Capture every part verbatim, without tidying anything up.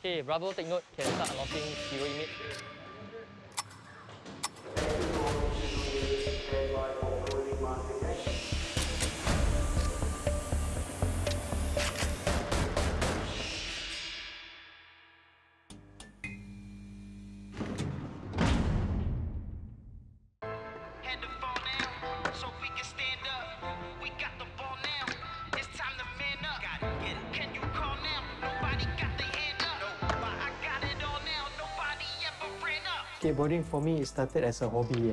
Okay, Bravo, take note. Can start unlocking hero image. Skateboarding for me, it started as a hobby.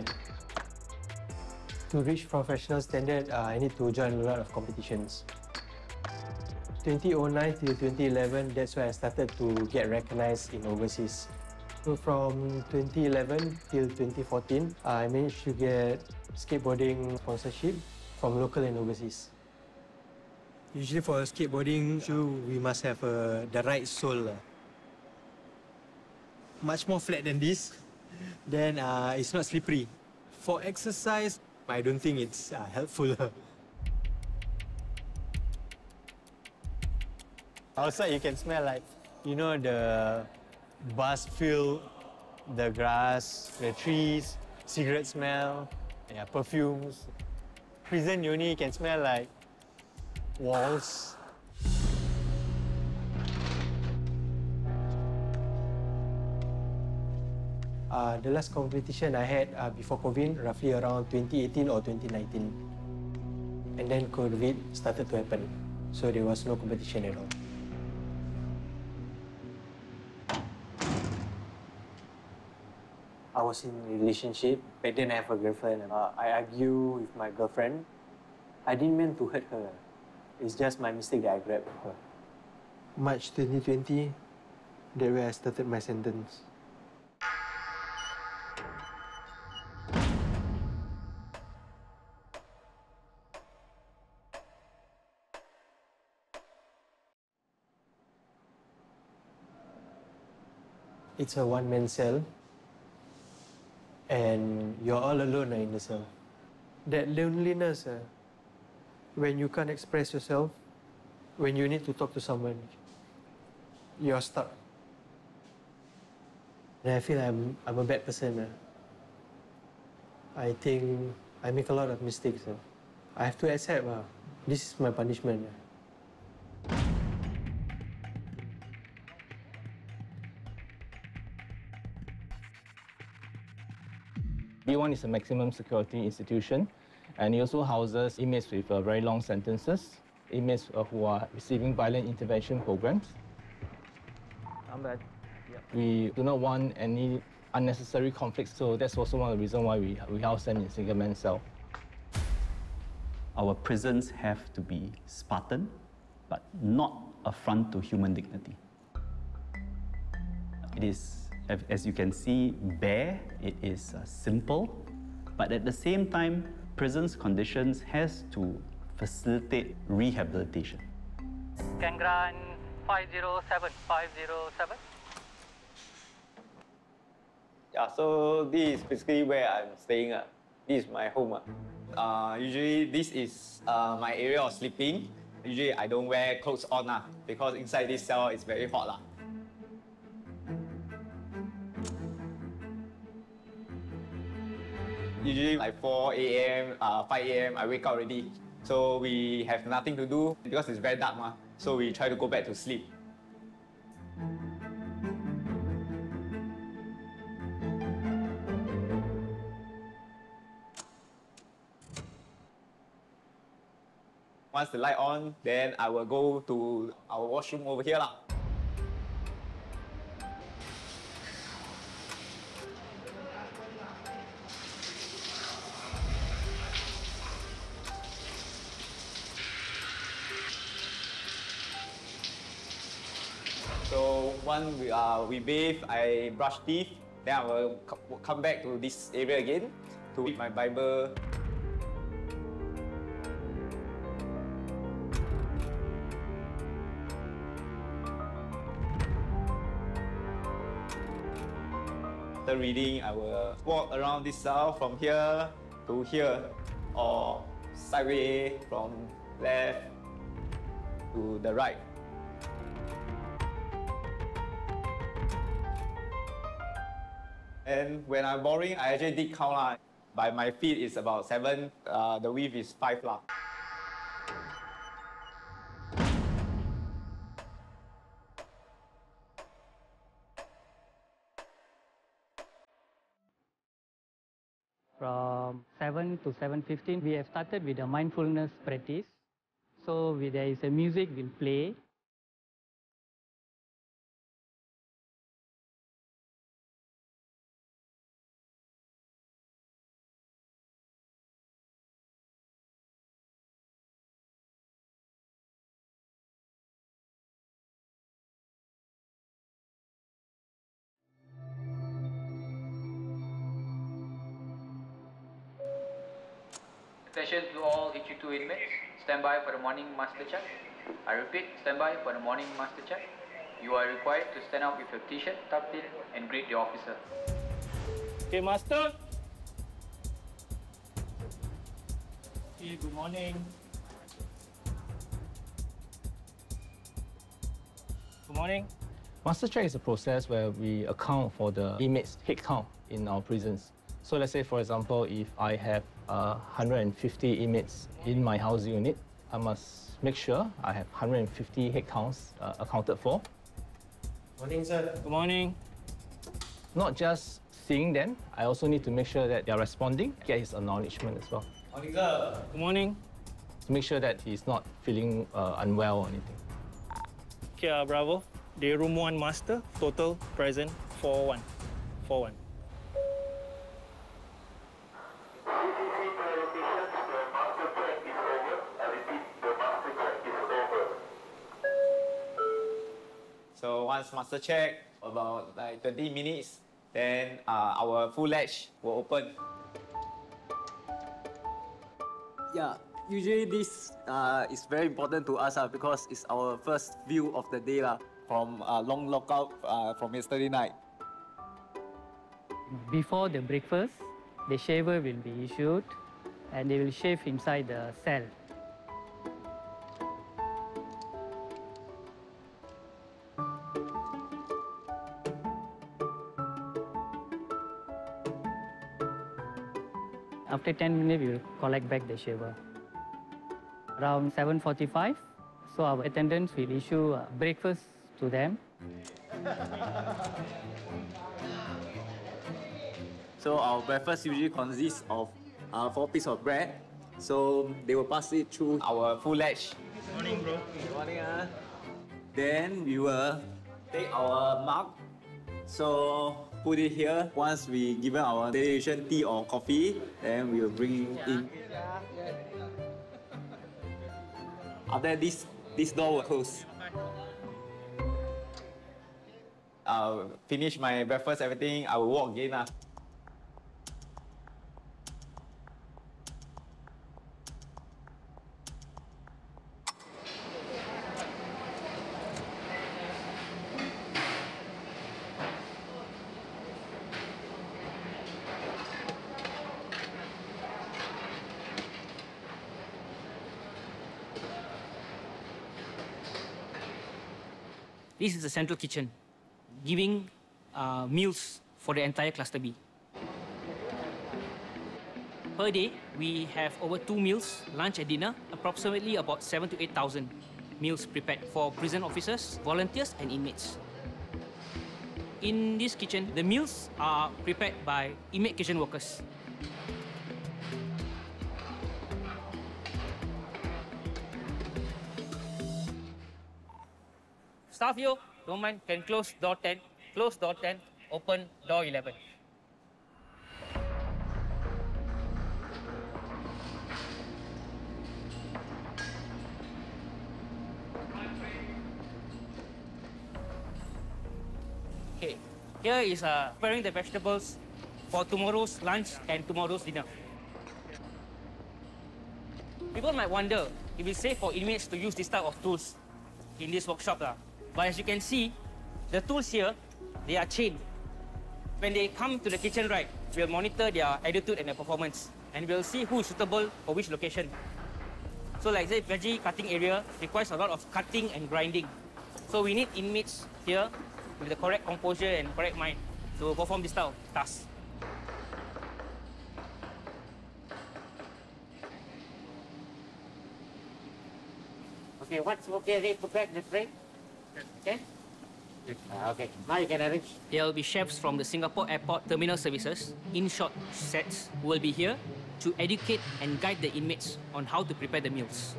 To reach professional standard, uh, I need to join a lot of competitions. twenty oh nine till twenty eleven, that's where I started to get recognized in overseas. So from twenty eleven till twenty fourteen, I managed to get skateboarding sponsorship from local and overseas. Usually for skateboarding shoe, we must have uh, the right sole. Much more flat than this. Then uh, it's not slippery. For exercise, I don't think it's uh, helpful. Outside, you can smell like, you know, the bus field, the grass, the trees, cigarette smell, yeah, perfumes. Prison uni can smell like walls. Uh, the last competition I had uh, before COVID, roughly around twenty eighteen or twenty nineteen. And then COVID started to happen, so there was no competition at all. I was in a relationship. I didn't have a girlfriend. Uh, I argue with my girlfriend. I didn't mean to hurt her. It's just my mistake that I grabbed her. March twenty twenty, that's where I started my sentence. It's a one-man cell, and you're all alone in the cell. That loneliness, uh, when you can't express yourself, when you need to talk to someone, you're stuck. And I feel I'm, I'm a bad person. Uh. I think I make a lot of mistakes. Uh. I have to accept uh, this is my punishment. Uh. B one is a maximum security institution, and it also houses inmates with uh, very long sentences, inmates uh, who are receiving violent intervention programs. I'm bad. Yep. We do not want any unnecessary conflicts, so that's also one of the reasons why we, we house them in single-man cell. Our prisons have to be Spartan, but not affront to human dignity. It is, as you can see, bare, it is uh, simple, but at the same time, prison's conditions has to facilitate rehabilitation. Kangran five zero seven, five zero seven. Yeah, so this is basically where I'm staying. Uh. This is my home. Uh. Uh, usually, this is uh, my area of sleeping. Usually, I don't wear clothes on uh, because inside this cell, it's very hot. Uh. Usually like four A M, uh, five A M, I wake up already. So we have nothing to do because it's very dark, ma. So we try to go back to sleep. Once the light on, then I will go to our washroom over here, lah. Once we, uh, we bathe, I brush teeth, then I will come back to this area again to read my Bible. After reading, I will walk around this cell from here to here, or sideways from left to the right. And when I'm boring, I actually did count lah. By my feet, it's about seven. Uh, the width is five lah. From seven to seven fifteen, we have started with a mindfulness practice. So we, there is a music, we'll play. Attention to all H E two inmates, stand by for the morning master check. I repeat, stand by for the morning master check. You are required to stand up with your t-shirt tucked in and greet the officer. Okay, master. Okay, good morning. Good morning. Master check is a process where we account for the inmates' head count in our prisons. So let's say, for example, if I have uh, one hundred fifty inmates in my housing unit, I must make sure I have one hundred fifty head counts uh, accounted for. Morning, sir. Good morning. Not just seeing them, I also need to make sure that they are responding, get his acknowledgement as well. Morning, sir. Good morning. To make sure that he's not feeling uh, unwell or anything. Okay, uh, bravo. The room one master, total present four one. four one. So once master check, about like twenty minutes, then uh, our full latch will open. Yeah, usually this uh, is very important to us uh, because it's our first view of the day uh, from a uh, long lockout uh, from yesterday night. Before the breakfast, the shaver will be issued and they will shave inside the cell. After ten minutes, we will collect back the shaver. Around seven forty-five, so our attendants will issue uh, breakfast to them. So our breakfast usually consists of uh, four pieces of bread. So they will pass it through our full latch. Morning, bro. Good morning, ah. Then we will take our mug. So put it here. Once we given our delegation tea or coffee, then we will bring it in. After this, this door will close. I'll finish my breakfast, everything. I will walk again. Uh. This is the central kitchen, giving uh, meals for the entire Cluster B. Per day, we have over two meals, lunch and dinner, approximately about seven to eight thousand meals prepared for prison officers, volunteers, and inmates. In this kitchen, the meals are prepared by inmate kitchen workers. Staff, you don't mind, can close door ten, close door ten, open door eleven. Okay, here is uh, preparing the vegetables for tomorrow's lunch and tomorrow's dinner. People might wonder if it's safe for inmates to use this type of tools in this workshop. Uh. But as you can see, the tools here, they are chained. When they come to the kitchen, right, we'll monitor their attitude and their performance, and we'll see who is suitable for which location. So like say, veggie cutting area requires a lot of cutting and grinding. So we need inmates here with the correct composure and correct mind to perform this type of task. Okay, what's okay, ready to pack the tray? Okay? Uh, okay, now you can arrange. There will be chefs from the Singapore Airport Terminal Services, in short sets, who will be here to educate and guide the inmates on how to prepare the meals.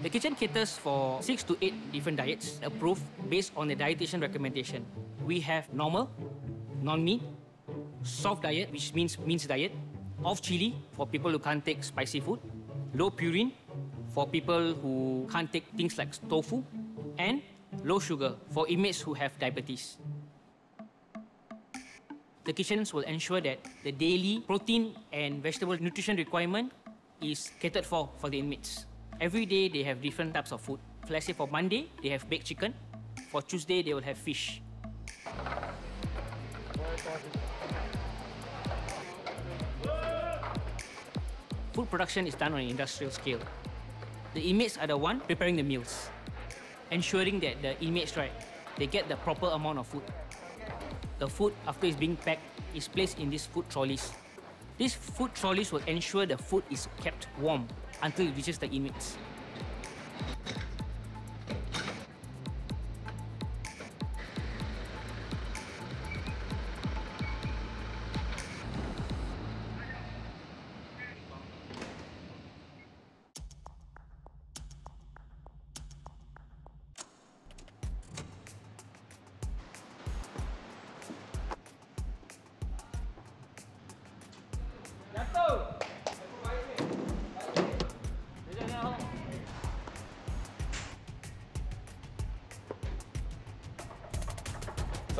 The kitchen caters for six to eight different diets approved based on the dietitian recommendation. We have normal, non-meat, soft diet, which means minced diet, off chili for people who can't take spicy food, low purine for people who can't take things like tofu, and low sugar for inmates who have diabetes. The kitchens will ensure that the daily protein and vegetable nutrition requirement is catered for for the inmates. Every day, they have different types of food. Let's say for Monday, they have baked chicken. For Tuesday, they will have fish. Food production is done on an industrial scale. The inmates are the one preparing the meals, ensuring that the inmates, right, they get the proper amount of food. The food, after it's being packed, is placed in these food trolleys. These food trolleys will ensure the food is kept warm until it reaches the inmates.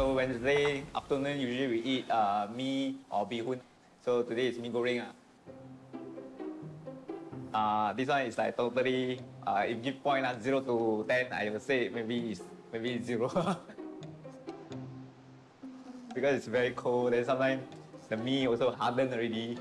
So Wednesday afternoon, usually we eat uh, mee or bihun. So today is mee goreng. Uh. Uh, this one is like totally, uh, if give point uh, zero to ten, I would say maybe it's, maybe it's zero. Because it's very cold and sometimes the mee also hardened already.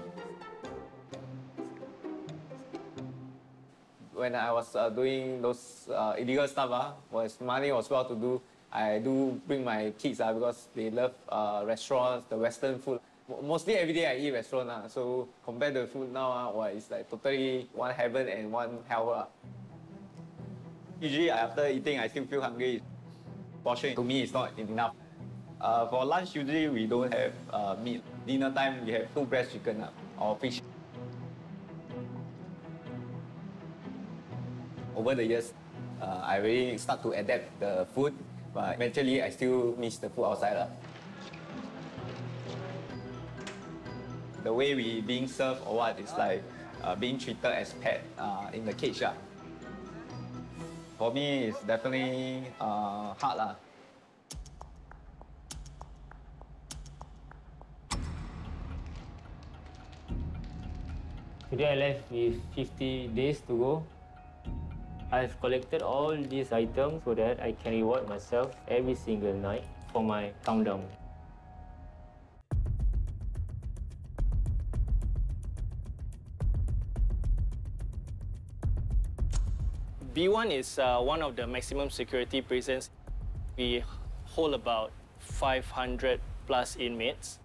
When I was uh, doing those uh, illegal stuff, uh, was money was well to do. I do bring my kids uh, because they love uh, restaurants, the Western food. Mostly every day I eat restaurant, uh, so compared to the food now, uh, well, it's like totally one heaven and one hell. Uh. Usually after eating, I still feel hungry. Portion to me is not enough. Uh, for lunch, usually we don't have uh, meat. Dinner time, we have two breast chicken uh, or fish. Over the years, uh, I really start to adapt the food. But eventually, I still miss the food outside. Uh. The way we being served or what is like uh, being treated as pet uh, in the cage. Uh. For me, it's definitely uh, hard. Uh. Today, I left with fifty days to go. I've collected all these items so that I can reward myself every single night for my countdown. B one is uh, one of the maximum security prisons. We hold about five hundred plus inmates.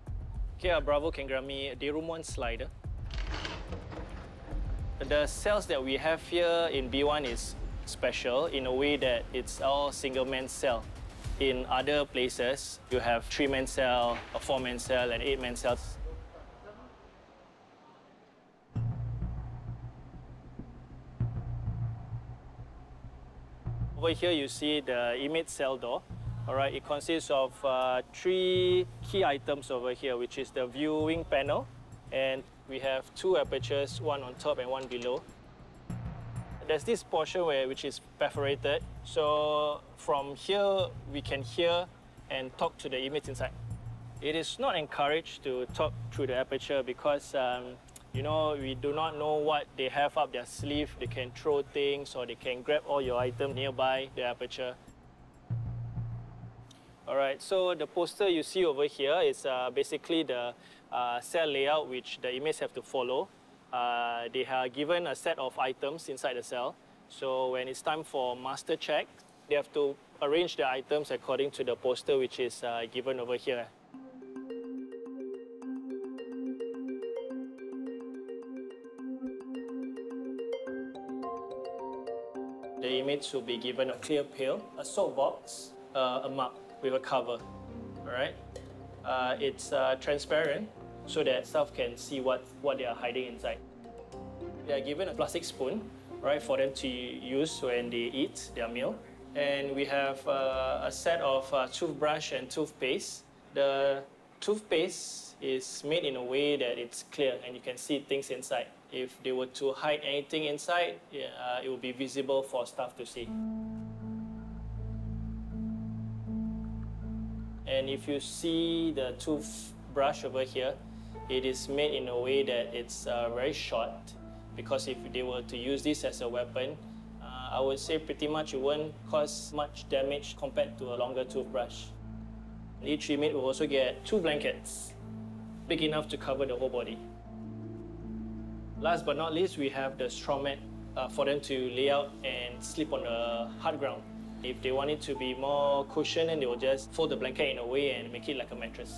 K L Bravo Kengrami, the room one slider. The cells that we have here in B one is special in a way that it's all single-man cell. In other places, you have three-man cell, a four-man cell, and eight-man cells. Over here, you see the inmate cell door. All right, it consists of uh, three key items over here, which is the viewing panel, and we have two apertures, one on top and one below. There's this portion where which is perforated, so from here we can hear and talk to the inmates inside. It is not encouraged to talk through the aperture because um, you know, we do not know what they have up their sleeve. They can throw things or they can grab all your items nearby the aperture. All right, so the poster you see over here is uh, basically the uh, cell layout which the inmates have to follow. Uh, they are given a set of items inside the cell. So when it's time for master check, they have to arrange the items according to the poster which is uh, given over here. The inmates will be given a clear pail, a soap box, uh, a mug with a cover. All right, uh, it's uh, transparent so that staff can see what what they are hiding inside. They are given a plastic spoon, right, for them to use when they eat their meal. And we have uh, a set of uh, toothbrush and toothpaste. The toothpaste is made in a way that it's clear and you can see things inside. If they were to hide anything inside, uh, it would be visible for staff to see. And if you see the toothbrush over here, it is made in a way that it's uh, very short, because if they were to use this as a weapon, uh, I would say pretty much it won't cause much damage compared to a longer toothbrush. Each inmate will also get two blankets, big enough to cover the whole body. Last but not least, we have the straw mat uh, for them to lay out and sleep on the hard ground. If they want it to be more cushioned, then they will just fold the blanket in a way and make it like a mattress.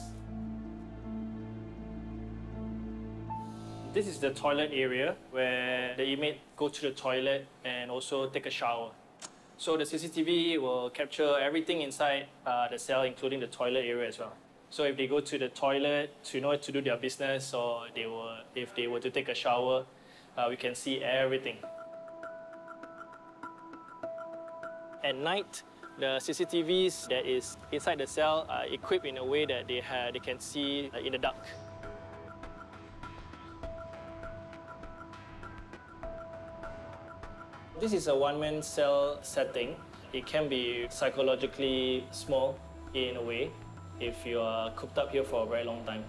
This is the toilet area where the inmate go to the toilet and also take a shower. So the C C T V will capture everything inside uh, the cell, including the toilet area as well. So if they go to the toilet to know to do their business, or they were, if they were to take a shower, uh, we can see everything. At night, the C C T Vs that is inside the cell are equipped in a way that they, have, they can see in the dark. This is a one-man cell setting. It can be psychologically small in a way, if you are cooped up here for a very long time.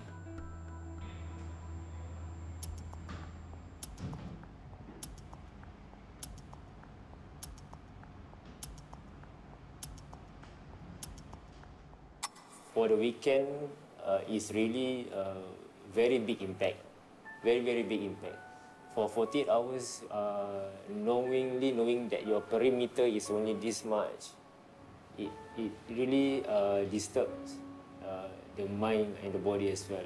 For the weekend, uh, it's really a very big impact, very, very big impact. For forty-eight hours, uh, knowingly knowing that your perimeter is only this much, it, it really uh, disturbs Uh, the mind and the body as well.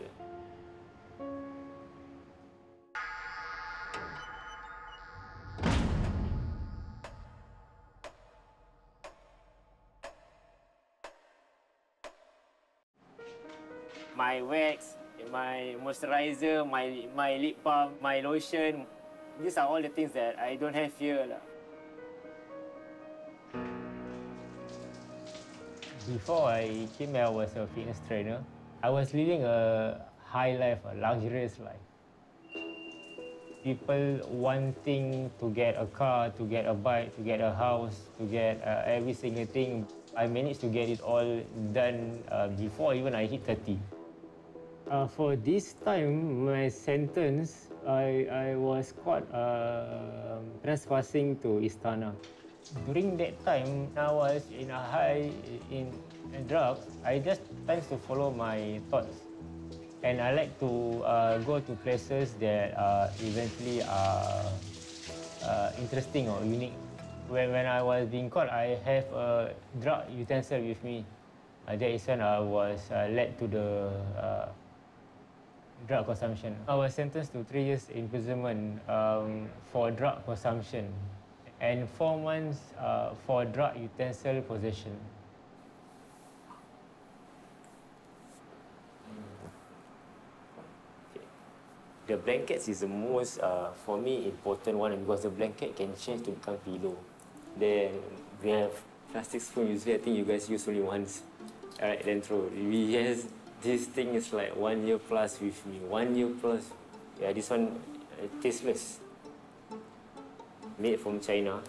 My wax, my moisturizer, my, my lip balm, my lotion, these are all the things that I don't have here lah. Before I came here, I was a fitness trainer. I was living a high life, a luxurious life. People wanting to get a car, to get a bike, to get a house, to get uh, every single thing. I managed to get it all done uh, before even I hit thirty. Uh, for this time, my sentence, I, I was caught uh, trespassing to Istana. During that time, I was in a high in, in drugs. I just tend to follow my thoughts. And I like to uh, go to places that uh, eventually are uh, interesting or unique. When, when I was being caught, I have a drug utensil with me. Uh, that is when I was uh, led to the uh, drug consumption. I was sentenced to three years imprisonment um, for drug consumption, and four months uh, for drug utensil possession. Okay. The blankets is the most, uh, for me, important one, because the blanket can change to become pillow. Then we have plastic spoon, usually I think you guys use only once. All right, then throw. We has, this thing is like one year plus with me, one year plus. Yeah, this one, uh, tasteless. Made from China.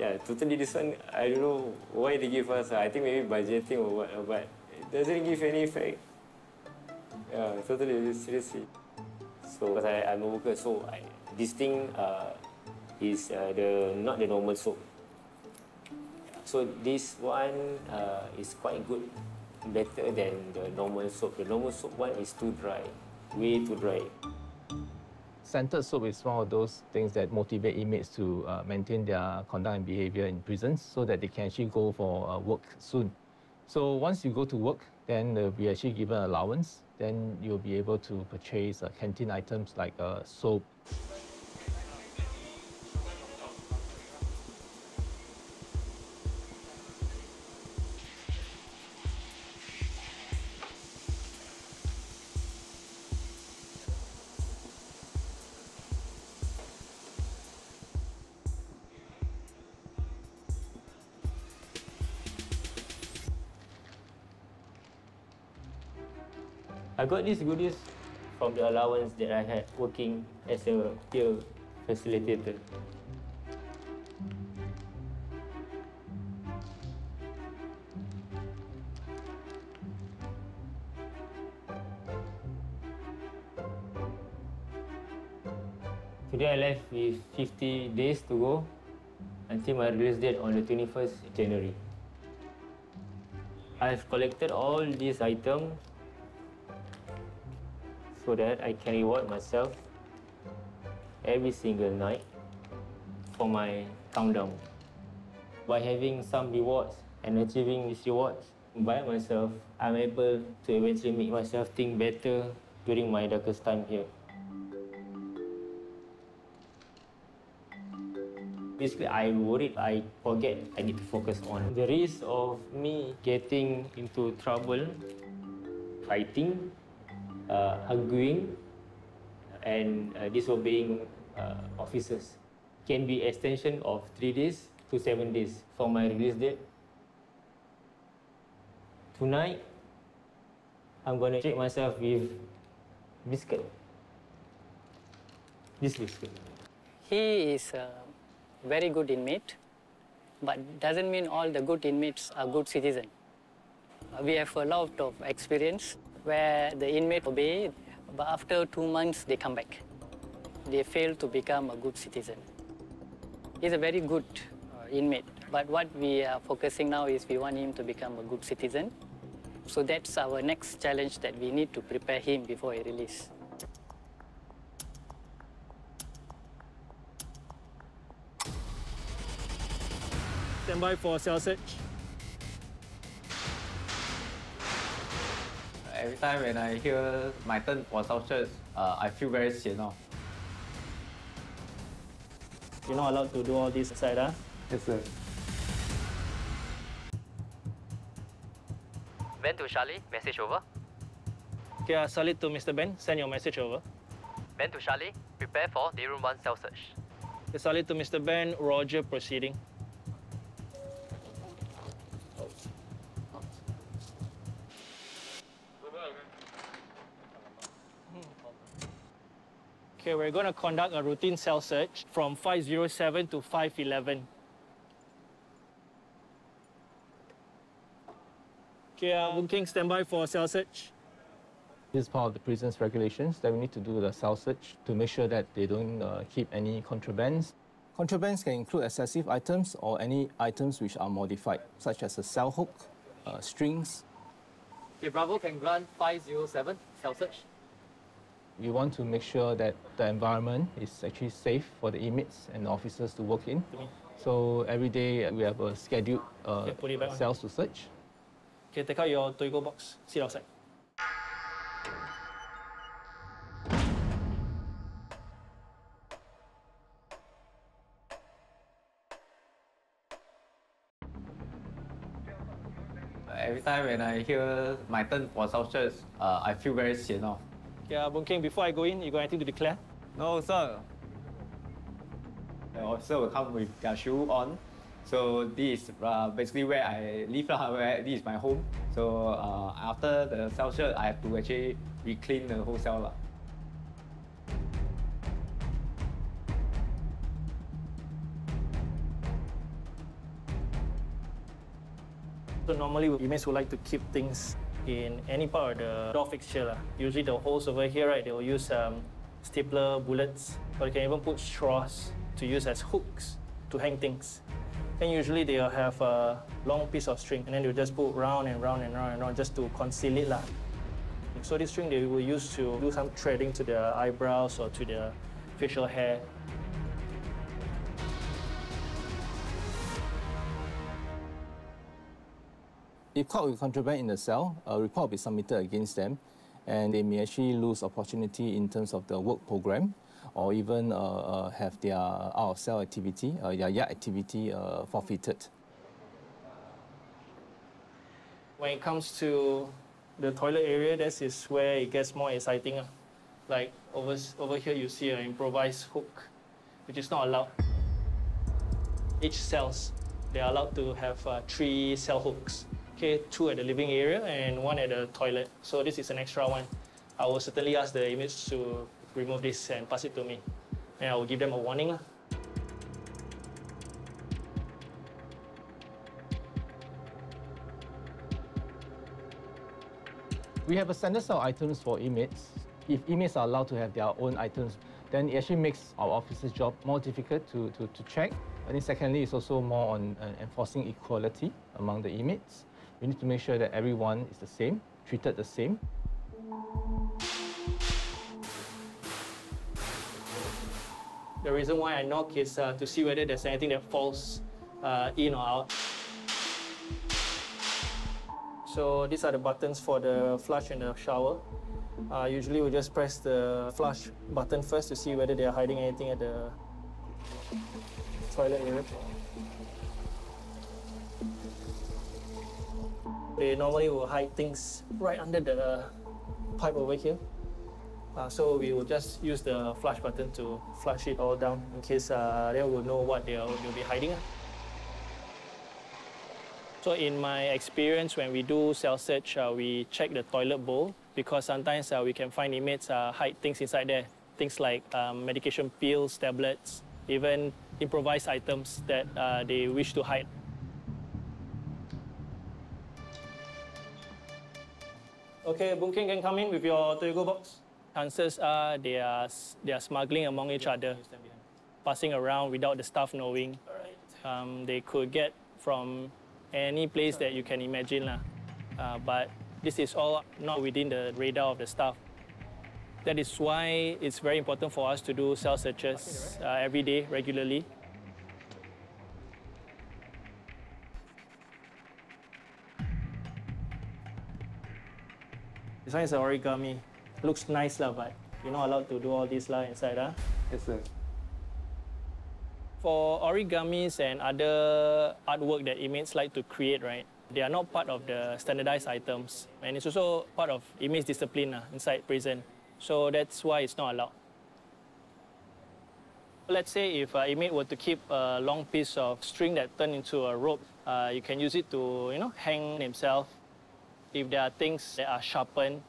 Yeah, totally this one, I don't know why they give us. I think maybe budgeting or what, but it doesn't give any effect. Yeah, totally, seriously. So, because I, I'm a worker, so I, this thing uh, is uh, the not the normal soap. So this one uh, is quite good, better than the normal soap. The normal soap one is too dry, way too dry. Scented soap is one of those things that motivate inmates to uh, maintain their conduct and behavior in prisons so that they can actually go for uh, work soon. So once you go to work, then uh, we actually give an allowance. Then you'll be able to purchase uh, canteen items like uh, soap. I got these goodies from the allowance that I had working as a peer facilitator. Today I left with fifty days to go until my release date on the twenty-first of January. I've collected all these items so that I can reward myself every single night for my countdown. By having some rewards and achieving these rewards by myself, I'm able to eventually make myself think better during my darkest time here. Basically, I worried I forget I need to focus on the risk of me getting into trouble, fighting, Uh, arguing and uh, disobeying uh, officers. Can be extension of three days to seven days for my release date. Tonight, I'm gonna treat myself with biscuit. This biscuit. He is a very good inmate, but doesn't mean all the good inmates are good citizens. We have a lot of experience where the inmate obey, but after two months, they come back. They fail to become a good citizen. He's a very good uh, inmate, but what we are focusing now is we want him to become a good citizen. So that's our next challenge that we need to prepare him before he releases. Stand by for cell search. Every time when I hear my turn for South Church, uh, I feel very sian off. You're not allowed to do all this inside, huh? Yes, sir. Ben to Charlie, message over. Okay, Charlie to Mister Ben, send your message over. Ben to Charlie, prepare for day room one cell search. Okay, Charlie to Mister Ben, Roger proceeding. Okay, we're going to conduct a routine cell search from five oh seven to five eleven. Okay, uh, Boon Keng, stand by for cell search. This is part of the prison's regulations that we need to do the cell search to make sure that they don't uh, keep any contrabands. Contrabands can include excessive items or any items which are modified, such as a cell hook, uh, strings. Okay, Bravo can grant five oh seven cell search. We want to make sure that the environment is actually safe for the inmates and the officers to work in. So every day we have a scheduled uh, okay, cells to search. Okay, take out your to-go box. See you outside. Every time when I hear my turn for South Church, uh, I feel very sian off. Yeah, Boon Keng, before I go in, you got anything to declare? No, sir. The officer will come with their shoe on. So this is uh, basically where I live, uh, where this is my home. So uh, after the cell search, I have to actually re-clean the whole cell. Uh. So normally, inmates would like to keep things in any part of the door fixture. Usually the holes over here, right, they will use um, stapler, bullets, or you can even put straws to use as hooks to hang things. And usually they'll have a long piece of string, and then they'll just put round and round and round and round just to conceal it. So this string they will use to do some threading to their eyebrows or to their facial hair. If caught with contraband in the cell, a report will be submitted against them, and they may actually lose opportunity in terms of the work program, or even uh, uh, have their out-of-cell activity, uh, their yard activity uh, forfeited. When it comes to the toilet area, this is where it gets more exciting. Like over, over here, you see an improvised hook, which is not allowed. Each cells, they are allowed to have uh, three cell hooks. Okay, two at the living area and one at the toilet. So this is an extra one. I will certainly ask the inmates to remove this and pass it to me. And I will give them a warning. We have a standard set of items for inmates. If inmates are allowed to have their own items, then it actually makes our officers' job more difficult to, to, to check. I think secondly, it's also more on uh, enforcing equality among the inmates. We need to make sure that everyone is the same, treated the same. The reason why I knock is uh, to see whether there's anything that falls uh, in or out. So these are the buttons for the flush and the shower. Uh, usually we just press the flush button first to see whether they are hiding anything at the toilet area. They normally will hide things right under the pipe over here. Uh, so we will just use the flush button to flush it all down in case uh, they will know what they will be hiding. So in my experience, when we do cell search, uh, we check the toilet bowl because sometimes uh, we can find inmates uh, hide things inside there. Things like um, medication pills, tablets, even improvised items that uh, they wish to hide. Okay, Boon Keng can come in with your to-go box. Chances are they are they are smuggling among each other, passing around without the staff knowing. Um, they could get from any place that you can imagine, lah. Uh, but this is all not within the radar of the staff. That is why it's very important for us to do cell searches uh, every day, regularly. This one is an origami. Looks nice, lah, but you're not allowed to do all this lah inside, huh? Yes, sir. For origamis and other artwork that inmates like to create, right, they are not part of the standardized items. And it's also part of inmates' discipline lah, inside prison. So that's why it's not allowed. Let's say if an inmate were to keep a long piece of string that turned into a rope, uh, you can use it to, you know, hang himself. If there are things that are sharpened,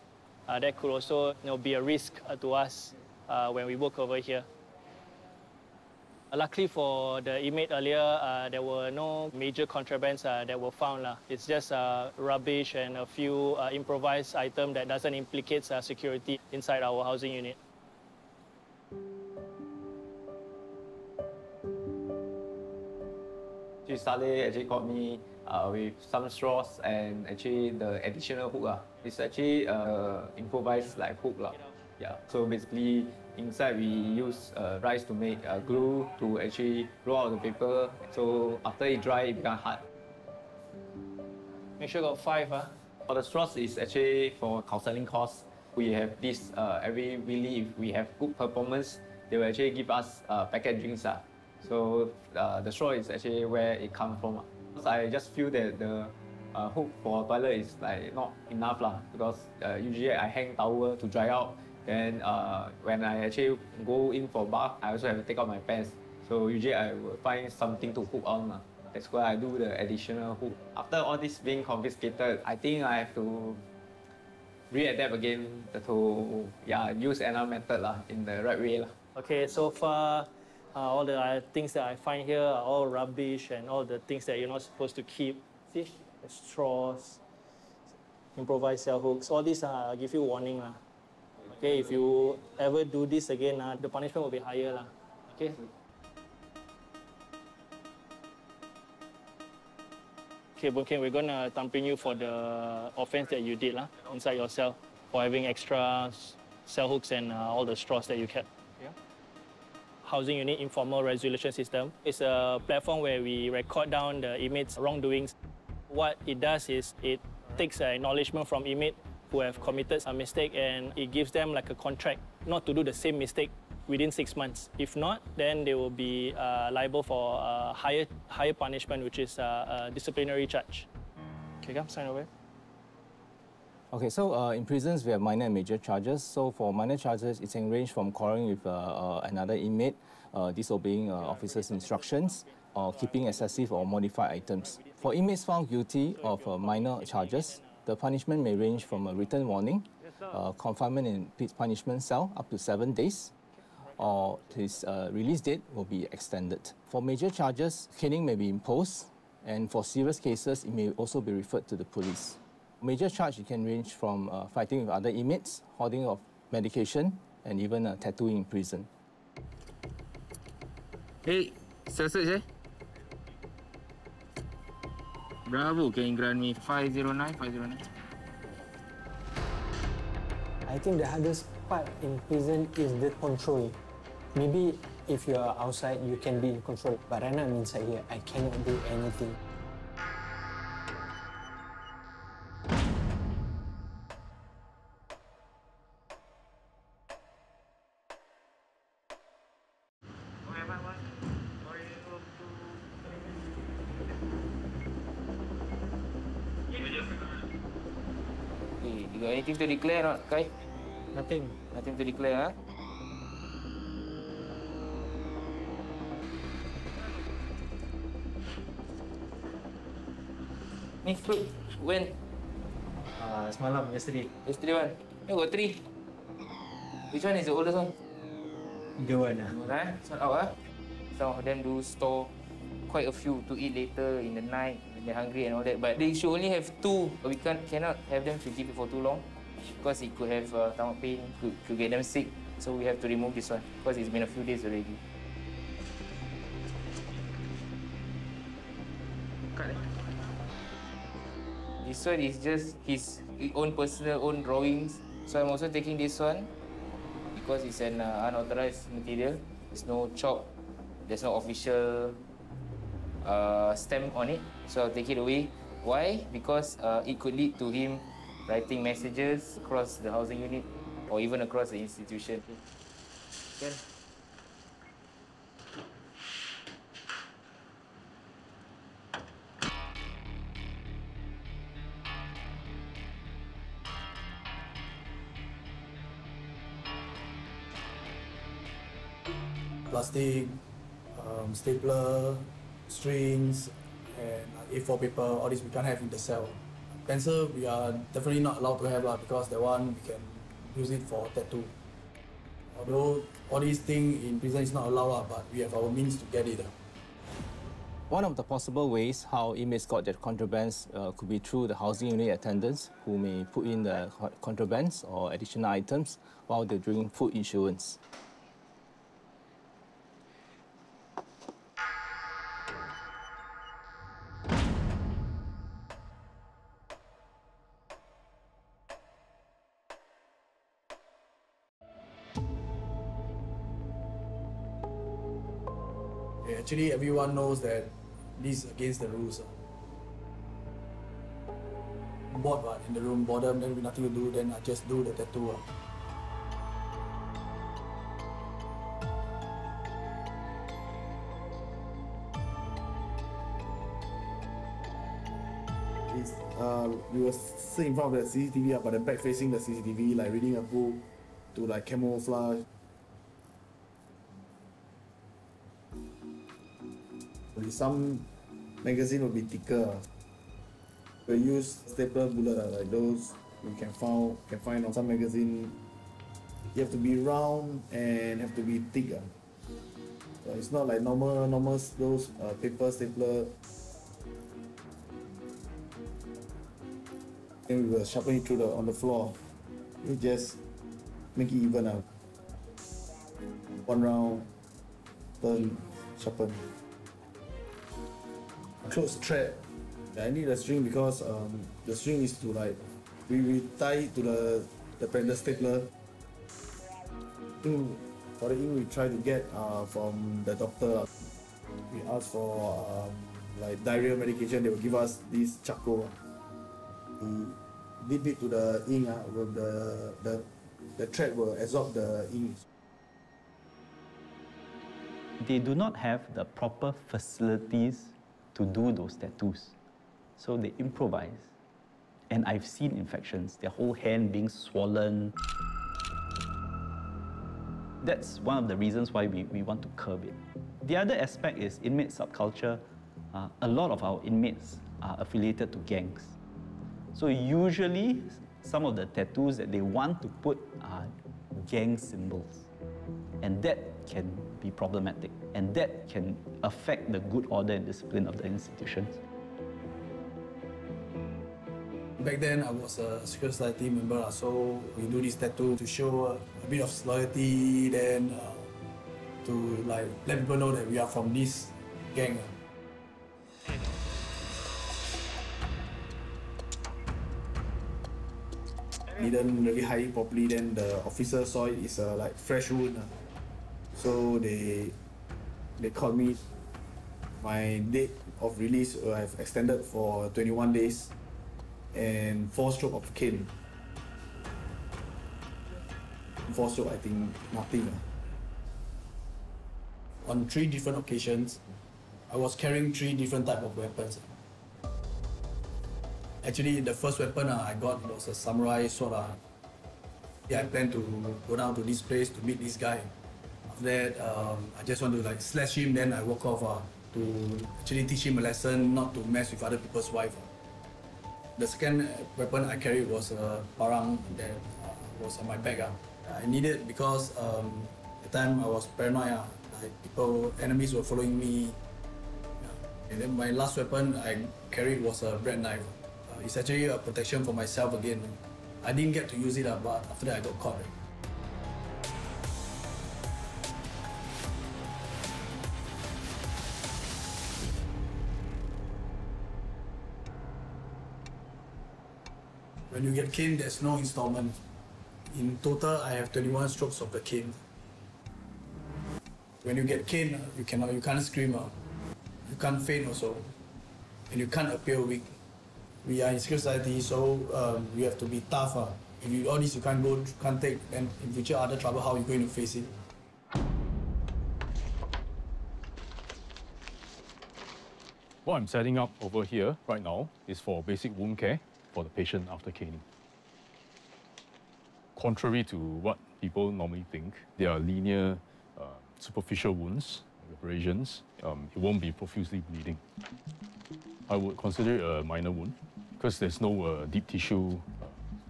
uh, that could also, you know, be a risk uh, to us uh, when we work over here. Uh, luckily for the inmate earlier, uh, there were no major contrabands uh, that were found. Uh. It's just uh, rubbish and a few uh, improvised items that doesn't implicate uh, security inside our housing unit. Saleh actually caught me uh, with some straws and actually the additional hook. Uh. It's actually uh, improvised like hook. Uh. Yeah. So basically inside we use uh, rice to make uh, glue to actually roll out the paper. So after it dry, it becomes hard. Make sure you got five. Uh. For the straws is actually for counseling costs. We have this uh, every weekly. If we have good performance, they will actually give us uh, packet drinks. Uh. So uh, the straw is actually where it comes from. So I just feel that the uh, hook for toilet is like not enough lah, because uh, usually I hang towel to dry out. Then uh, when I actually go in for bath, I also have to take out my pants. So usually I will find something to hook on lah. That's why I do the additional hook. After all this being confiscated, I think I have to readapt again to yeah use another method lah in the right way lah. Okay, so far. Uh, all the uh, things that I find here are all rubbish and all the things that you're not supposed to keep. See, the straws, improvised cell hooks, all these uh, give you warning. Uh. Okay, if you ever do this again, uh, the punishment will be higher. Uh. Okay. Okay, Boon Keng, we're going to thumping you for the offense that you did uh, inside your cell for having extra cell hooks and uh, all the straws that you kept. Housing Unit Informal Resolution System. It's a platform where we record down the inmates' wrongdoings. What it does is it takes an acknowledgement from inmate who have committed a mistake, and it gives them like a contract not to do the same mistake within six months. If not, then they will be uh, liable for a higher, higher punishment, which is a, a disciplinary charge. Okay, come sign away. Okay, so uh, in prisons, we have minor and major charges. So for minor charges, it can range from quarreling with uh, uh, another inmate, uh, disobeying uh, officers' instructions, or keeping excessive or modified items. For inmates found guilty of uh, minor charges, the punishment may range from a written warning, uh, confinement in punishment cell up to seven days, or his uh, release date will be extended. For major charges, caning may be imposed, and for serious cases, it may also be referred to the police. Major charge, it can range from uh, fighting with other inmates, hoarding of medication, and even uh, tattooing in prison. Hey, Sir, Bravo, can you grant me five zero nine, five zero nine? I think the hardest part in prison is the control. Maybe if you are outside, you can be in control. But right now I'm inside here, I cannot do anything. Anything to declare or not, Kai? Nothing. Nothing to declare, huh? Ni, look. When? Uh, semalam, yesterday. Yesterday one? You got three. Which one is the oldest one? The one, ah. Right? It's not out, huh? Some of them do store quite a few to eat later in the night. They're hungry and all that, but they should only have two. We can't, cannot have them to keep it for too long because it could have uh, stomach pain, could, could get them sick. So we have to remove this one because it's been a few days already. This one is just his own personal own drawings. So I'm also taking this one because it's an uh, unauthorized material. There's no chop, there's no official Uh, stamp on it, so I'll take it away. Why? Because uh, it could lead to him writing messages across the housing unit or even across the institution. Okay. Plastic, um, stapler, strings and A four paper, all this we can't have in the cell. Pencil, we are definitely not allowed to have lah, because that one we can use it for tattoo. Although all these things in prison is not allowed lah, but we have our means to get it. One of the possible ways how inmates got their contrabands uh, could be through the housing unit attendants who may put in the contrabands or additional items while they're doing food issuance. Actually, everyone knows that this is against the rules. I'm bored uh, in the room, boredom, then nothing to do, then I just do the tattoo. Uh. It's, uh, we were sitting in front of the C C T V, uh, but the back facing the C C T V, like reading a book to like camouflage. Some magazine will be thicker. We use stapler bullet uh, like those you can found can find on some magazine. You have to be round and have to be thick. Uh. So it's not like normal normal those uh, paper stapler. Then we will sharpen it through the on the floor. We just make it even up. One round, turn, sharpen. Close thread. I need a string because um, the string is to like we, we tie it to the the, the stapler. To For the ink, we try to get uh, from the doctor. We ask for um, like diarrhea medication. They will give us this charcoal. We dip it to the ink. Uh, the the the thread will absorb the ink. They do not have the proper facilities to do those tattoos, so they improvise. And I've seen infections, their whole hand being swollen. That's one of the reasons why we, we want to curb it. The other aspect is inmate subculture. Uh, a lot of our inmates are affiliated to gangs. So usually, some of the tattoos that they want to put are gang symbols. And that can be problematic. And that can affect the good order and discipline of the institutions. Back then, I was a secret society member, so we do this tattoo to show a bit of loyalty, then uh, to like let people know that we are from this gang. Didn't really hide it properly. Then the officer saw it is a like fresh wound, so they they called me. My date of release I have extended for twenty-one days. And four stroke of cane. Four stroke, I think nothing. On three different occasions, I was carrying three different types of weapons. Actually, the first weapon I got was a samurai sword. Yeah, I planned to go down to this place to meet this guy. After that, um, I just want to like slash him. Then I walk off uh, to actually teach him a lesson not to mess with other people's wife. The second weapon I carried was a parang that uh, was on my bag. Uh. I needed because um, at the time I was paranoid. Uh. Like people, enemies were following me. Uh. And then my last weapon I carried was a bread knife. Uh, it's actually a protection for myself again. I didn't get to use it, uh, but after that I got caught. Uh. When you get cane, there's no installment. In total, I have twenty-one strokes of the cane. When you get cane, you cannot, you can't scream out. You can't faint also. And you can't appear weak. We are in secret society, so um, you have to be tough. Uh. If you all this you can't go, can't take, and in future other trouble, how are you going to face it? What I'm setting up over here right now is for basic wound care for the patient after caning. Contrary to what people normally think, there are linear, uh, superficial wounds, abrasions. Um, it won't be profusely bleeding. I would consider it a minor wound because there's no uh, deep tissue uh,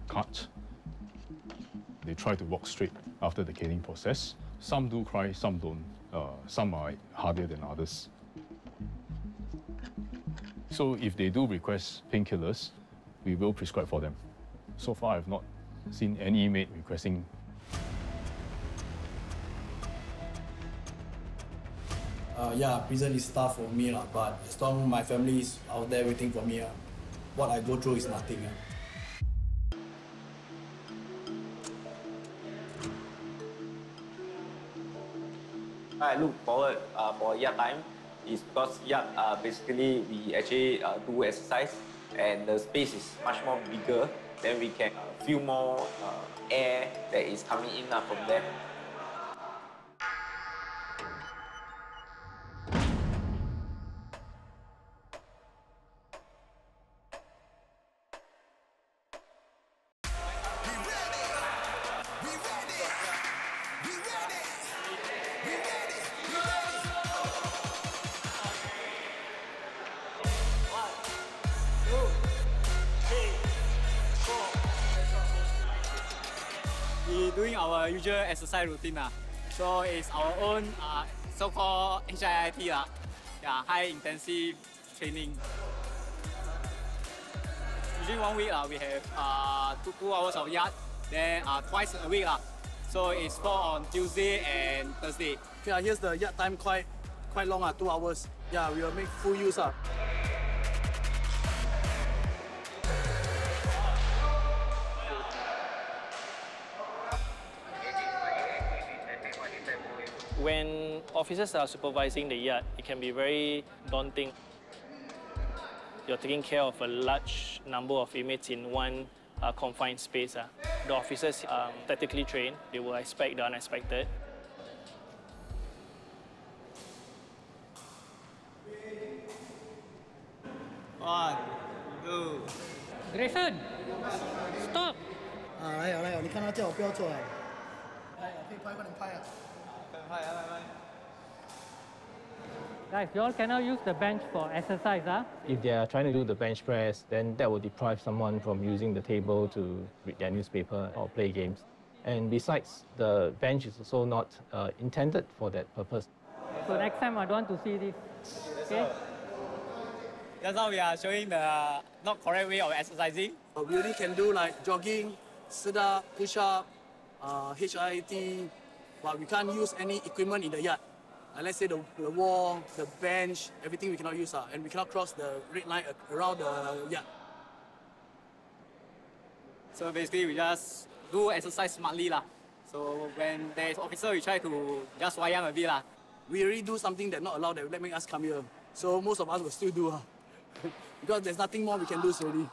cut. They try to walk straight after the caning process. Some do cry, some don't. Uh, some are harder than others. So if they do request painkillers, we will prescribe for them. So far, I've not seen any inmate requesting. Uh, yeah, prison is tough for me, uh, but as long as my family is out there waiting for me, uh, what I go through is nothing. Uh. I look forward uh, for yard time is because yard, uh, basically, we actually uh, do exercise. And the space is much more bigger, then we can uh, feel more uh, air that is coming in uh, from there. Usual exercise routine. Uh. So it's our own uh, so-called H I I T, uh, yeah, high-intensive training. Usually one week uh, we have uh, two, two hours of yard, then uh, twice a week. Uh, so it's fought on Tuesday and Thursday. Yeah, here's the yard time, quite, quite long, uh, two hours. Yeah, we will make full use. Uh. When officers are supervising the yard, it can be very daunting. You're taking care of a large number of inmates in one uh, confined space. Uh. The officers are tactically trained. They will expect the unexpected. One, two. Grayson, stop. Ah, 来呀来呀！你看他叫我不要做哎。哎呀，可以拍，快点拍啊！快拍啊，来来。Guys, you all cannot use the bench for exercise, ah? If they are trying to do the bench press, then that will deprive someone from using the table to read their newspaper or play games. And besides, the bench is also not uh, intended for that purpose. So next time I don't want to see this. Okay. That's how we are showing the not correct way of exercising. We only can do like jogging, sit-up, push-up, uh, H I I T, but we can't use any equipment in the yard. Uh, let's say the, the wall, the bench, everything we cannot use, uh, and we cannot cross the red line around the yard. So basically, we just do exercise smartly. La. So when there's officer, we try to just wayang a bit. La. We really do something that's not allowed that would make us come here. So most of us will still do, uh, because there's nothing more we can do already.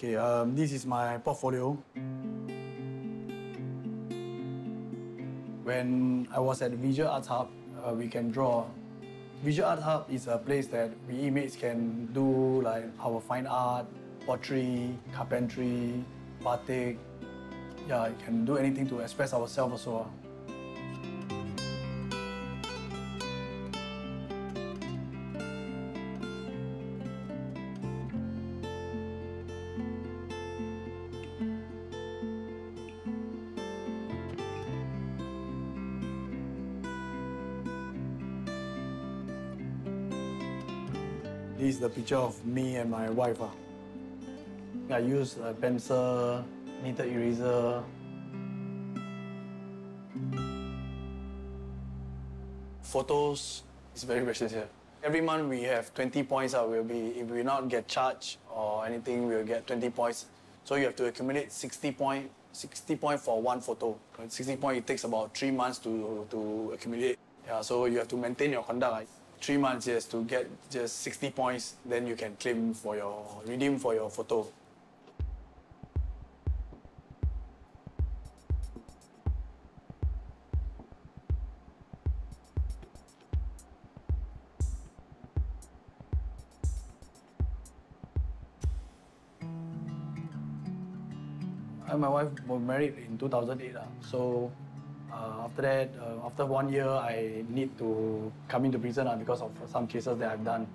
Okay, um, this is my portfolio. When I was at Visual Arts Hub, uh, we can draw. Visual Arts Hub is a place that we inmates can do like our fine art, pottery, carpentry, batik. Yeah, we can do anything to express ourselves also. This is the picture of me and my wife. I use a pencil, knitted eraser. Photos is very precious here. Every month we have twenty points. We'll be, if we not get charged or anything, we'll get twenty points. So you have to accumulate sixty points. sixty points for one photo. sixty points, it takes about three months to, to accumulate. Yeah, so you have to maintain your conduct. Three months, yes, to get just sixty points, then you can claim for your, redeem for your photo. I and my wife were married in two thousand eight, so Uh, after that, uh, after one year, I need to come into prison uh, because of some cases that I've done.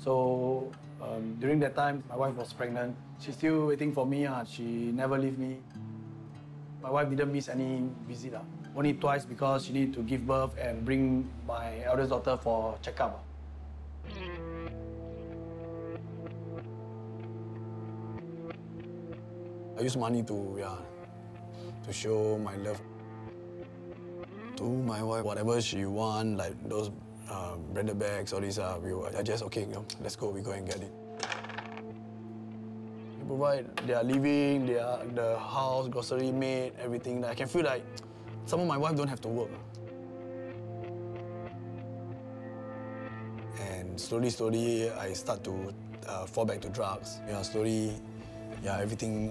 So um, during that time, my wife was pregnant. She's still waiting for me. Uh, she never leave me. My wife didn't miss any visit. Uh, only twice because she needed to give birth and bring my eldest daughter for checkup. Uh. I use money to, yeah, to show my love. To my wife, whatever she want, like those uh, bread bags or these, uh, we were, I just, okay, you know, let's go, we go and get it. They provide their living, their, the house, grocery made, everything. I can feel like some of my wife don't have to work. And slowly, slowly, I start to uh, fall back to drugs. Yeah, slowly, yeah, everything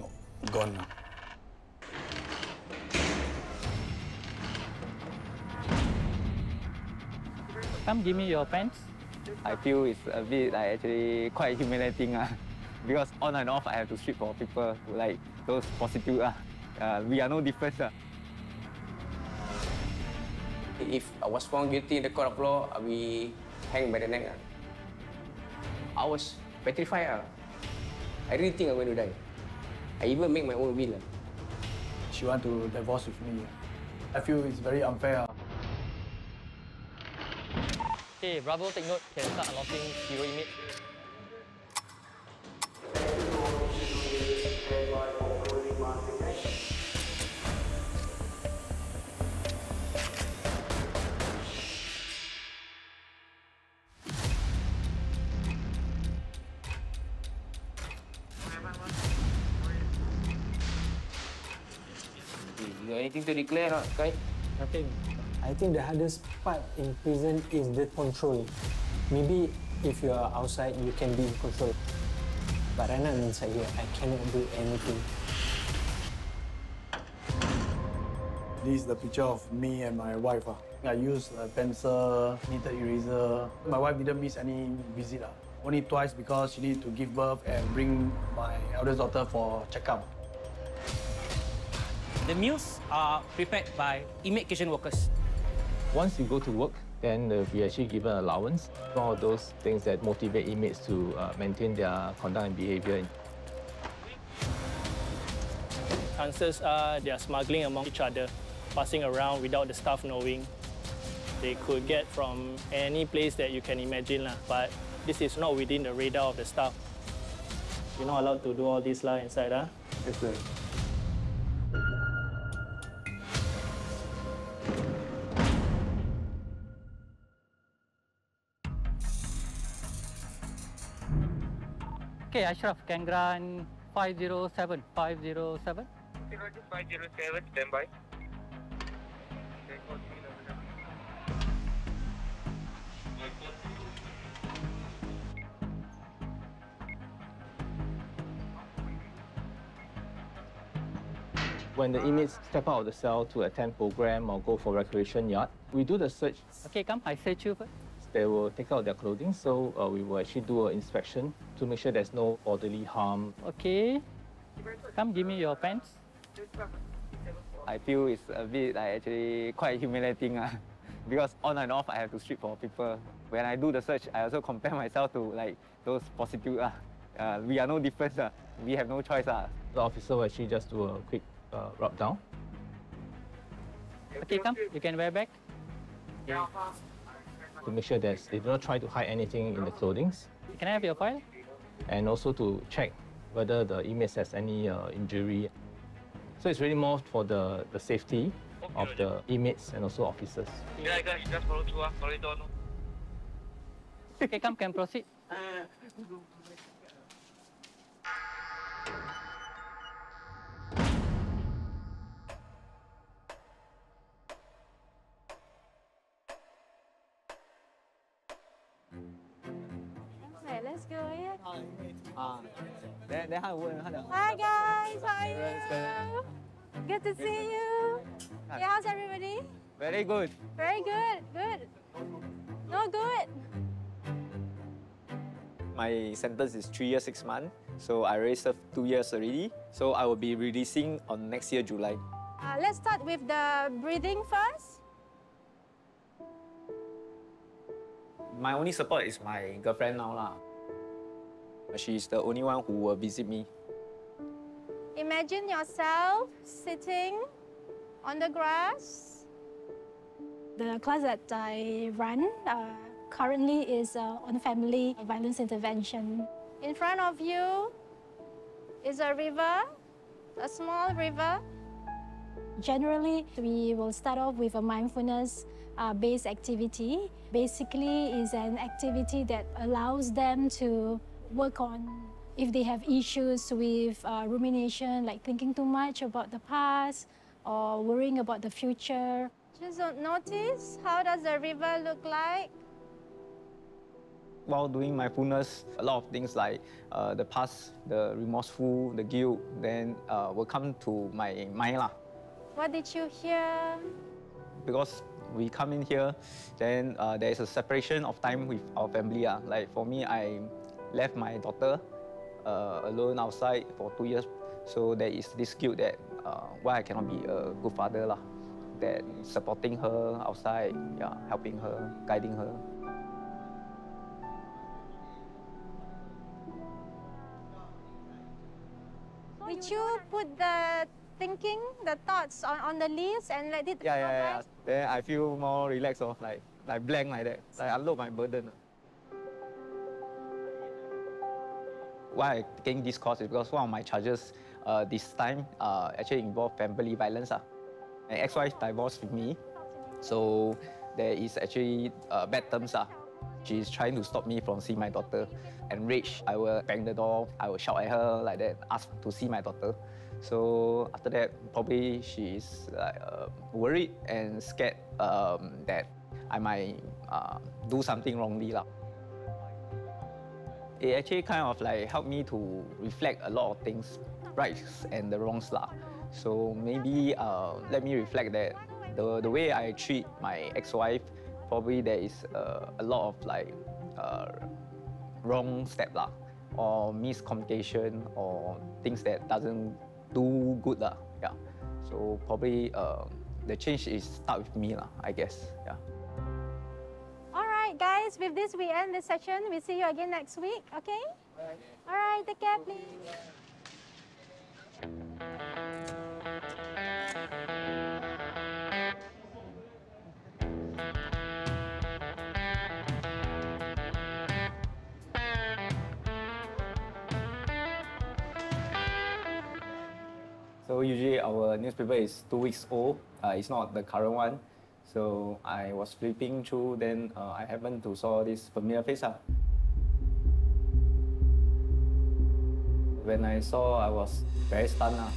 gone. Come give me your pants. I feel it's a bit like actually quite humiliating uh, because on and off I have to strip for people like those prostitutes. Uh, uh, we are no different. Uh. If I was found guilty in the court of law, I be hanged by the neck. Uh. I was petrified. Uh. I really think I'm going to die. I even make my own will. Uh. She want to divorce with me. I feel it's very unfair. Uh. Okay, Bravo, take note. Can start unlocking HERO image. You got anything to declare or not, Kai? Nothing. I think the hardest part in prison is the control. Maybe if you are outside, you can be in control. But right now I'm inside here, I cannot do anything. This is the picture of me and my wife. I used a pencil, needed eraser. My wife didn't miss any visit. Only twice because she needed to give birth and bring my eldest daughter for checkup. The meals are prepared by inmate kitchen workers. Once you go to work, then uh, we actually give an allowance. One of those things that motivate inmates to uh, maintain their conduct and behaviour. Chances are they are smuggling among each other, passing around without the staff knowing. They could get from any place that you can imagine, lah, but this is not within the radar of the staff. You're not allowed to do all this lah inside, huh? Yes, sir. Okay, Ashraf, Kangran five zero seven, five zero seven. five zero seven, stand by. When the inmates step out of the cell to attend program or go for recreation yard, we do the search. Okay, come, I search you first. They will take out their clothing, so uh, we will actually do an inspection to make sure there's no bodily harm. Okay. Come, give me your pants. I feel it's a bit like actually quite humiliating uh, because on and off I have to strip for people. When I do the search, I also compare myself to like those prostitutes. Uh. Uh, we are no different. Uh. We have no choice. Uh. The officer will actually just do a quick uh, rub down. Okay, come. You can wear back. Yeah. To make sure that they do not try to hide anything in the clothing. Can I have your file? And also to check whether the inmates has any uh, injury. So it's really more for the, the safety of the inmates and also officers. Yeah, guys, just follow through. Sorry, don't. Okay, come, can proceed. Let's go, yeah? Uh, Hi guys, how are you? Good to see you. Yeah, how's everybody? Very good. Very good, good. No good. My sentence is three years, six months. So I already served two years already. So I will be releasing on next year, July. Uh, let's start with the breathing first. My only support is my girlfriend now lah. She's the only one who will visit me. Imagine yourself sitting on the grass. The class that I run uh, currently is uh, on family violence intervention. In front of you is a river, a small river. Generally, we will start off with a mindfulness-based uh, activity. Basically, it's an activity that allows them to work on if they have issues with uh, rumination, like thinking too much about the past or worrying about the future. Just notice, how does the river look like? While doing mindfulness, a lot of things like uh, the past, the remorseful, the guilt, then uh, will come to my mind lah. What did you hear? Because we come in here, then uh, there is a separation of time with our family. Uh. Like for me, I left my daughter uh, alone outside for two years. So there is this guilt that uh, why I cannot be a good father lah. That supporting her outside, yeah, helping her, guiding her. Would you put the thinking, the thoughts on, on the leaves and let it... Yeah, yeah, yeah, yeah. Then I feel more relaxed, oh, like, like blank like that. Like I unload my burden. Why I taking this course is because one of my charges uh, this time uh, actually involved family violence. Uh. My ex-wife divorced with me, so there is actually uh, bad terms. Uh. She's trying to stop me from seeing my daughter. Enraged, I will bang the door, I will shout at her like that, ask to see my daughter. So after that, probably she's uh, worried and scared um, that I might uh, do something wrongly. Lah. It actually kind of like helped me to reflect a lot of things, rights and the wrongs. Lah. So maybe uh, let me reflect that the, the way I treat my ex-wife, probably there is uh, a lot of like uh, wrong step lah, or miscommunication or things that doesn't do good lah. Yeah. So probably uh, the change is start with me lah, I guess. Yeah. All right, guys. With this, we end this session. We see you again next week. Okay. All right. All right. Take care, please. So usually our newspaper is two weeks old. Uh, it's not the current one. So I was flipping through, then uh, I happened to saw this familiar face. Uh. When I saw, I was very stunned. Uh.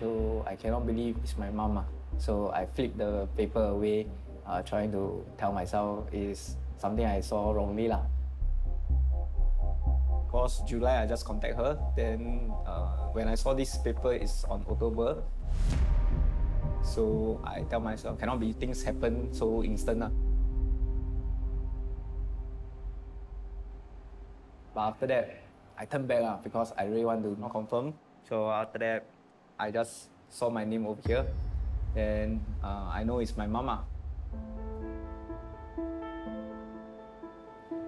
So I cannot believe it's my mom. Uh. So I flipped the paper away, uh, trying to tell myself it's something I saw wrongly. Uh. Because July, I just contact her. Then uh, when I saw this paper, it's on October. So I tell myself, cannot be things happen so instant. Uh. But after that, I turned back uh, because I really want to not confirm. So after that, I just saw my name over here. Then uh, I know it's my mama.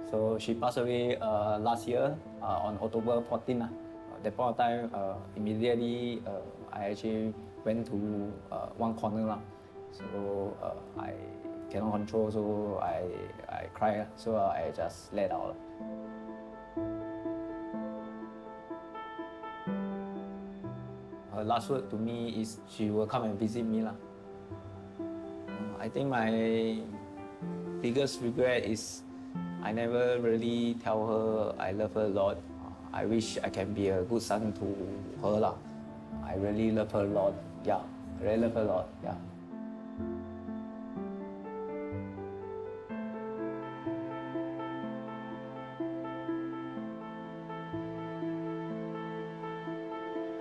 So she passed away uh, last year uh, on October fourteenth. Uh. At that point of time, uh, immediately uh, I actually went to uh, one corner. Uh. So uh, I cannot control, so I, I cried. Uh. So uh, I just let out. Her last word to me is she will come and visit me. Uh. Uh, I think my biggest regret is I never really tell her I love her a lot. I wish I can be a good son to her lah. I really love her a lot. Yeah, I really love her a lot. Yeah.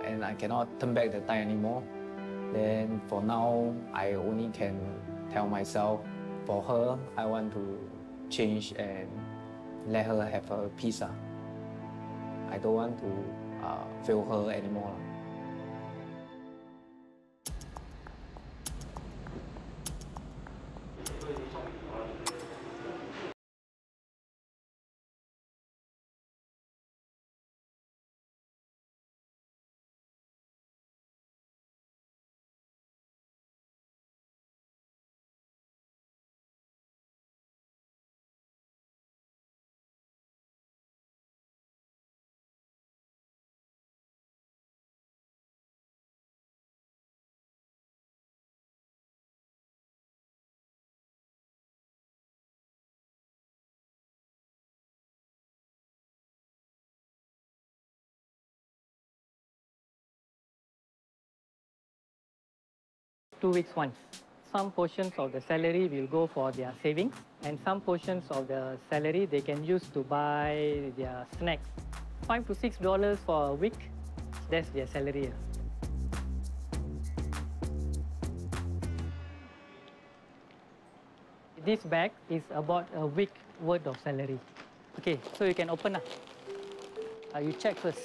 And I cannot turn back the time anymore. Then for now, I only can tell myself, for her, I want to change and let her have her peace. Uh. I don't want to uh, fail her anymore. Uh. Two weeks once. Some portions of the salary will go for their savings, and some portions of the salary they can use to buy their snacks. Five to six dollars for a week, that's their salary. This bag is about a week worth of salary. Okay, so you can open up. Uh, you check first.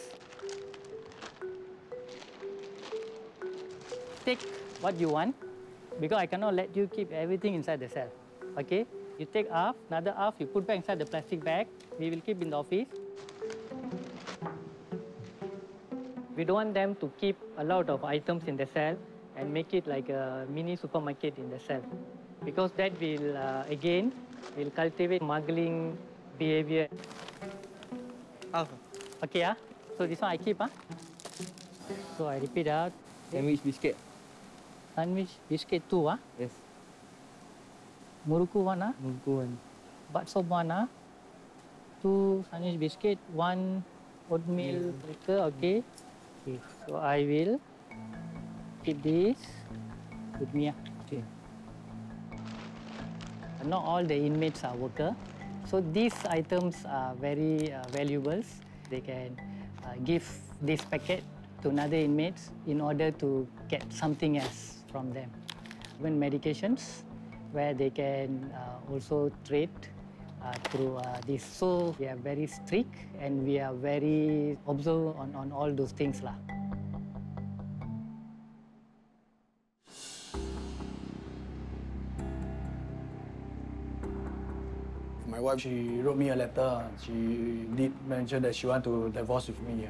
Take what you want, because I cannot let you keep everything inside the cell. Okay? You take half, another half, you put back inside the plastic bag. We will keep in the office. We don't want them to keep a lot of items in the cell and make it like a mini supermarket in the cell, because that will, uh, again, will cultivate smuggling behavior. Okay, huh? So this one I keep, huh? So I repeat out. Sandwich biscuit. Sandwich biscuit two, ah? Huh? Yes. Muruku one, ah? Huh? Muruku one. Bakso one, ah? Huh? Two sandwich biscuit, one oatmeal later, yes. Okay. Okay. So I will keep this with me, ah. Huh? Okay. Not all the inmates are worker. So these items are very uh, valuable. They can uh, give this packet to another inmates in order to get something else from them. Even medications, where they can uh, also trade uh, through uh, this. So we are very strict and we are very observant on, on all those things lah. My wife, she wrote me a letter. She did mention that she wanted to divorce with me.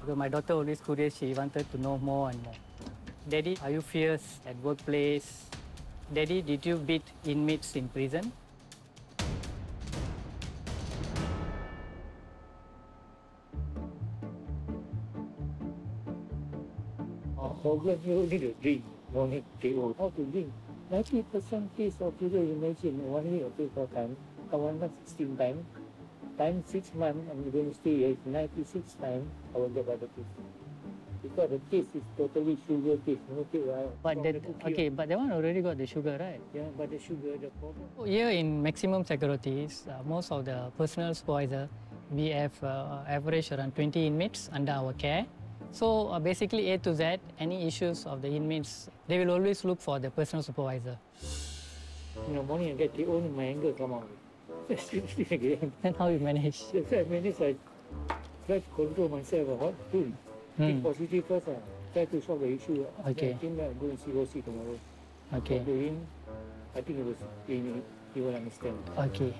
Because my daughter always curious, she wanted to know more and more. Daddy, are you fierce at workplace? Daddy, did you beat inmates in prison? Problem, you need to drink, no need to how to drink. ninety percent case of people, imagine, one week or three, four times, one month, sixteen times, times six months, I'm going to stay here, ninety-six times, I will get other people. Because the case is totally sugar case, no case. But that, okay, but that one already got the sugar, right? Yeah, but the sugar, the problem. Here in maximum securities, uh, most of the personal supervisor, we have uh, average around twenty inmates under our care. So uh, basically A to Z, any issues of the inmates, they will always look for the personal supervisor. In the morning I get the own, my anger come out. Then how you manage? Yes, I manage, I try to control myself, what to do. Think positive first, I try to solve the issue. Okay. Then I think I'm going to see Rosie tomorrow. Okay. To him, I think he will, he, he will understand. Okay.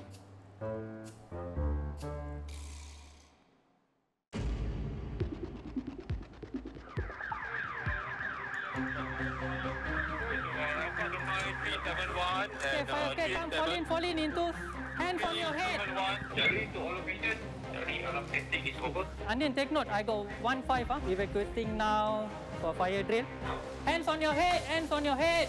Okay, five K, come, fall in, fall in, into hand from your head. Anil, take note, I go one five, huh? Evacuating now for fire drill. Hands on your head, hands on your head.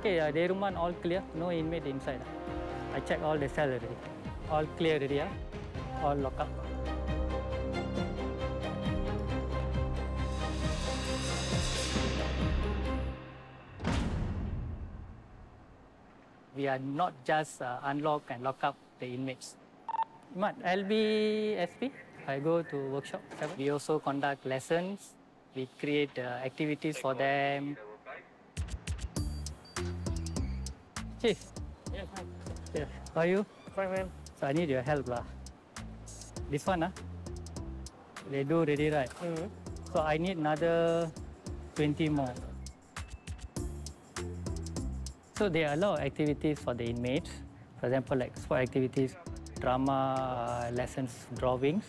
Okay, uh, day room one all clear, no inmate inside. I check all the cell already. All clear already, huh? All lock up. We are not just uh, unlock and lock up the inmates. L B S P, I go to workshop. We also conduct lessons. We create uh, activities for them. Chief. Yes, hi. Yeah. How are you? Fine, man. So I need your help, lah. This one, ah. They do ready, right? Mm-hmm. So I need another twenty more. So there are a lot of activities for the inmates. For example, like sport activities, drama, uh, lessons, drawings.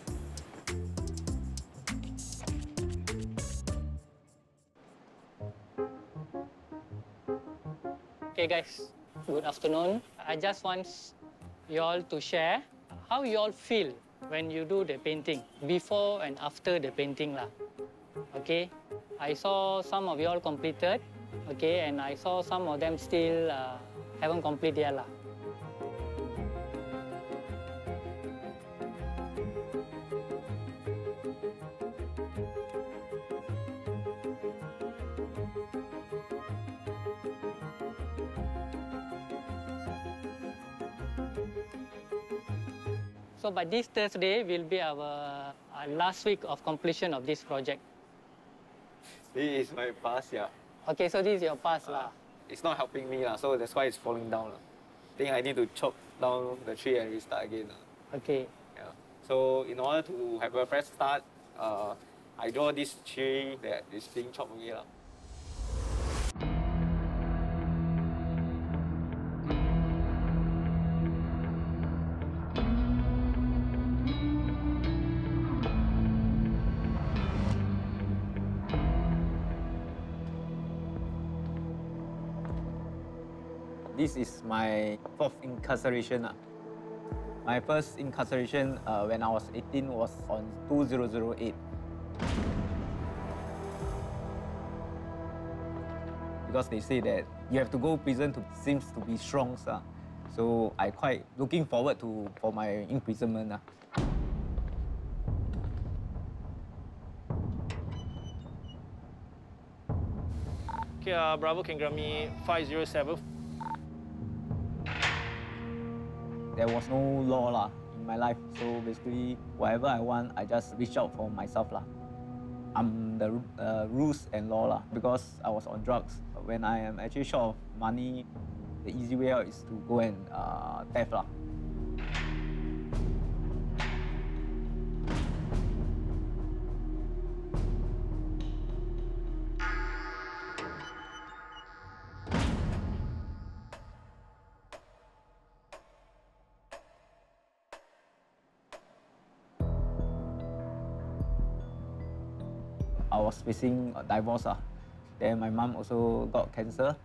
Okay guys, good afternoon. I just want you all to share how you all feel when you do the painting, before and after the painting lah. Okay, I saw some of you all completed. Okay, and I saw some of them still uh, haven't completed yet. So by this Thursday will be our, our last week of completion of this project. This is my past, yeah. Okay, so this is your past, lah. Uh, it's not helping me, lah. So that's why it's falling down, lah. I think I need to chop down the tree and restart again, lah. Okay. Yeah. So in order to have a fresh start, uh, I draw this tree that is being chopped away, lah. This is my fourth incarceration. My first incarceration uh, when I was eighteen was on two thousand eight. Because they say that you have to go to prison to seems to be strong. Uh. So I quite looking forward to for my imprisonment. Uh. Okay, uh, Bravo Kengrami five zero seven. There was no law lah, in my life, so basically whatever I want, I just reach out for myself lah. I'm the uh, rules and law lah, because I was on drugs. When I am actually short of money, the easy way out is to go and uh, theft lah. I was facing a divorce. Uh. Then my mom also got cancer.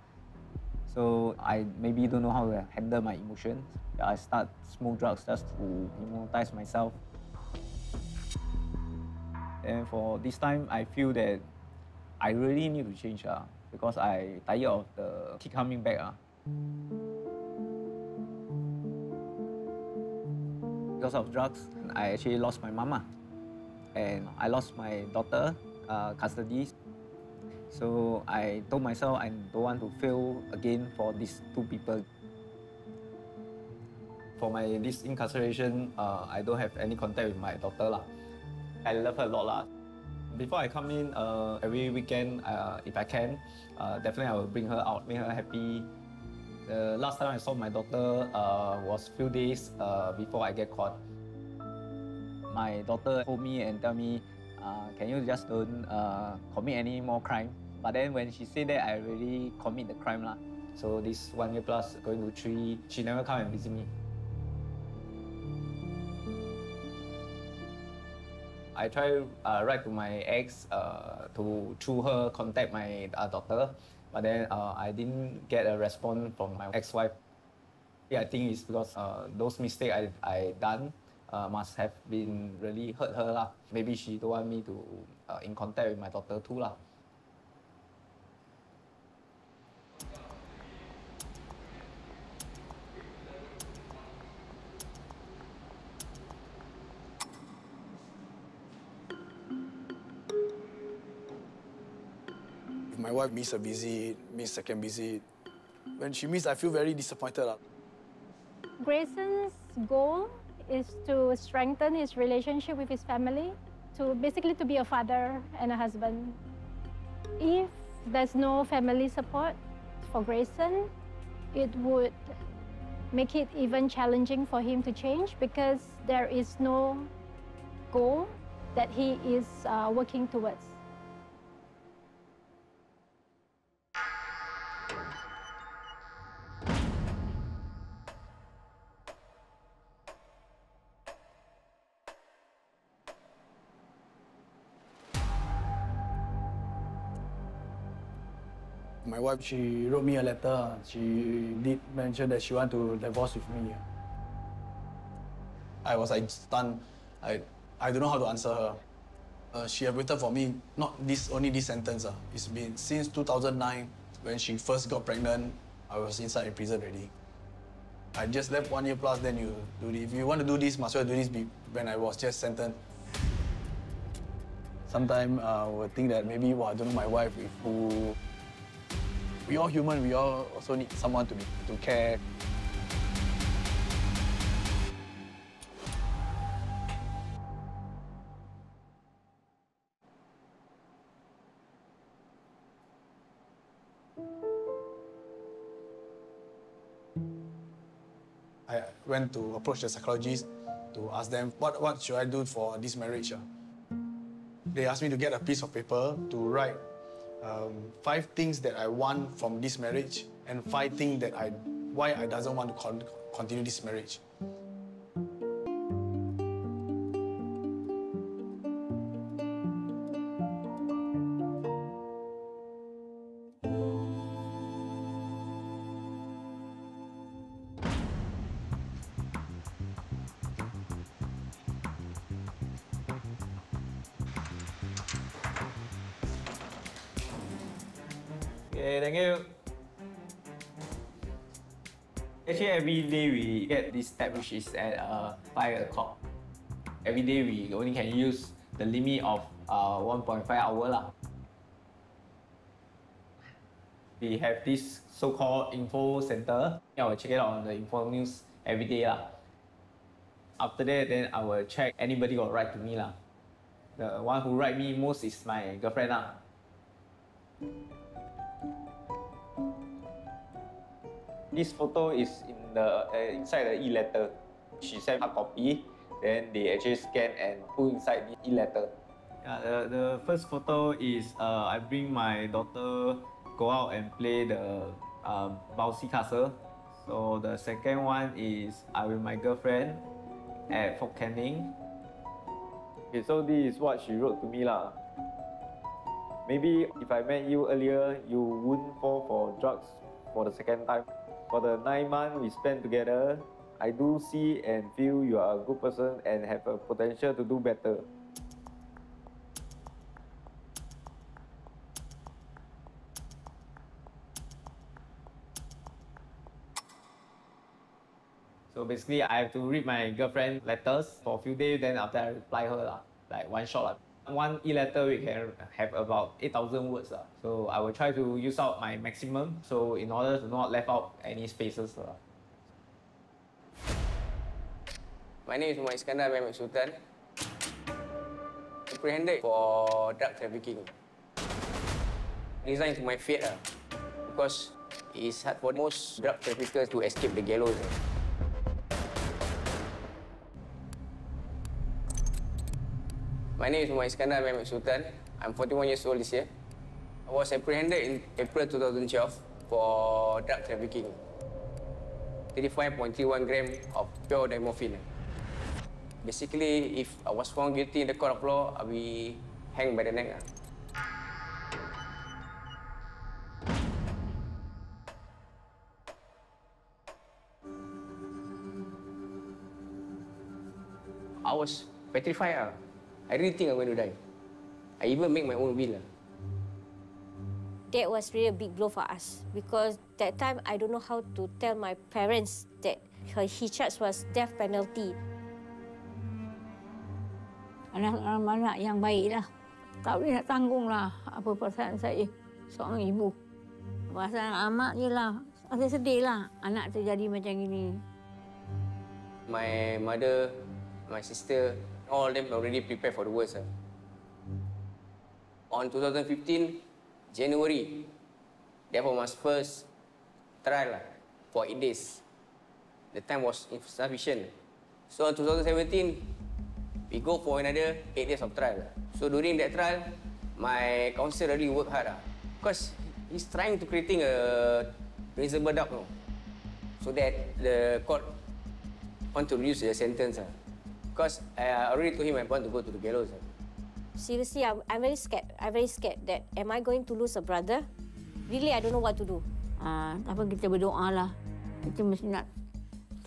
So I maybe don't know how to handle my emotions. I start smoke drugs just to immunize myself. And for this time, I feel that I really need to change uh, because I tired of the keep coming back. Uh. Because of drugs, I actually lost my mama. And I lost my daughter. Uh, custody. So I told myself I don't want to fail again for these two people. For my this incarceration, uh, I don't have any contact with my daughter lah. I love her a lot lah. Before I come in, uh, every weekend, uh, if I can, uh, definitely I will bring her out, make her happy. The last time I saw my daughter uh, was few days uh, before I get caught. My daughter told me and tell me, Uh, can you just don't uh, commit any more crime? But then when she said that, I really commit the crime lah. So this one year plus, going to three, she never come and visit me. I try uh, write to my ex uh, to through her contact my uh, daughter, but then uh, I didn't get a response from my ex-wife. Yeah, I think it's because uh, those mistakes I I done. Uh, must have been really hurt her lah. Maybe she don't want me to uh, in contact with my daughter too lah. If my wife missed a visit, missed second visit, when she missed, I feel very disappointed lah. Grayson's goal is to strengthen his relationship with his family, to basically to be a father and a husband. If there's no family support for Grayson, it would make it even challenging for him to change because there is no goal that he is uh, working towards. My wife, she wrote me a letter. She did mention that she wanted to divorce with me. I was like stunned. I, I don't know how to answer her. Uh, she had waited for me, not this, only this sentence. Uh. It's been since two thousand nine, when she first got pregnant, I was inside in prison already. I just left one year plus, then you do it. If you want to do this, must well do this when I was just sentenced. Sometimes uh, I would think that maybe, well, I don't know my wife, if who... We all human, we all also need someone to, be, to care. I went to approach the psychologist to ask them, what, what should I do for this marriage? They asked me to get a piece of paper to write Um, five things that I want from this marriage and five things that I, why I doesn't want to con continue this marriage. Okay, thank you. Actually, every day we get this step, which is at uh, five o'clock. Every day we only can use the limit of uh, one point five hours lah. We have this so-called info center. I will check it out on the info news every day lah. After that, then I will check anybody got write to me lah. The one who write me most is my girlfriend lah. This photo is in the uh, inside the e-letter. She sent a copy. Then they actually scan and put inside the e-letter. Yeah, the, the first photo is uh, I bring my daughter go out and play the uh, bouncy castle. So the second one is I with my girlfriend at Fort Canning. Okay, so this is what she wrote to me lah. Maybe if I met you earlier, you wouldn't fall for drugs for the second time. For the nine months we spent together, I do see and feel you are a good person and have a potential to do better. So basically, I have to read my girlfriend letters for a few days, then after I reply her lah, like one shot lah. One e-letter we can have about eight thousand words lah. So I will try to use out my maximum, so in order to not left out any spaces lah. My name is Mohd Iskandar Bin Sultan, apprehended for drug trafficking. Resigned to my fate uh, because it's hard for most drug traffickers to escape the gallows. Uh. My name is Mohd Iskandar Bin Sultan. I'm forty-one years old this year. I was apprehended in April two thousand twelve for drug trafficking. thirty-five point three one grams of pure dimorphine. Basically, if I was found guilty in the court of law, I'll be hanged by the neck. I was petrified. I really think I'm going to die. I even make my own will. That was really a big blow for us because that time, I don't know how to tell my parents that he charged was death penalty. Anak-anak yang baiklah. Tak boleh nak tanggunglah apa perasaan saya seorang ibu. Perasaan amat je lah. Saya sedih lah anak terjadi macam ini. My mother, my sister, all of them already prepared for the worst. On twenty fifteen, January, therefore my first trial for eight days. The time was insufficient. So in twenty seventeen, we go for another eight days of trial. So during that trial, my counsel really worked hard. Because he's trying to creating a reasonable doubt now, so that the court want to reduce the sentence. Because I already told him I want to go to the gallows. Seriously, I'm, I'm very scared. I'm very scared that am I going to lose a brother? Really, I don't know what to do. Ah, apa kita berdoa lah. Kita mesti nak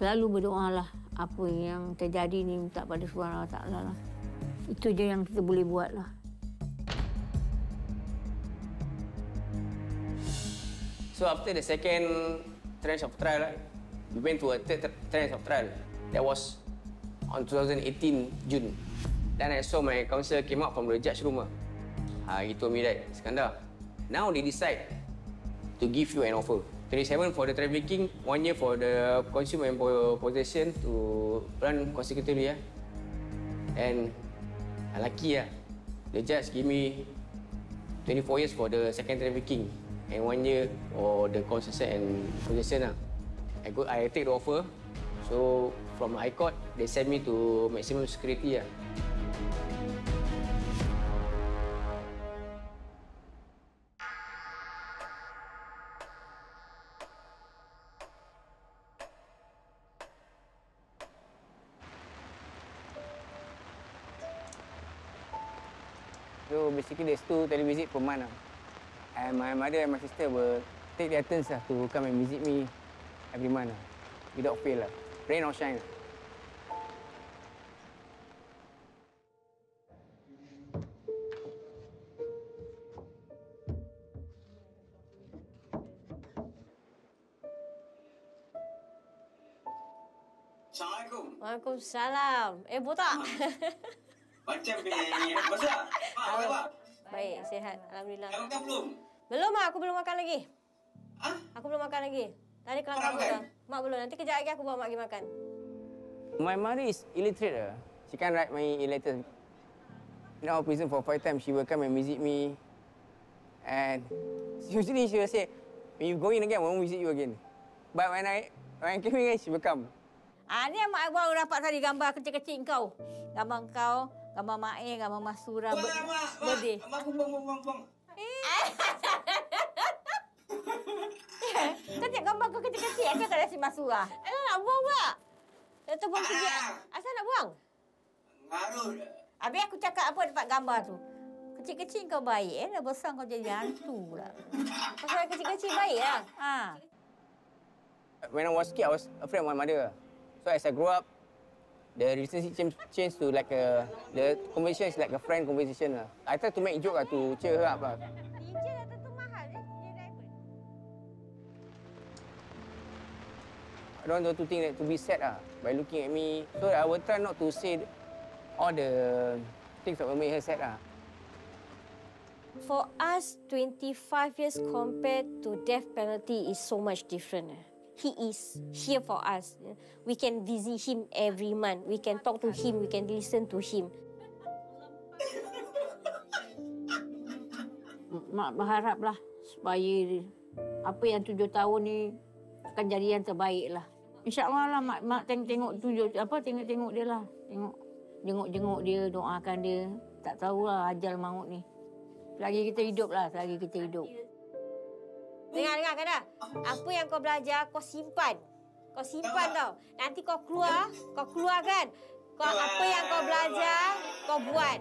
selalu berdoa lah. Apa yang terjadi ni minta pada Subhanallah Ta'ala lah. Itu je yang kita boleh buat lah. So after the second tranche of trial, right, we went to a third tranche of trial. That was on twenty eighteen June. Then I saw my counsel came out from the judge room. Uh, he told me that, Iskandar, now they decide to give you an offer. twenty-seven for the trafficking, one year for the consumer and possession to run consecutively. Yeah. And I'm lucky, yeah. The judge gave me twenty-four years for the second trafficking and one year for the consumption and possession. Yeah. I, go, I take the offer, so from the High Court, they sent me to maximum security. Yeah. So basically, there's two televisit per month. And my mother and my sister will take their turns to come and visit me every month without fail, rain or shine. Assalamualaikum. Waalaikumsalam. Eh, botak. Macam ni. Besar. Mak, baik, sihat. Alhamdulillah. Dah makan belum? Belum, Mak. Aku belum makan lagi. Hah? Aku belum makan lagi. Tadi kelakar belum. Mak belum. Nanti kejap lagi aku bawa Mak pergi makan. My mother is illiterate. She can't write my letters. In our prison for five times, she will come and visit me. And usually she will say, when you go in again, I won't visit you again. But when I when I came in, she will come. Ah, ni yang Mak baru dapat tadi, gambar kecil-kecil kau. Gambar kau, gambar Mak E, gambar Mas Surah. Mak, Mak, Mak, Mak, buang, buang, buang. Kau tengok gambar kau kecil-kecil, asal tak ada si Mas Surah. Asal nak buang pula. Itu buang kerja. Asal nak buang? Ngaruh. Habis aku cakap apa dapat gambar tu. Kecil-kecil kau baik, eh? Dah besar kau jadi hantu pula. Pasal kecil-kecil baik lah. Ha. When I was kid, I was afraid of my mother. So as I grew up, the relationship changed to like a the conversation is like a friend conversation lah. I try to make joke lah to cheer her up lah. I don't want to think that to be sad lah by looking at me. So I will try not to say all the things that will make her sad lah. For us, twenty-five years compared to death penalty is so much different. He is here for us. We can visit him every month. We can talk to him. We can listen to him. Mak berharaplah supaya apa yang tujuh tahun ni akan jadi yang terbaik lah. InsyaAllah lah Mak, mak tengok tujuh apa tengok-tengok dia lah. Tengok jenguk-jenguk dia, doakan dia. Tak tahulah ajal maut ni. Selagi kita hidup lah, selagi kita hidup. Dengar-dengar, Kada. Apa yang kau belajar, kau simpan. Kau simpan tau. Nanti kau keluar, kau keluar kan. Kau, apa yang kau belajar, kau buat.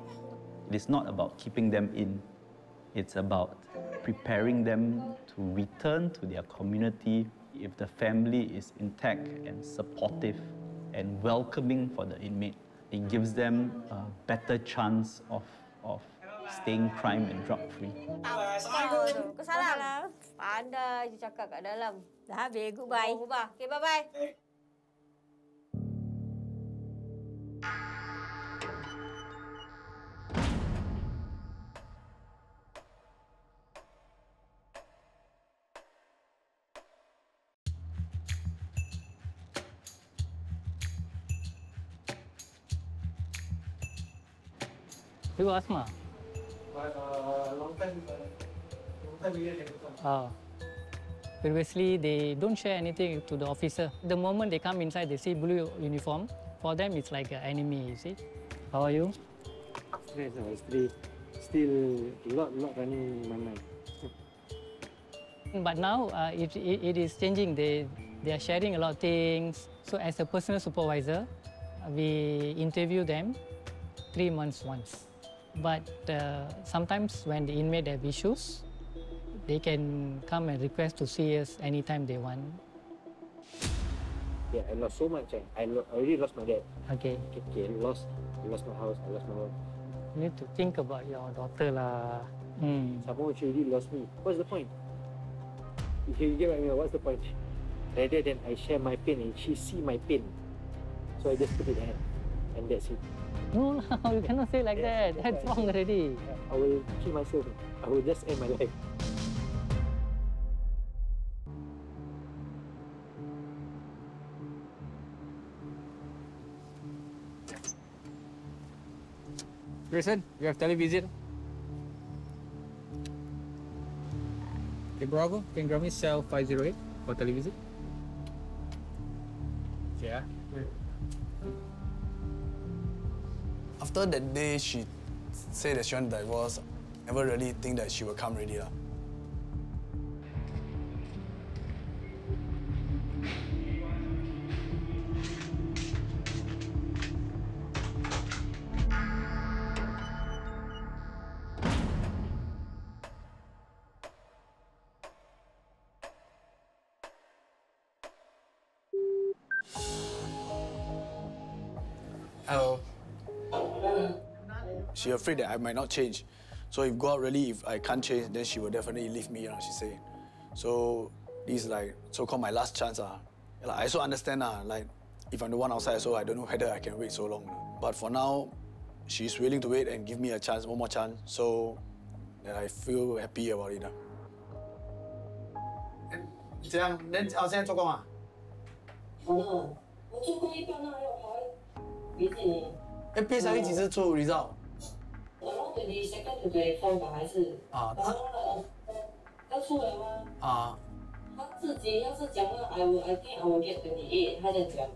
It's not about keeping them in. It's about preparing them to return to their community if the family is intact and supportive and welcoming for the inmate. It gives them a better chance of, of staying crime and drug-free. Assalamualaikum. Waalaikumsalam. Pandai je cakap kat dalam. Dah habis. Goodbye. Okay, bye-bye. You Asma? But uh, long time, long time we didn't talk. Ah. Previously, they don't share anything to the officer. The moment they come inside, they see blue uniform. For them, it's like an enemy. You see? How are you? Stress, no, still, still lot, lot running in my mind. But now, uh, it, it it is changing. They they are sharing a lot of things. So, as a personal supervisor, we interview them three months once. But uh, sometimes when the inmate have issues, they can come and request to see us anytime they want. Yeah, I lost so much. I, I already lost my dad. Okay. Okay, I lost, I lost my house, I lost my home. You need to think about your daughter lah. Mm. Someone already lost me. What's the point? If you get what I mean, what's the point? Rather than I share my pain and she see my pain, so I just put it there and that's it. No, no, you cannot say like that. That's wrong already. I will kill myself. I will just end my life. Grayson, you have television? Okay, Bravo, can you grab me cell five oh eight for television? Yeah. After that day, she said that she wanted to divorce. Never really think that she will come ready. La. Hello. She's afraid that I might not change. So if go out really, if I can't change, then she will definitely leave me, you know, she said. So this is like so-called my last chance. Uh. Like, I also understand, uh, like If I'm the one outside, so I don't know whether I can wait so long. But for now, she's willing to wait and give me a chance, one more chance, so that I feel happy about it. And then I'll send to go. Oh, P S L E 几时出 result？ around twenty second to twenty four 吧，还是啊？然后呢，要出来吗？啊。他自己要是讲了 ，I will I think I will get twenty eight， 他在讲。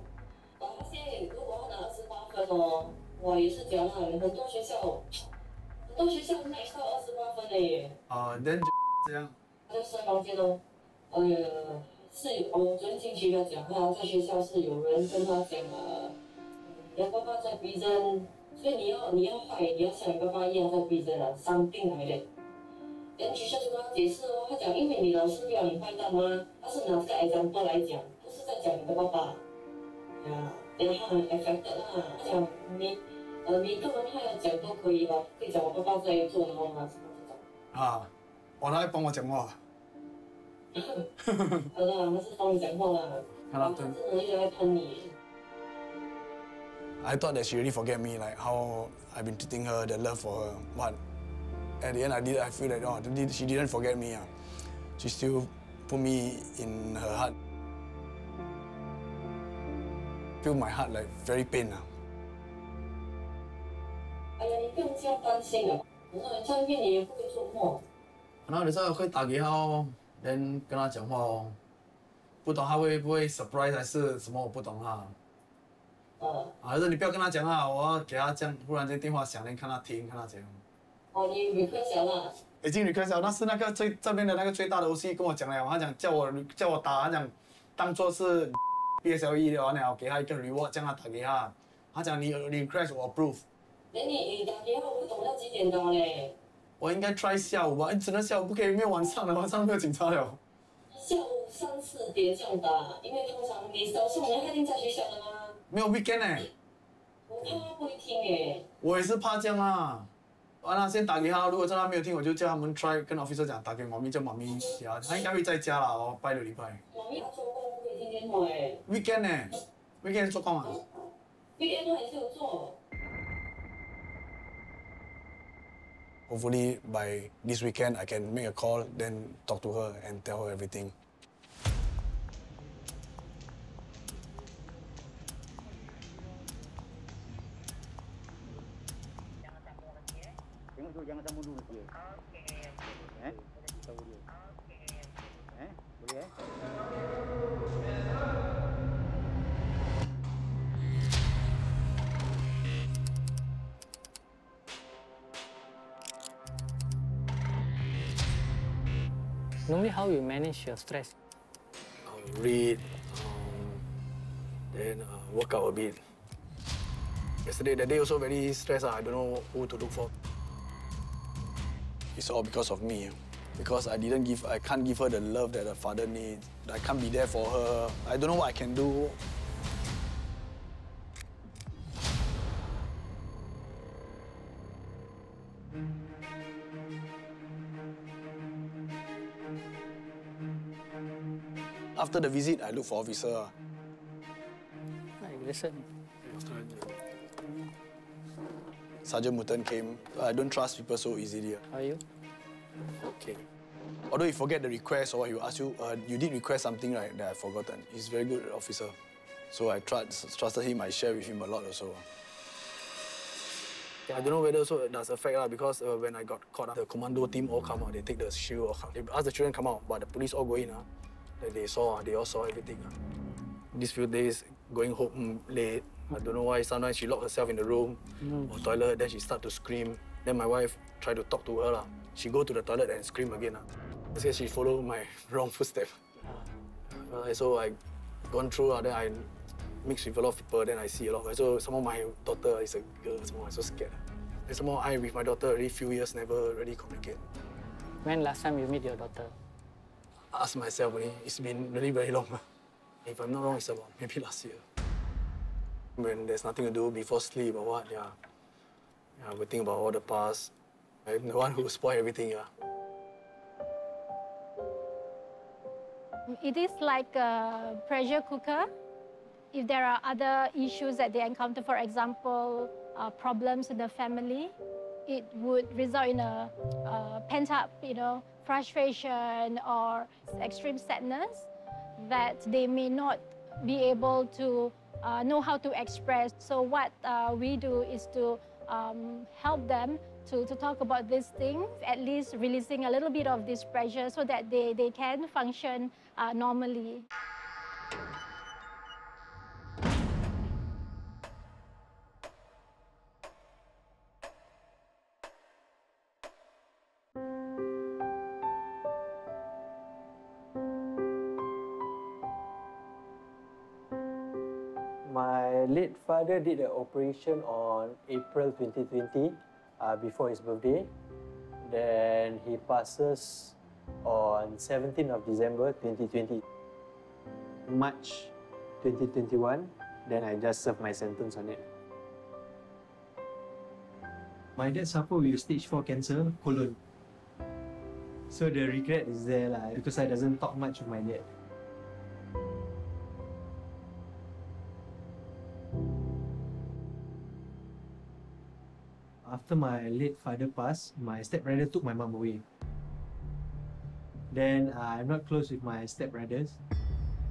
然后现在如果他拿二十八分哦，我也是讲了，很多学校，很多学校 match 到二十八分的耶。啊，那这样。他就升房间喽，呃，是有我昨天进去要讲话，在学校是有人跟他讲呃，你爸爸在逼真。 所以你要你要坏，你要像你爸爸一样在逼着人伤病来的。跟学校就跟他解释哦，他讲因为你老师不要你坏蛋嘛，他是拿这个 example 来讲，不是在讲你的爸爸。呀，然后很 affected 啦，他讲你呃你跟我他要讲都可以吧，可以讲我爸爸在做什么嘛，什么这种。啊，我来帮我讲话。好啦，他是帮你讲话啦。好啦，对。他真的来喷你。 I thought that she really forget me, like how I've been treating her, the love for her. But at the end, I did. I feel that oh, she didn't forget me. Uh. She still put me in her heart. Feel my heart like very pain. Uh. 哎呀，你更加担心了。我说人家骗你也不会做梦。然后有时候会打给他哦，跟跟他讲话哦，不懂他会不会 surprise 还是什么，我不懂啊。 呃，啊，就是你不要跟他讲啊，我给他这样，忽然间电话响了，看他听，看他讲。哦，你你开小了。已经你开小，那是那个最这边的那个最大的 O C 跟我讲了，他讲叫我叫我打，他讲当做是 P S L E 的完了，给他一个 reward， 这样他打给他，他讲你你 crash 我 approve。那你你打给我，我不懂要几点打嘞？我应该 try 下午吧，只能下午不可以，没有晚上了，晚上没有警察了。下午三四点这样打，因为通常你早上人家已经在学校了吗？ 没有 weekend 哎、欸，我怕他不会听哎、欸，我也是怕这样啊。完了，先打给他，如果真的没有听，我就叫他们 try 跟 officer 讲，打给妈咪叫妈咪啊，他应该会在家啦哦，拜六礼拜。妈咪做工不会听电话哎。weekend 哎、欸、，weekend 做工啊 ？weekend 还是有做。Hopefully by this weekend I can make a call, then talk to her and tell her everything. Jangan sambung dulu dia. Okey. Eh? Tahu dia. Okey. Eh? Boleh eh? Normally how you manage your stress? I'll read, um, then uh, work out a bit. Yesterday, that day also very stressed. I don't know who to look for. It's all because of me, because I didn't give, I can't give her the love that her father needs. I can't be there for her. I don't know what I can do. After the visit, I look for officer. I listen. Sergeant Muten came. I don't trust people so easily. Are you? Okay. Although you forget the request or he will ask you, uh, you did request something right that I've forgotten. He's a very good officer. So I trust, trusted him, I share with him a lot also. Yeah, I don't know whether so it does affect uh, because uh, when I got caught, uh, the commando team all come out, they take the shield, uh, they ask the children come out, but the police all go in. Uh, they saw, uh, they all saw everything. Uh. These few days, going home late, I don't know why, sometimes she locked herself in the room mm. or toilet, then she started to scream. Then my wife tried to talk to her. La. She go to the toilet and scream again. La. So she followed my wrong footstep. Uh, so I gone through, uh, then I mix with a lot of people, then I see a lot. So somehow my daughter is a girl, somehow I'm so scared. And somehow I, with my daughter, already few years, never really communicate. When last time you meet your daughter? I asked myself, it's been really very long. If I'm not wrong, it's about maybe last year. When there's nothing to do before sleep or what, yeah. Yeah, we think about all the past. I'm the one who spoils everything, yeah. It is like a pressure cooker. if there are other issues that they encounter, for example, uh, problems in the family, it would result in a uh, pent-up, you know, frustration or extreme sadness that they may not be able to uh, know how to express. So what uh, we do is to um, help them to, to talk about these things, at least releasing a little bit of this pressure so that they, they can function uh, normally. My father did an operation on April twenty twenty, uh, before his birthday. Then he passes on seventeenth of December twenty twenty. March twenty twenty-one, then I just served my sentence on it. My dad suffered with stage four cancer, colon. So the regret is there lah, because I doesn't talk much with my dad. After my late father passed, my stepbrother took my mum away. Then uh, I'm not close with my stepbrothers.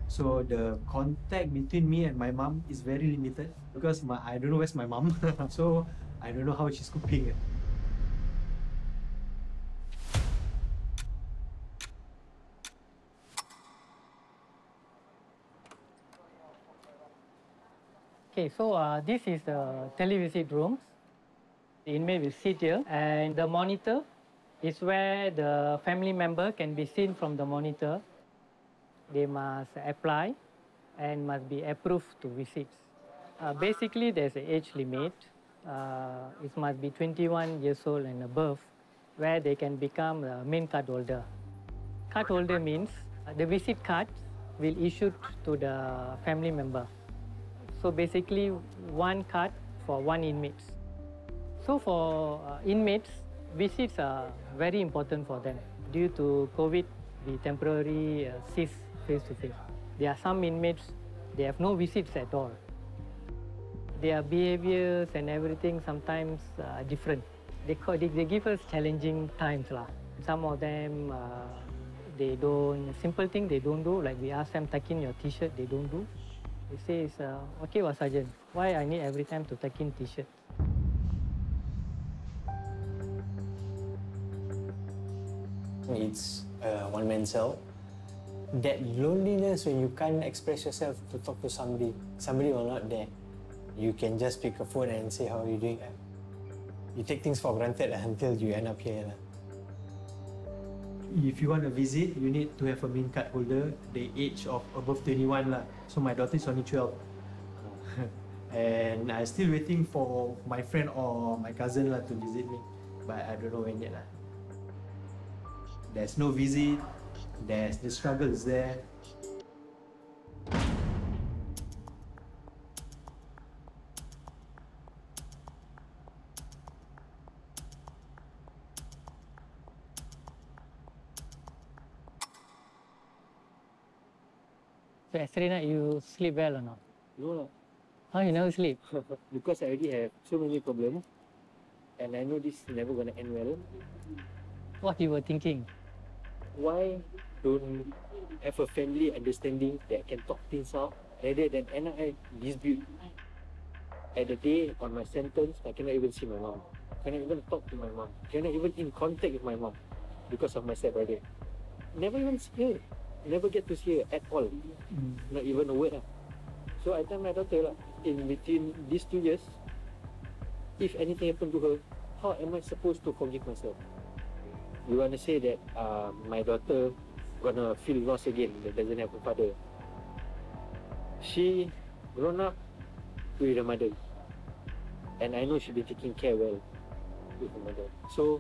So the contact between me and my mum is very limited because my, I don't know where's my mum. So I don't know how she's coping. Okay, so uh, this is the televisit rooms. The inmate will sit here, and the monitor is where the family member can be seen from the monitor. They must apply and must be approved to visit. Uh, basically, there's an age limit. Uh, it must be twenty-one years old and above, where they can become a main card holder. Card holder means the visit card will be issued to the family member. So basically, one card for one inmate. So for uh, inmates, visits are very important for them. Due to COVID, we temporarily uh, cease face-to-face. There are some inmates, they have no visits at all. Their behaviors and everything sometimes are uh, different. They, call, they, they give us challenging times lah. Some of them, uh, they don't, simple thing they don't do, like we ask them, tuck in your T-shirt, they don't do. They say, it's, uh, okay, well, Sergeant, why I need every time to tuck in T-shirt? It's a one-man cell. That loneliness when you can't express yourself to talk to somebody, somebody will not there. You can just pick a phone and say, how are you doing? You take things for granted until you end up here. If you want to visit, you need to have a main card holder, the age of above twenty-one. So my daughter is only twelve. And I'm still waiting for my friend or my cousin to visit me. But I don't know when yet. There's no visit, there's the struggles there. So yesterday night you sleep well or not? No lah. How you never sleep? Because I already have so many problems and I know this is never going to end well. What you were thinking? Why don't have a family understanding that can talk things out rather than end up dispute? At the day on my sentence, I cannot even see my mom. I cannot even talk to my mom. I cannot even in contact with my mom because of my stepbrother. Never even see her. Never get to see her at all. Mm. Not even a word. Lah. So I tell my daughter, lah, in between these two years, if anything happened to her, how am I supposed to forgive myself? You want to say that uh, my daughter gonna feel lost again, that doesn't have a father. She grown up with her mother. And I know she'll be taking care well with her mother. So,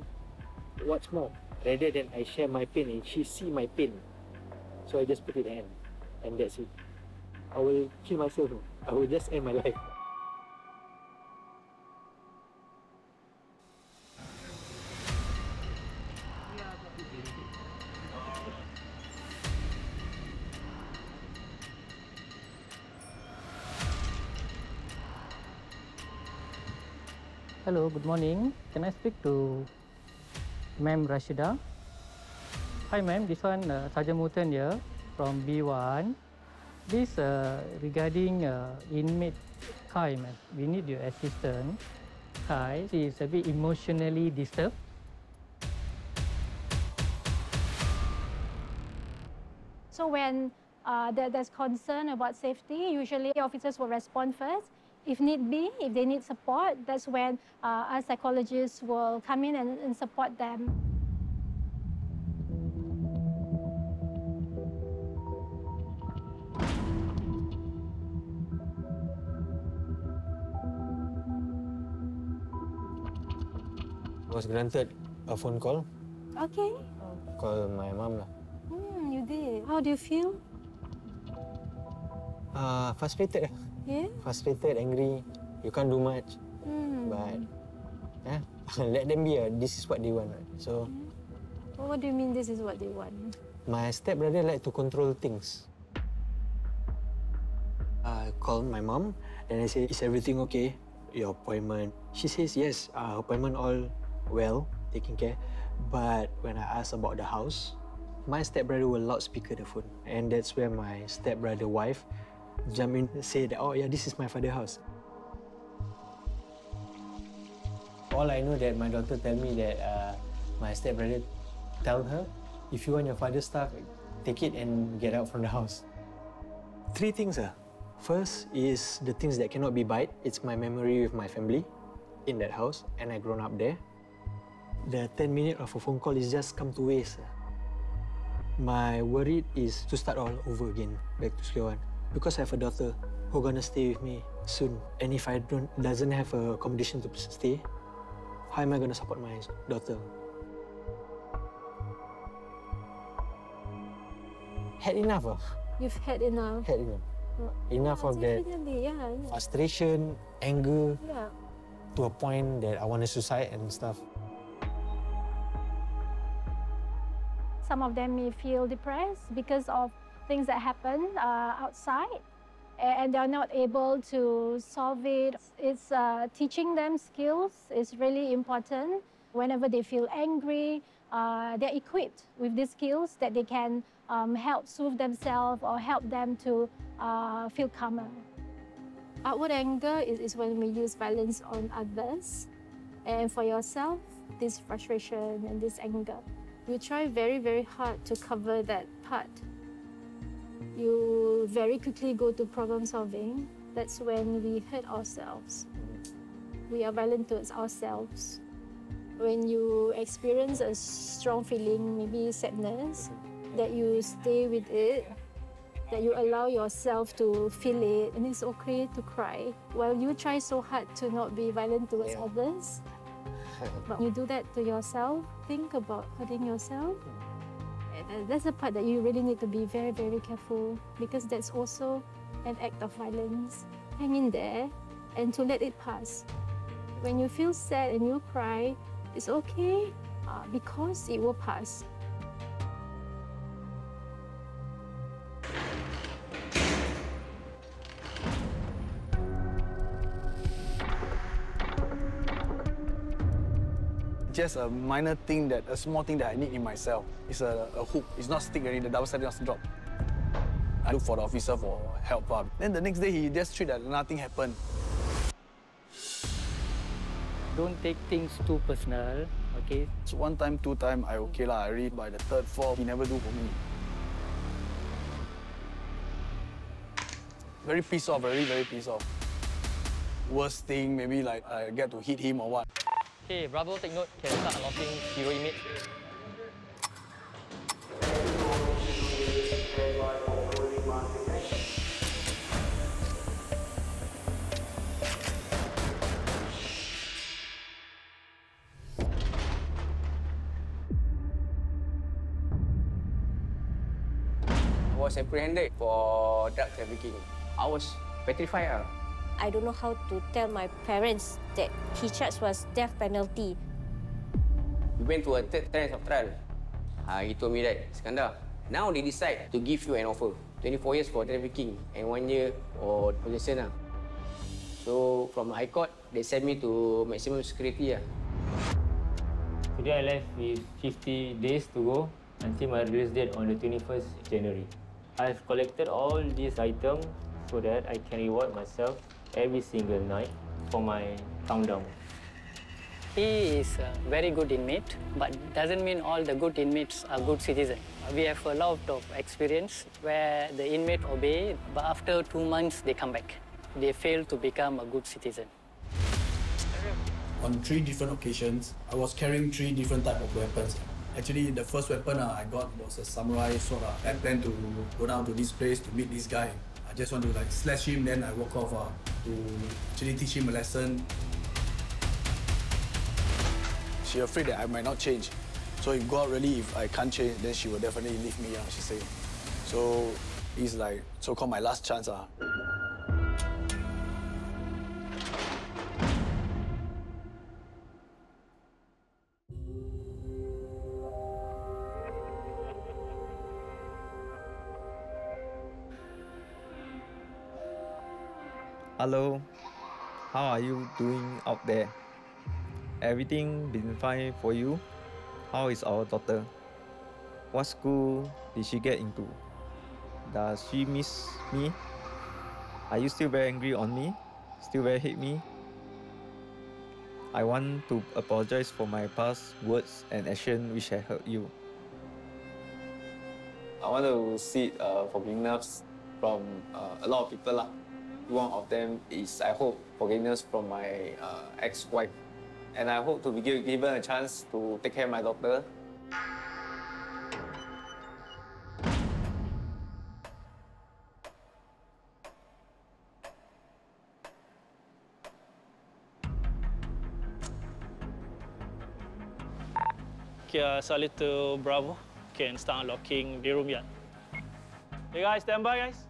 what's more? Rather than I share my pain and she see my pain, so I just put it in. And that's it. I will kill myself. I will just end my life. Hello, good morning. Can I speak to Ma'am Rashida? Hi ma'am, this one uh, Sergeant Muten here from B one. This uh, regarding uh, inmate Kai, ma'am. We need your assistance. Kai, she is a bit emotionally disturbed. So when uh, there, there's concern about safety, usually officers will respond first. If need be, if they need support, that's when uh, our psychologists will come in and, and support them. I was granted a phone call. Okay. Call my mom lah. Hmm, you did. How do you feel? Uh, frustrated. Yeah? Frustrated, angry, you can't do much. Mm. But yeah, let them be. Uh, this is what they want. Right? So, yeah. Well, what do you mean this is what they want? My stepbrother like to control things. I called my mom and I said, is everything okay? Your appointment? She says, yes, uh, appointment all well, taking care. But when I asked about the house, my stepbrother will loudspeaker the phone. And that's where my stepbrother wife jump in and say that, oh yeah, this is my father's house. All I know that my daughter tell me that uh, my stepbrother tell her, if you want your father's stuff, take it and get out from the house. Three things. Uh. First is the things that cannot be bought. It's my memory with my family in that house, and I grown up there. The ten minutes of a phone call is just come to waste. My worry is to start all over again, back to square one. Because I have a daughter who's gonna stay with me soon. And if I don't doesn't have a accommodation to stay, how am I gonna support my daughter? Had enough of. You've had enough? Had enough. Well, enough yeah, of that yeah, yeah. frustration, anger, yeah. to a point that I want to suicide and stuff. Some of them may feel depressed because of things that happen uh, outside, and they're not able to solve it. It's uh, teaching them skills is really important. Whenever they feel angry, uh, they're equipped with these skills that they can um, help soothe themselves or help them to uh, feel calmer. Outward anger is, is when we use violence on others, and for yourself, this frustration and this anger. We try very, very hard to cover that part. You very quickly go to problem solving. That's when we hurt ourselves. We are violent towards ourselves. When you experience a strong feeling, maybe sadness, that you stay with it, that you allow yourself to feel it, and it's okay to cry. Well, you try so hard to not be violent towards yeah. others, but you do that to yourself. Think about hurting yourself. That's the part that you really need to be very, very careful, because that's also an act of violence. Hang in there and to let it pass. When you feel sad and you cry, it's okay uh, because it will pass. Just a minor thing, that a small thing that I need in myself. It's a, a hook. It's not stick already. The double side doesn't drop. I look for the officer for help. Up. Then the next day he just treat that nothing happened. Don't take things too personal, okay? So one time, two time, I okay lah. I read by the third, fourth, he never do for me. Very pissed off. Very very pissed off. Worst thing maybe like I get to hit him or what. Okay, Bravo, take note. Can start unlocking HERO image. I was apprehended for drug trafficking. I was petrified. Uh. I don't know how to tell my parents that he charged was death penalty. We went to a third trial of trial. Uh, he told me that, Iskandar, now they decide to give you an offer. twenty-four years for trafficking and one year for possession. Uh. So from the High Court, they sent me to maximum security. Yeah. Today I left with fifty days to go until my release date on the twenty-first of January. I've collected all these items so that I can reward myself every single night for my countdown. He is a very good inmate, but doesn't mean all the good inmates are good citizens. We have a lot of experience where the inmate obey, but after two months they come back. They fail to become a good citizen. On three different occasions, I was carrying three different types of weapons. Actually, the first weapon I got was a samurai sword. I planned to go down to this place to meet this guy. I just want to like slash him, then I walk off uh, to actually teach him a lesson. She's afraid that I might not change. So if go out really, if I can't change, then she will definitely leave me, uh, she said. So it's like so-called my last chance. Uh. Hello, how are you doing out there? Everything been fine for you? How is our daughter? What school did she get into? Does she miss me? Are you still very angry on me? Still very hate me? I want to apologize for my past words and action which have hurt you. I want to see it uh, for forgiveness from uh, a lot of people lah. One of them is, I hope, forgiveness from my uh, ex-wife. And I hope to be given a chance to take care of my daughter. Okay, uh, solid to Bravo. Can start unlocking the room yet. Hey guys, stand by guys.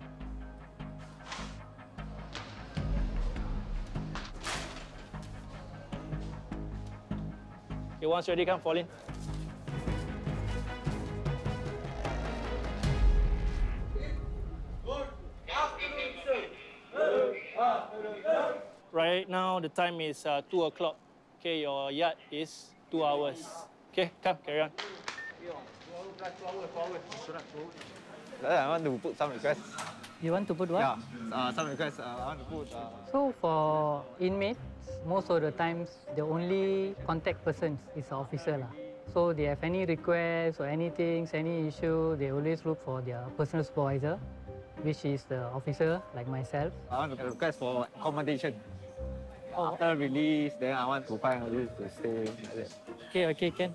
Okay, once you're ready, come fall in. Right now, the time is uh, two o'clock. Okay, your yard is two hours. Okay, come, carry on. I want to put some requests. You want to put what? Yeah, uh, some requests. Uh, I want to put... Uh... So for inmates, most of the times, the only contact person is the officer. La. So they have any requests or anything, any issue, they always look for their personal supervisor, which is the officer, like myself. I want to request for accommodation. Oh. After release, then I want to find a place to stay. Like okay, okay, can.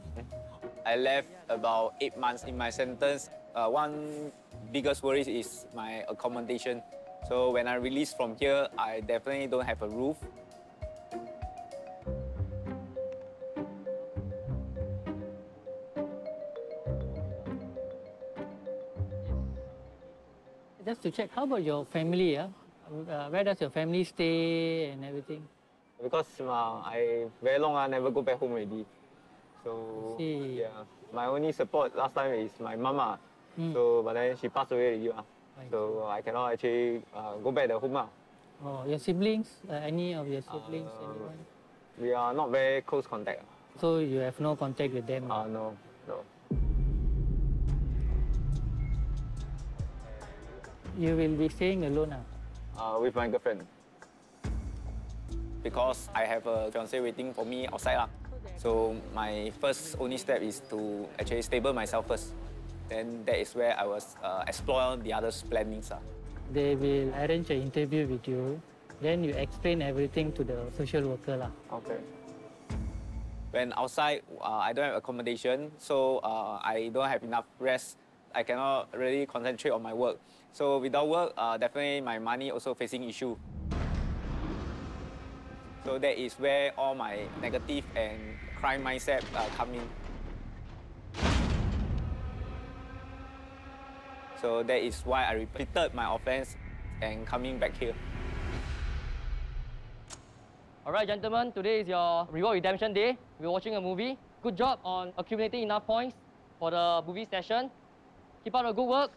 I left about eight months in my sentence. Uh, one biggest worry is my accommodation. So when I release from here, I definitely don't have a roof. Just to check, how about your family? Yeah? Uh, where does your family stay and everything? Because uh, I very long I never go back home already. So see. Yeah, my only support last time is my mama. Mm. So but then she passed away already. Uh. Right. So I cannot actually uh, go back to home. Uh. Oh, your siblings? Uh, any of your siblings? Uh, anyone? We are not very close contact. So you have no contact with them? Uh, no, no. You will be staying alone? Uh? Uh, with my girlfriend. Because I have a fiancé waiting for me outside. Uh. So my first only step is to actually stable myself first. Then that is where I was uh, explore the others' plannings. Uh. They will arrange an interview with you. Then you explain everything to the social worker. Uh. Okay. When outside, uh, I don't have accommodation, so uh, I don't have enough rest. I cannot really concentrate on my work. So without work, uh, definitely my money also facing issue. So that is where all my negative and crime mindset uh, come in. So that is why I repeated my offense and coming back here. All right, gentlemen, today is your reward redemption day. We're watching a movie. Good job on accumulating enough points for the movie session. Keep up the good work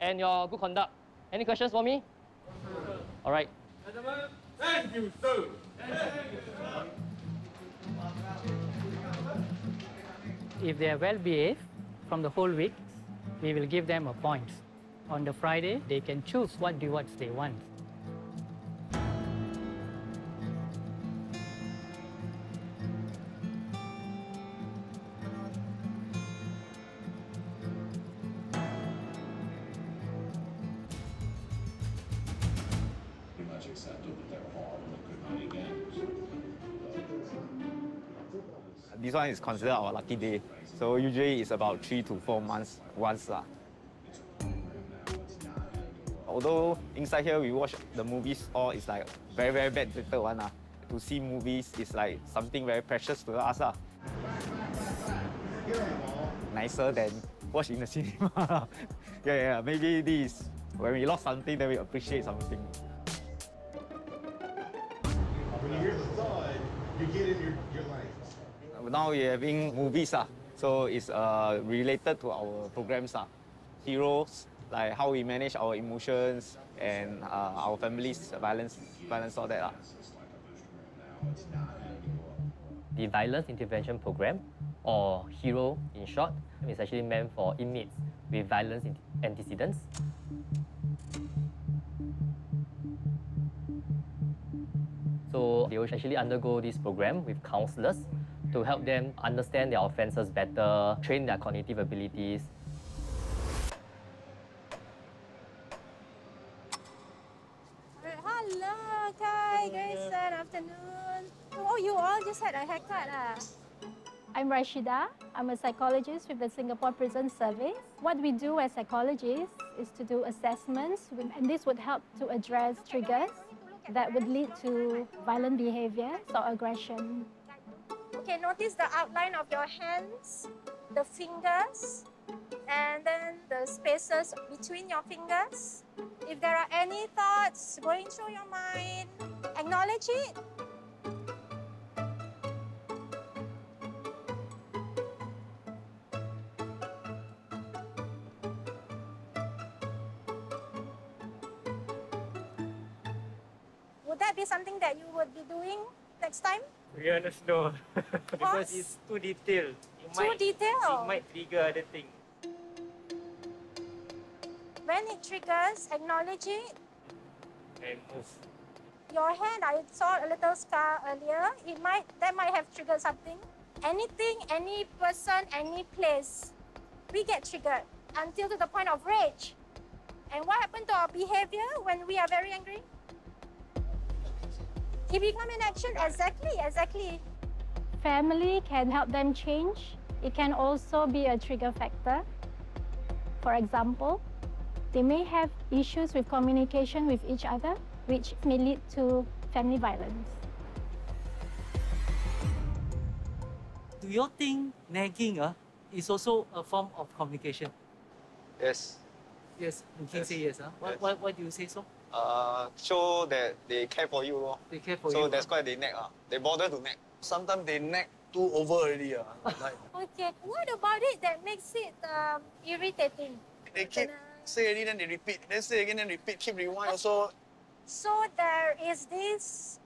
and your good conduct. Any questions for me? All right. Gentlemen. Thank you, sir. Thank you, sir. If they are well behaved from the whole week, we will give them a point. On the Friday, they can choose what rewards they want. This one is considered our lucky day. So usually it's about three to four months once. Uh. Although inside here we watch the movies, all is like very, very bad directed one. Uh. To see movies is like something very precious to us. Uh. Nicer than watch in the cinema. yeah, yeah, maybe this. When we lost something, then we appreciate something. When you hear the thought, you get in your, your life. Now we're having movies, ah. So it's uh, related to our programs. Ah. Heroes, like how we manage our emotions and uh, our families, violence, violence, all that. Ah. The Violence Intervention Program, or HERO in short, is actually meant for inmates with violence antecedents. So they will actually undergo this program with counsellors to help them understand their offences better, train their cognitive abilities. Hello, Kai, Grayson, afternoon. Oh, you all just had a haircut, ah? I'm Rashida. I'm a psychologist with the Singapore Prison Service. What we do as psychologists is to do assessments, and this would help to address triggers that would lead to violent behaviours or aggression. Okay, notice the outline of your hands, the fingers, and then the spaces between your fingers. If there are any thoughts going through your mind, acknowledge it. Would that be something that you would be doing next time? We honestly know because it's too detailed. It too might, detailed? It might trigger other things. When it triggers, acknowledge it. And move. Your hand, I saw a little scar earlier. It might, that might have triggered something. Anything, any person, any place, we get triggered until to the point of rage. And what happened to our behavior when we are very angry? It becomes an action, exactly, exactly. Family can help them change. It can also be a trigger factor. For example, they may have issues with communication with each other, which may lead to family violence. Do you think nagging uh, is also a form of communication? Yes. Yes, you can yes. say yes. Huh? Why, yes. Why, why do you say so? Uh, show that they care for you. Uh. They care for so you. So that's uh. why they nag. Uh. They bother to nag. Sometimes they nag too over already. Uh. Like. Okay, what about it that makes it um, irritating? They keep and, uh, say already, then they repeat. Then say again, then repeat. Keep rewind also. So there is this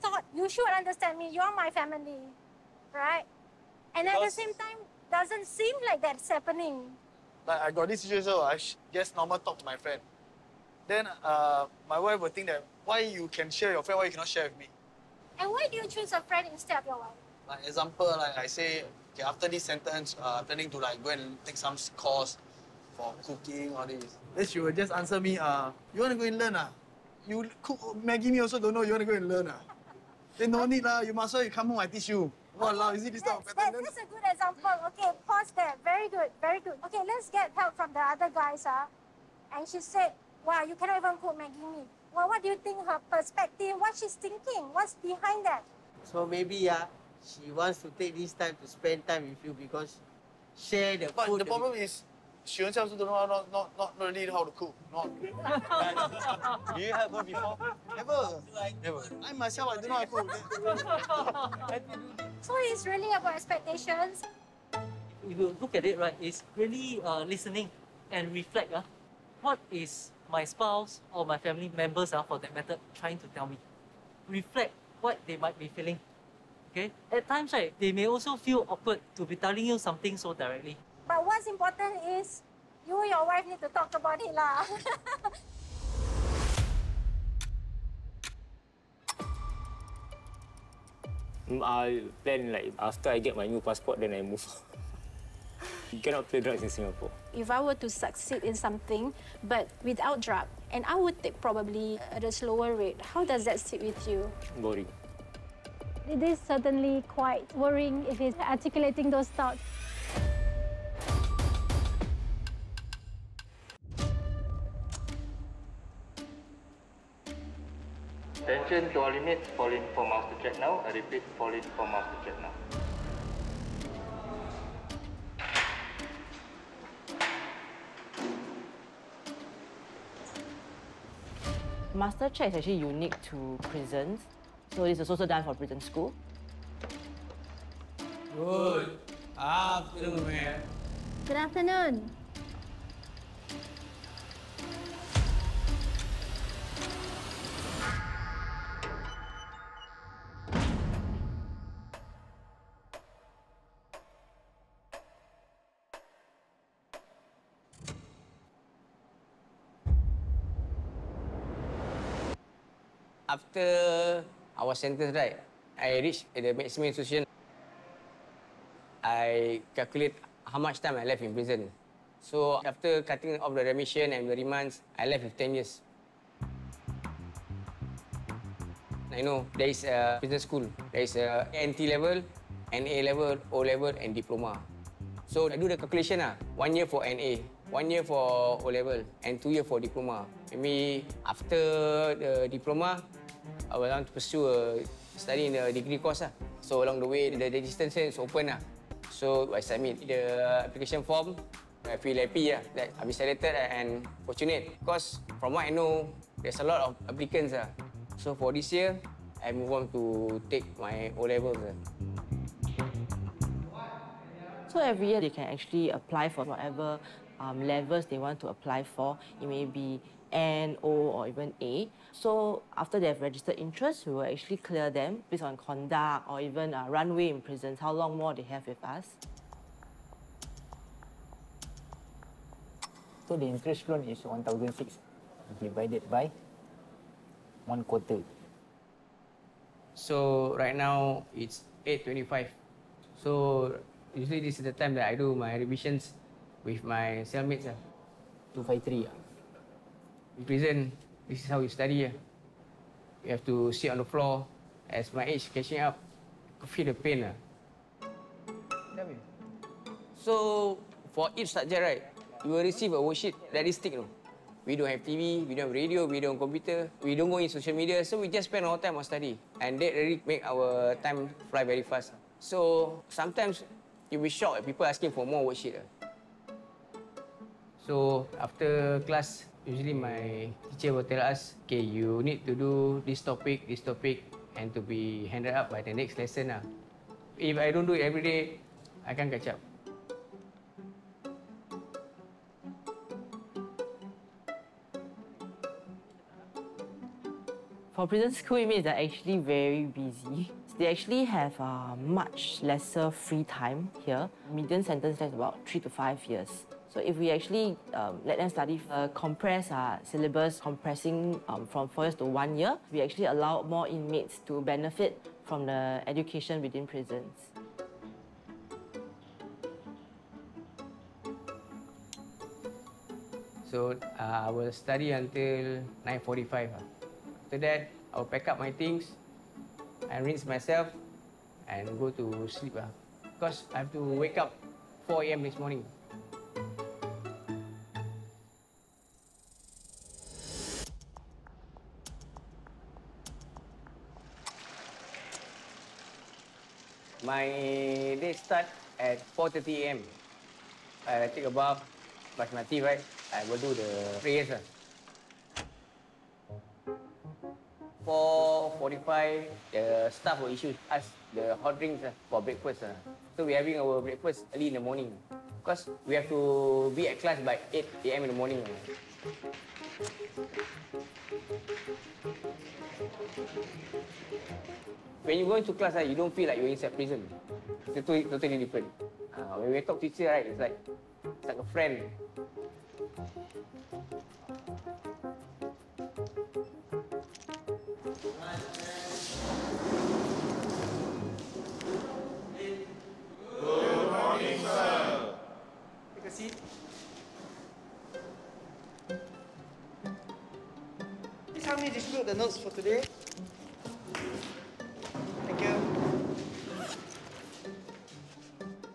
thought, you should understand me, you're my family, right? And because at the same time, doesn't seem like that's happening. Like I got this situation, I just normal talk to my friend. Then uh, my wife would think that why you can share your friend, why you cannot share with me. And why do you choose a friend instead of your wife? Like example, like I say, okay, after this sentence, uh, I'm planning to like go and take some course for cooking or this. Then she would just answer me, uh, you want to go and learn? Uh? You cook Maggie me also don't know, you want to go and learn? Uh? Then no need, uh, you must well, you come home, I teach you. Oh, wow, is it this yes, that, that's a good example. Okay, pause there. Very good, very good. Okay, let's get help from the other guys. Uh. And she said, wow, you cannot even cook Maggie mee. Well, what do you think her perspective, what she's thinking, what's behind that? So maybe yeah, she wants to take this time to spend time with you because share the but food. But the problem you... is, she herself also don't know how, not, not, not really how to cook. Not... Do you have her before? Never. Like, Never. I myself, I don't know how to cook. So it's really about expectations. If you look at it, right, it's really uh, listening and reflect. Uh, what is my spouse or my family members, uh, for that matter, trying to tell me? reflect what they might be feeling. Okay? At times, right, they may also feel awkward to be telling you something so directly. But what's important is you and your wife need to talk about it lah. I plan like after I get my new passport, then I move. You cannot play drugs in Singapore. If I were to succeed in something, but without drugs, and I would take probably at a slower rate, how does that sit with you? Boring. It is certainly quite worrying if he's articulating those thoughts. Attention to our limits, fall in for mouse to check now. I repeat, fall in for mouse to check now. Master check is actually unique to prisons, so this is also done for prison school. Good afternoon, ma'am. Good afternoon. After I was sentenced, right, I reached the maximum institution. I calculate how much time I left in prison. So after cutting off the remission and the remands, I left with ten years. I know there is a prison school. There is a N T level, N A level, O level, and diploma. So I do the calculation lah. One year for N A. One year for O level and two years for diploma. Maybe after the diploma, I will want to pursue a study in a degree course. So along the way, the distance is open. So I submit the application form. I feel happy that I've been selected and fortunate because from what I know, there's a lot of applicants. So for this year, I move on to take my O levels. So every year they can actually apply for whatever Um, levels they want to apply for. It may be N, O, or even A. So after they have registered interest, we will actually clear them based on conduct or even uh, runway in prisons, how long more they have with us. So the interest loan is one thousand six divided by one quarter. So right now it's eight twenty-five. So usually this is the time that I do my revisions with my cellmates. two five three. In prison, this is how you study. You have to sit on the floor. As my age catching up, I could feel the pain. So, for each subject, right, you will receive a worksheet that is thick. No? We don't have T V, we don't have radio, we don't have computer, we don't go in social media, so we just spend our time on study. And that really make our time fly very fast. So, sometimes you'll be shocked at people asking for more worksheet. So after class, usually my teacher will tell us, okay, you need to do this topic, this topic, and to be handed up by the next lesson. Ah. If I don't do it every day, I can't catch up. For prison school, it means they're actually very busy. They actually have uh, much lesser free time here. Median sentence is about three to five years. So if we actually um, let them study, uh, compress our syllabus, compressing um, from four years to one year, we actually allow more inmates to benefit from the education within prisons. So uh, I will study until nine forty-five. After that, I will pack up my things and rinse myself and go to sleep. Because I have to wake up four A M this morning. My day start at four thirty A M I take a bath, brush my teeth, right? I will do the prayers. four forty-five, the staff will issue us the hot drinks for breakfast. So we're having our breakfast early in the morning. Because we have to be at class by eight A M in the morning. when you go into class, right, you don't feel like you're inside prison. It's totally, totally different. Uh, when we talk to teacher, right, it's like, it's like a friend. Good morning, sir. Take a seat. Please help me distribute the notes for today. Thank you.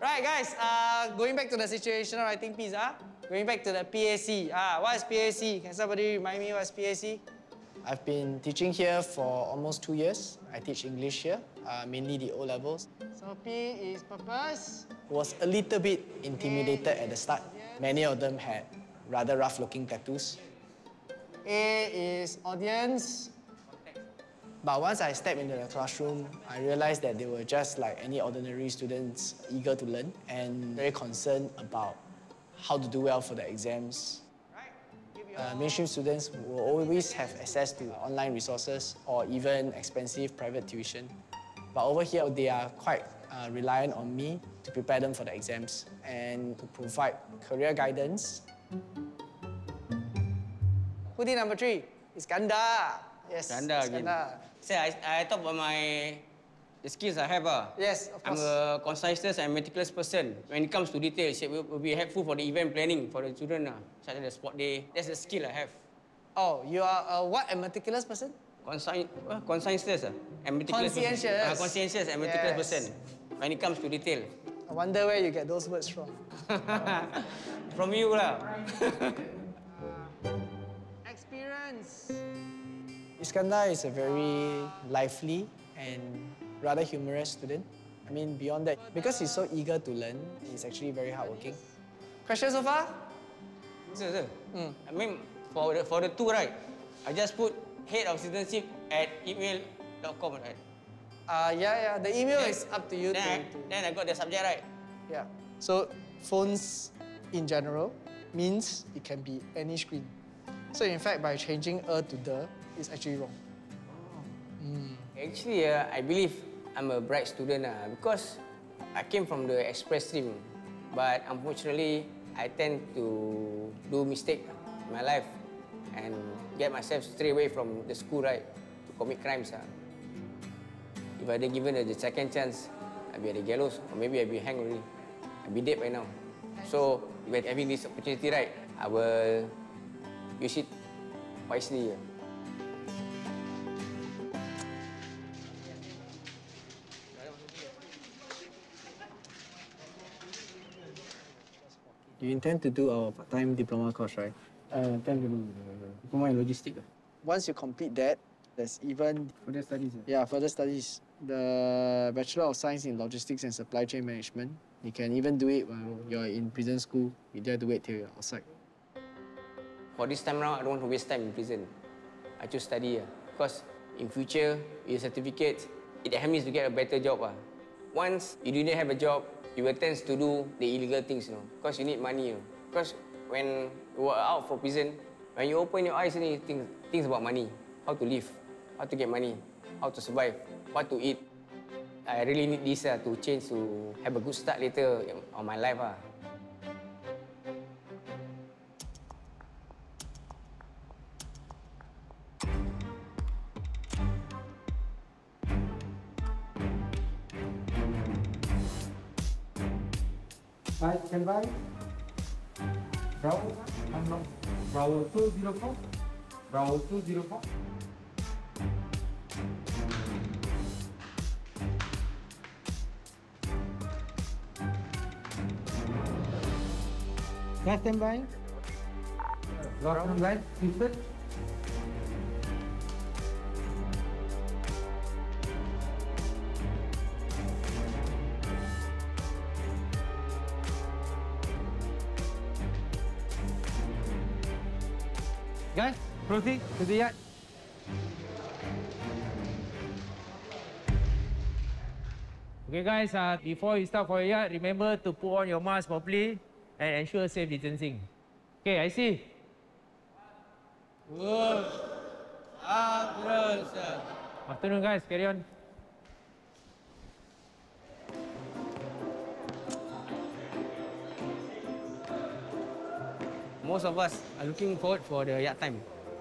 Right, guys. Uh, going back to the situational writing piece, ah. Huh? Going back to the P A C. Ah, what is P A C? Can somebody remind me what is P A C? I've been teaching here for almost two years. I teach English here, uh, mainly the O levels. So P is purpose. Was a little bit intimidated A at the start. Many of them had rather rough-looking tattoos. A is audience. But once I stepped into the classroom, I realized that they were just like any ordinary students, eager to learn and very concerned about how to do well for the exams. Uh, mainstream students will always have access to online resources or even expensive private tuition. But over here, they are quite uh, reliant on me to prepare them for the exams and to provide career guidance. Hoodie number three, Iskandar. Yes, Iskandar. Iskandar. So I, I talk about my the skills I have. Uh. Yes, of course. I'm a conscientious and meticulous person. When it comes to details, it will be helpful for the event planning for the children, uh, such as the sport day. That's a skill I have. Oh, you are a what? A meticulous person? Consci uh, conscientious uh, and meticulous. Conscientious. Uh, conscientious and meticulous yes. person. When it comes to detail. I wonder where you get those words from. From you, lah. Experience. Iskandar is a very lively and rather humorous student. I mean, beyond that, because he's so eager to learn, he's actually very hardworking. Questions so far? Sir, sir. Mm. I mean, for the, for the two, right, I just put head of citizenship at email dot com, right? Uh, yeah, yeah. The email then, is up to you. Then, to, I, then I got the subject, right? Yeah. So, phones in general means it can be any screen. So, in fact, by changing er to the, it's actually wrong. Oh. Mm. Actually, uh, I believe I'm a bright student uh, because I came from the express stream. But unfortunately, I tend to do mistake in my life and get myself straight away from the school, right, to commit crimes. Uh. If I had given uh, the second chance, I'd be at the gallows or maybe I'd be hanged already. I'd be dead by now. So, with having this opportunity, right, I will use it wisely. Uh. You intend to do our part-time diploma course, right? I intend to do diploma in logistics. Once you complete that, there's even... Further studies. Yeah, further studies. The Bachelor of Science in Logistics and Supply Chain Management. You can even do it while you're in prison school. You don't have to wait till you're outside. For this time around, I don't want to waste time in prison. I choose study. Because in future, your certificate, it helps me to get a better job. Once you didn't have a job, you will tend to do the illegal things, you know, because you need money, you know. Because when you are out from prison, when you open your eyes, you think things about money, how to live, how to get money, how to survive, what to eat. I really need this uh, to change to have a good start later on my life. Uh. I can buy Bravo, Bravo two zero four, Bravo two zero four. Last time buying, last time buying, people. Guys, proceed to the yard. Okay guys, uh, before you start for your yard, remember to put on your mask properly and ensure safe distancing. Okay, I see. Good afternoon, sir. Afternoon guys, carry on. most of us are looking forward for the yard time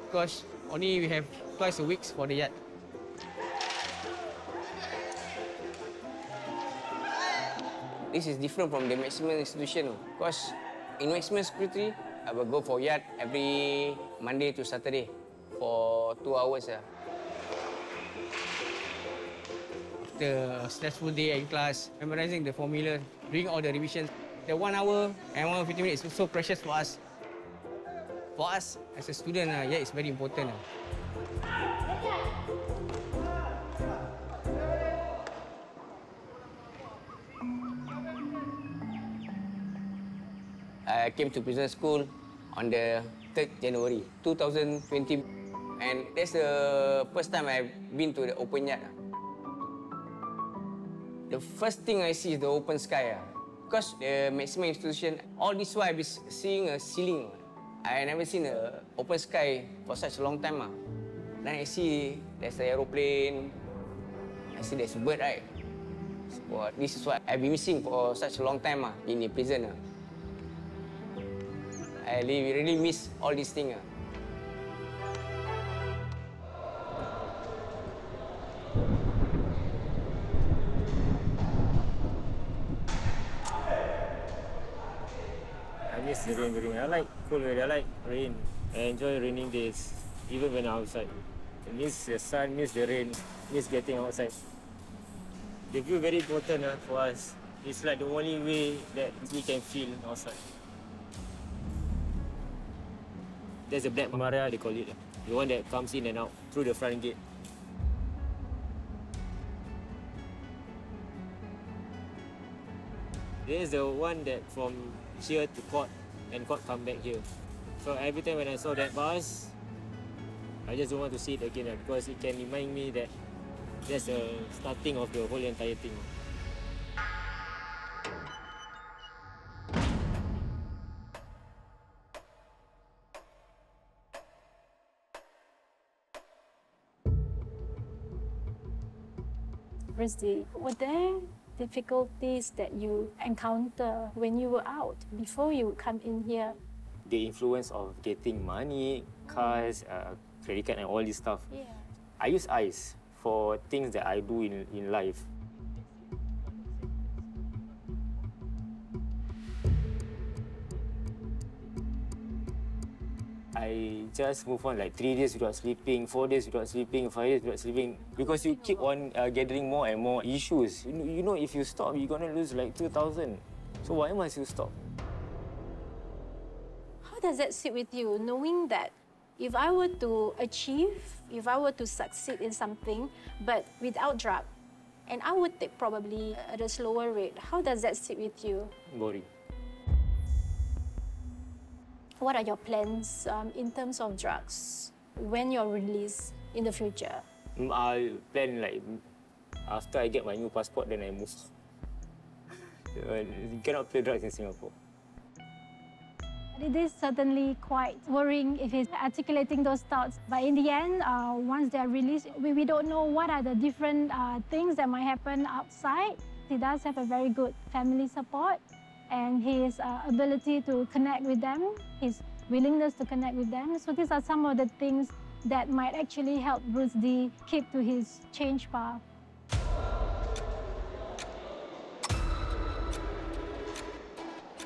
because only we have twice a week for the yard. This is different from the maximum institution because in maximum security, I will go for yard every Monday to Saturday for two hours. After a stressful day in class, memorizing the formula, doing all the revisions, the one hour and one hour fifty minutes is so precious for us. For us as a student, yeah, it's very important. I came to prison school on the third January two thousand twenty, and that's the first time I've been to the open yard. The first thing I see is the open sky. Because the maximum institution, all this while I've been seeing a ceiling. I never seen an open sky for such a long time. Then I see there's an aeroplane, I see there's a bird, right? So this is what I've been missing for such a long time in the prison. I really miss all these things. I miss the rain, rain. I like cool weather, I like rain. I enjoy raining days, even when outside. I miss the sun, miss the rain, miss getting outside. The view is very important uh, for us. It's like the only way that we can feel outside. There's a Black Maria, they call it. The one that comes in and out through the front gate. There's the one that from here to court and court come back here. So every time when I saw that bus, I just don't want to see it again because it can remind me that that's the starting of the whole entire thing. Rusdi, were there difficulties that you encounter when you were out before you come in here? The influence of getting money, cars, uh, credit card and all this stuff. Yeah. I use eyes for things that I do in, in life. I just move on like three days without sleeping, four days without sleeping, five days without sleeping because you keep on uh, gathering more and more issues. You know, you know, if you stop, you're gonna lose like two thousand. So why must you stop? How does that sit with you, knowing that if I were to achieve, if I were to succeed in something, but without drug, and I would take probably at a slower rate, how does that sit with you? Boring. What are your plans um, in terms of drugs when you're released in the future? I'll plan like after I get my new passport, then I move. You cannot play drugs in Singapore. It is certainly quite worrying if he's articulating those thoughts. But in the end, uh, once they're released, we, we don't know what are the different uh, things that might happen outside. He does have a very good family support. And his uh, ability to connect with them, his willingness to connect with them. So these are some of the things that might actually help Rusdi keep to his change path.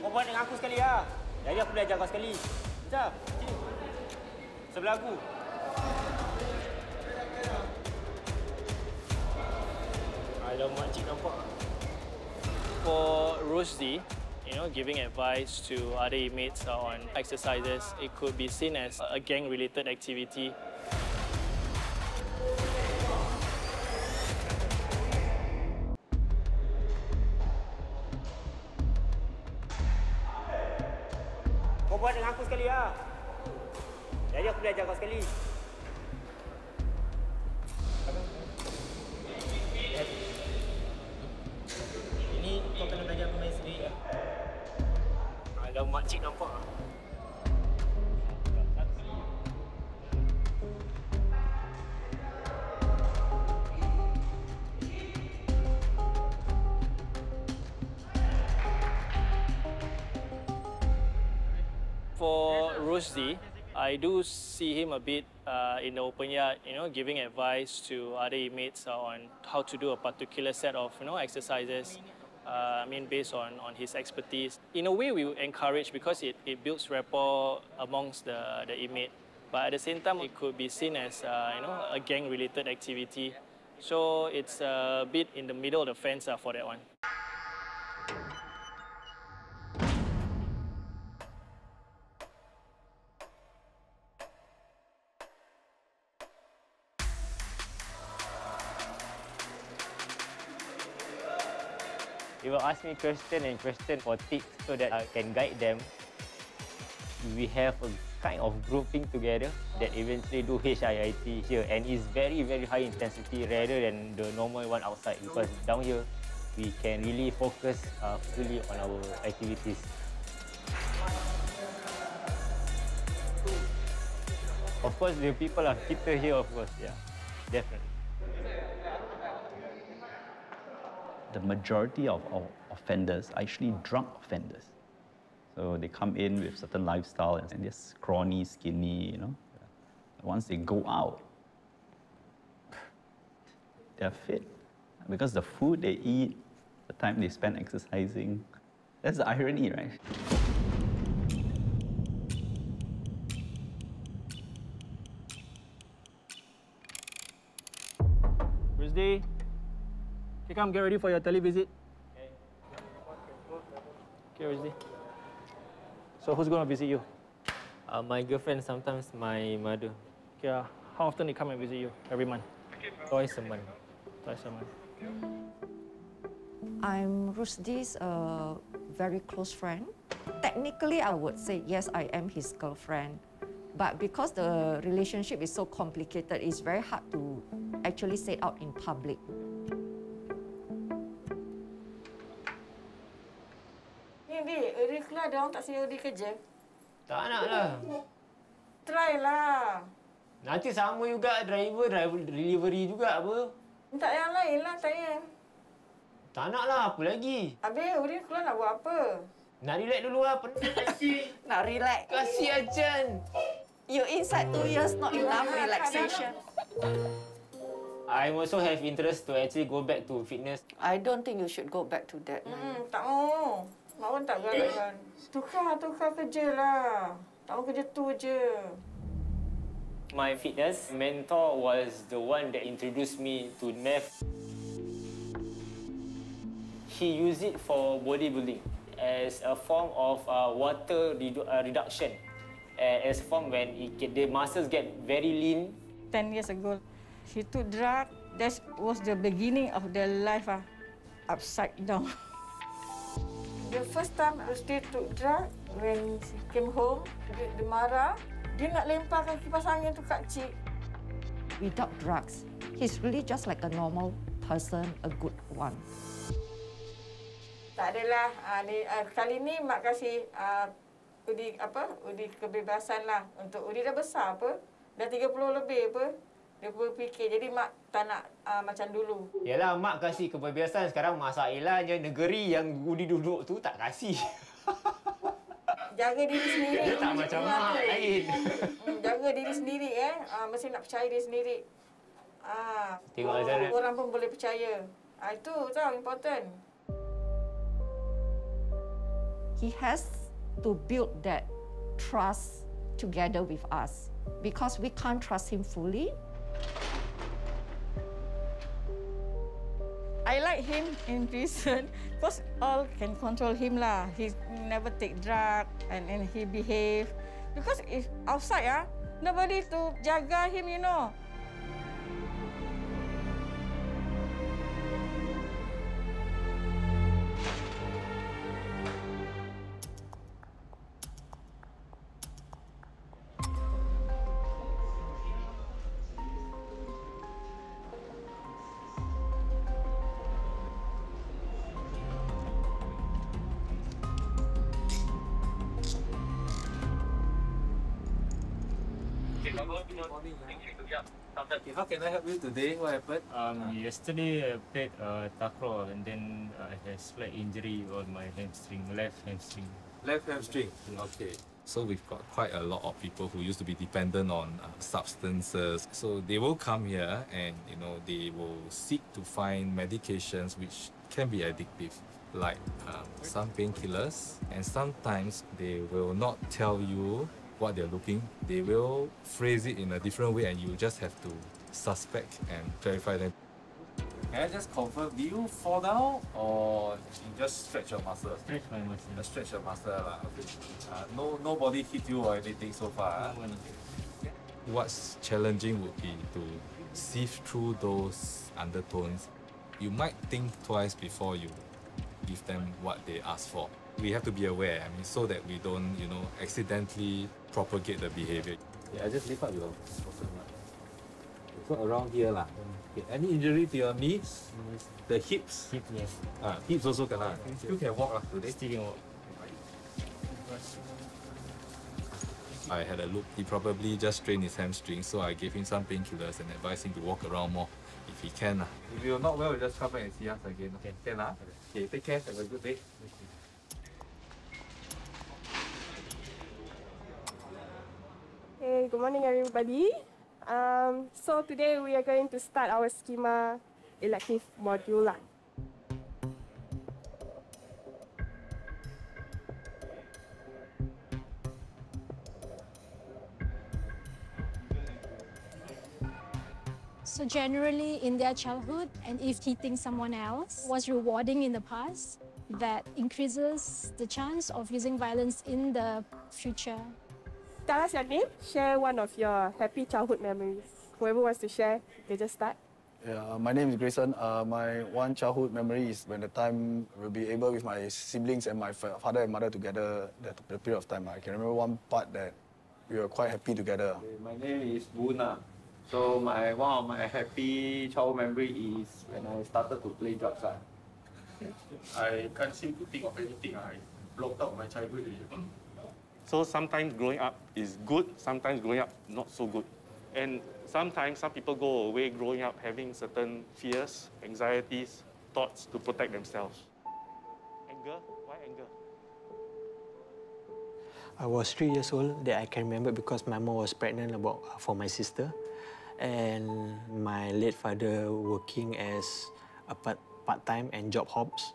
Kau buat dengan aku sekali lah. Jadi aku belajar kau sekali. Sekejap. Sebelah aku. Alamak, cik nampak. For Rusdi, you know, giving advice to other inmates on exercises, it could be seen as a gang-related activity. Kau buat dengan aku sekali lah. Jadi aku belajar kau sekali. Ini kau kena belajar pemain sendiri. Alamak, cik nampak. For Rusdi, I do see him a bit uh, in the open yard, you know, giving advice to other inmates on how to do a particular set of, you know, exercises. Uh, I mean, based on, on his expertise. In a way, we encourage because it, it builds rapport amongst the, the inmate. But at the same time, it could be seen as, uh, you know, a gang-related activity. So it's a bit in the middle of the fence uh, for that one. They will ask me question and question for tips so that I can guide them. We have a kind of grouping together that eventually do H I I T here, and it's very, very high intensity rather than the normal one outside, because down here, we can really focus uh, fully on our activities. Of course, the people are fitter here, of course, yeah, definitely. The majority of our offenders are actually drunk offenders. So they come in with certain lifestyle and they're scrawny, skinny, you know. Once they go out, they're fit. Because the food they eat, the time they spend exercising, that's the irony, right? Rusdi. Okay, come, get ready for your televisit. Okay, Rusdi. So who's going to visit you? Uh, my girlfriend, sometimes my mother. Okay, uh, how often they come and visit you? Every month? Twice a month. Twice a month. I'm Rusdi's uh, very close friend. Technically, I would say, yes, I am his girlfriend. But because the relationship is so complicated, it's very hard to actually say it out in public. Dia orang tak serius dia kerja. Tak naklah. Try lah. Nanti sama juga driver, driver delivery juga apa. Minta yang lain lah saya. Tak naklah, apa lagi? Habis Udin keluar nak buat apa? Nak relax dulu lah, penat Aci. Nak relax. Kasih Ajan. You inside two years not enough relaxation. I also have interest to actually go back to fitness. I don't think you should go back to that. Hmm, tak mau. Mak Wan tak galakkan. Tukar, tukar kerja lah. Tak mahu kerja tu je. My fitness mentor was the one that introduced me to math. He used it for bodybuilding as a form of uh, water redu uh, reduction. Uh, as a form when it get, the muscles get very lean. Ten years ago, he took drug. That was the beginning of their life uh, upside down. The first time Rusdi took drug, when she came home, dia, dia marah. Dia nak lemparkan kipas angin tu kat cik. Without drugs, he's really just like a normal person, a good one. Tak adalah. Uh, di, uh, kali ni Mak kasih uh, Udi apa? Udi kebebasan lah. Untuk Udi dah besar apa? Dah tiga puluh lebih apa? Dia berfikir. Jadi Mak tak nak uh, macam dulu. Yalah, Mak kasih kebebasan. Sekarang masalahnya negeri yang Udi duduk tu tak kasih. Jaga diri sendiri. Dia tak macam Mak lain. Jaga diri sendiri. eh. Uh, mesti nak percaya diri sendiri. Uh, Tengoklah sana. Orang pun boleh percaya. Uh, itu tau, important. He has to build that trust together with us because we can't trust him fully. I like him in prison because all can control him lah. He never take drug and, and he behave. Because if outside, ah, nobody to jaga him, you know. How can I help you today? What happened? Um, yesterday I played uh, takraw and then I had slight injury on my hamstring, left hamstring. Left hamstring? Okay. So we've got quite a lot of people who used to be dependent on uh, substances. So they will come here and, you know, they will seek to find medications which can be addictive, like um, some painkillers. And sometimes they will not tell you what they're looking. They will phrase it in a different way and you just have to suspect and clarify them. Can I just confirm, do you fall down or you just stretch your muscles? Stretch my muscles. Just stretch your muscle. Okay. Uh, no, nobody hit you or anything so far. No, okay. What's challenging would be to sift through those undertones. You might think twice before you give them what they ask for. We have to be aware, I mean, so that we don't, you know, accidentally propagate the behavior. Yeah, I just lift up your muscle. So around here lah. Okay. Any injury to your knees? The hips? Hips, yes. Ah, hips also can lah. You can walk lah today. Still can walk. I had a look. He probably just strained his hamstring, so I gave him some painkillers and advised him to walk around more if he can lah. If you're not well, just come back and see us again. Okay, okay lah. Okay, take care. Have a good day. Hey, good morning, everybody. Um, so today we are going to start our schema elective module. So generally in their childhood, and if hitting someone else was rewarding in the past, that increases the chance of using violence in the future. Tell us your name, share one of your happy childhood memories. Whoever wants to share, they just start. Yeah, my name is Grayson. Uh, my one childhood memory is when the time we'll be able with my siblings and my father and mother together, that the period of time. I can remember one part that we were quite happy together. My name is Buna. So my one of my happy childhood memory is when I started to play drugs. I can't seem to think of anything. I blocked out my childhood. So sometimes growing up is good, sometimes growing up not so good. And sometimes some people go away growing up having certain fears, anxieties, thoughts to protect themselves. Anger? Why anger? I was three years old that I can remember because my mom was pregnant about for my sister. And my late father working as a part-time and job hops.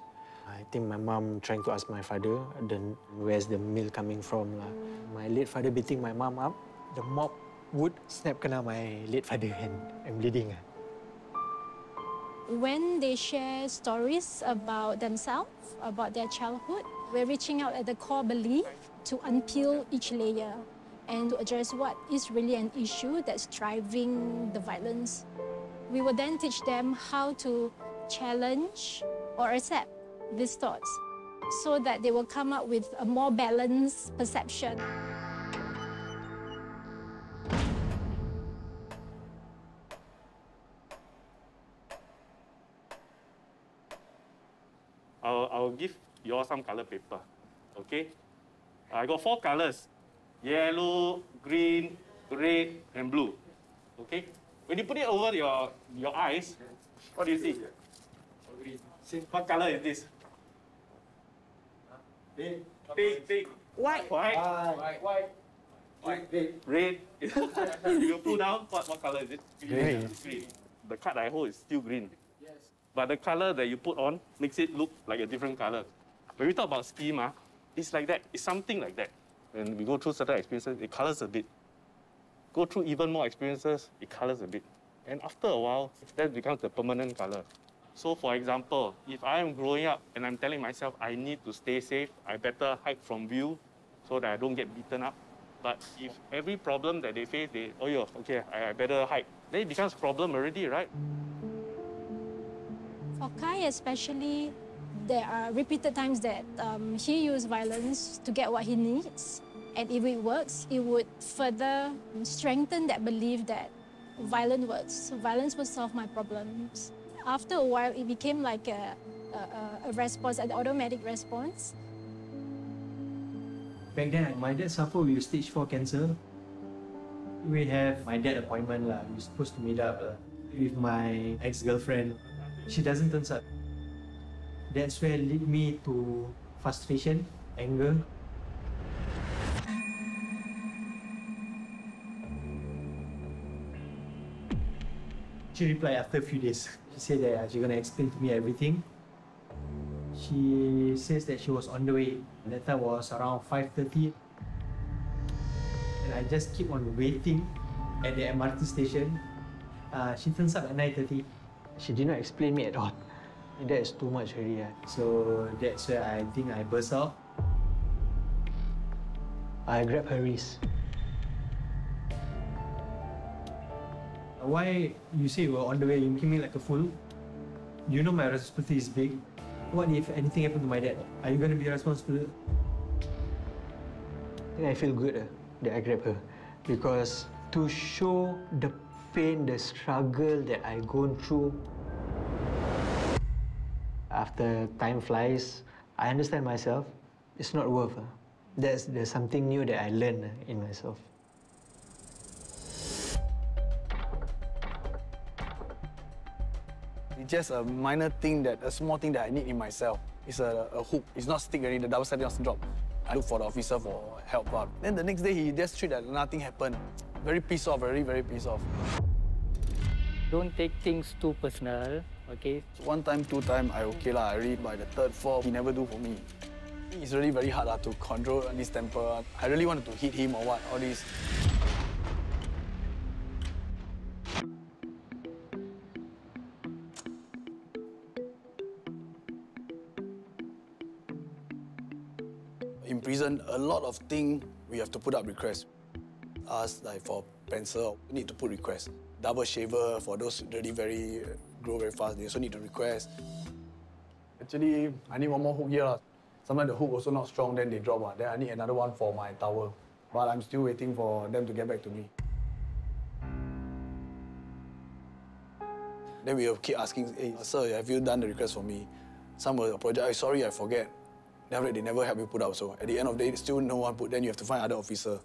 I think my mom trying to ask my father then where's the meal coming from. La. My late father beating my mom up, the mop would snap kena my late father and I'm bleeding. When they share stories about themselves, about their childhood, we're reaching out at the core belief to unpeel each layer and to address what is really an issue that's driving the violence. We will then teach them how to challenge or accept these thoughts so that they will come up with a more balanced perception. I'll, I'll give you all some colour paper, okay? I got four colours, yellow, green, red and blue, okay? When you put it over your, your eyes, what do you see? See, what colour is this? Big, big, big. White. White. White. White. White. Big. Red. You pull down, what, what colour is it? Green. Green. The card I hold is still green. Yes. But the colour that you put on makes it look like a different colour. When we talk about schema, it's like that. It's something like that. When we go through certain experiences, it colours a bit. Go through even more experiences, it colours a bit. And after a while, that becomes the permanent colour. So, for example, if I'm growing up and I'm telling myself I need to stay safe, I better hide from view so that I don't get beaten up. But if every problem that they face, they, oh, yeah, okay, I better hide, then it becomes a problem already, right? For Kai especially, there are repeated times that um, he used violence to get what he needs. And if it works, it would further strengthen that belief that violence works. Violence will solve my problems. After a while, it became like a, a, a response, an automatic response. Back then, my dad suffered with stage four cancer. We have my dad appointment, lah. We're supposed to meet up lah, with my ex-girlfriend. She doesn't turn up. That's where it led me to frustration, anger. She replied after a few days. She said that she's going to explain to me everything. She says that she was on the way. That time was around five thirty. And I just keep on waiting at the M R T station. Uh, she turns up at nine thirty. She did not explain me at all. That is too much already. Yeah. So that's where I think I burst out. I grabbed her wrist. Why you say you were on the way, you're making me like a fool? You know my responsibility is big. What if anything happened to my dad? Are you going to be responsible? I think I feel good uh, that I grabbed her. Because to show the pain, the struggle that I've gone through. After time flies, I understand myself. It's not worth it. Uh. There's, there's something new that I learned uh, in myself. Just a minor thing, that a small thing that I need in myself. It's a, a hook. It's not stick already. The double side doesn't drop. I look for the officer for help out. Then the next day he just treat that nothing happened. Very pissed off. Very very pissed off. Don't take things too personal. Okay. One time, two time, I okay lah. I read by the third, fourth, he never do for me. It's really very hard lah to control this temper. I really wanted to hit him or what. All this. A lot of things we have to put up requests. Us, like for pencil, we need to put requests. Double shaver, for those really very, grow very fast, they also need to request. Actually, I need one more hook here. Sometimes the hook also not strong, then they drop. Then I need another one for my tower. But I'm still waiting for them to get back to me. Then we will keep asking, hey, sir, have you done the request for me? Some of the project, I'm sorry, I forget. Never, they never help you put out, so at the end of the day, still no one put, then you have to find other officer.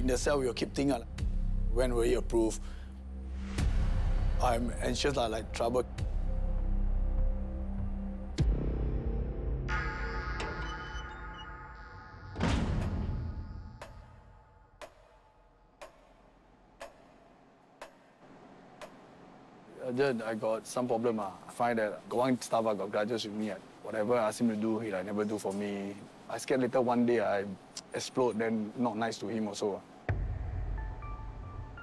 In the cell, we'll keep thinking, when will you approve? I'm anxious, like, like trouble. Then I got some problem. Uh. I find that got one staff, I got grudges with me. Uh. Whatever I asked him to do, he like, never do for me. I scared later one day I explode, then not nice to him also. Uh.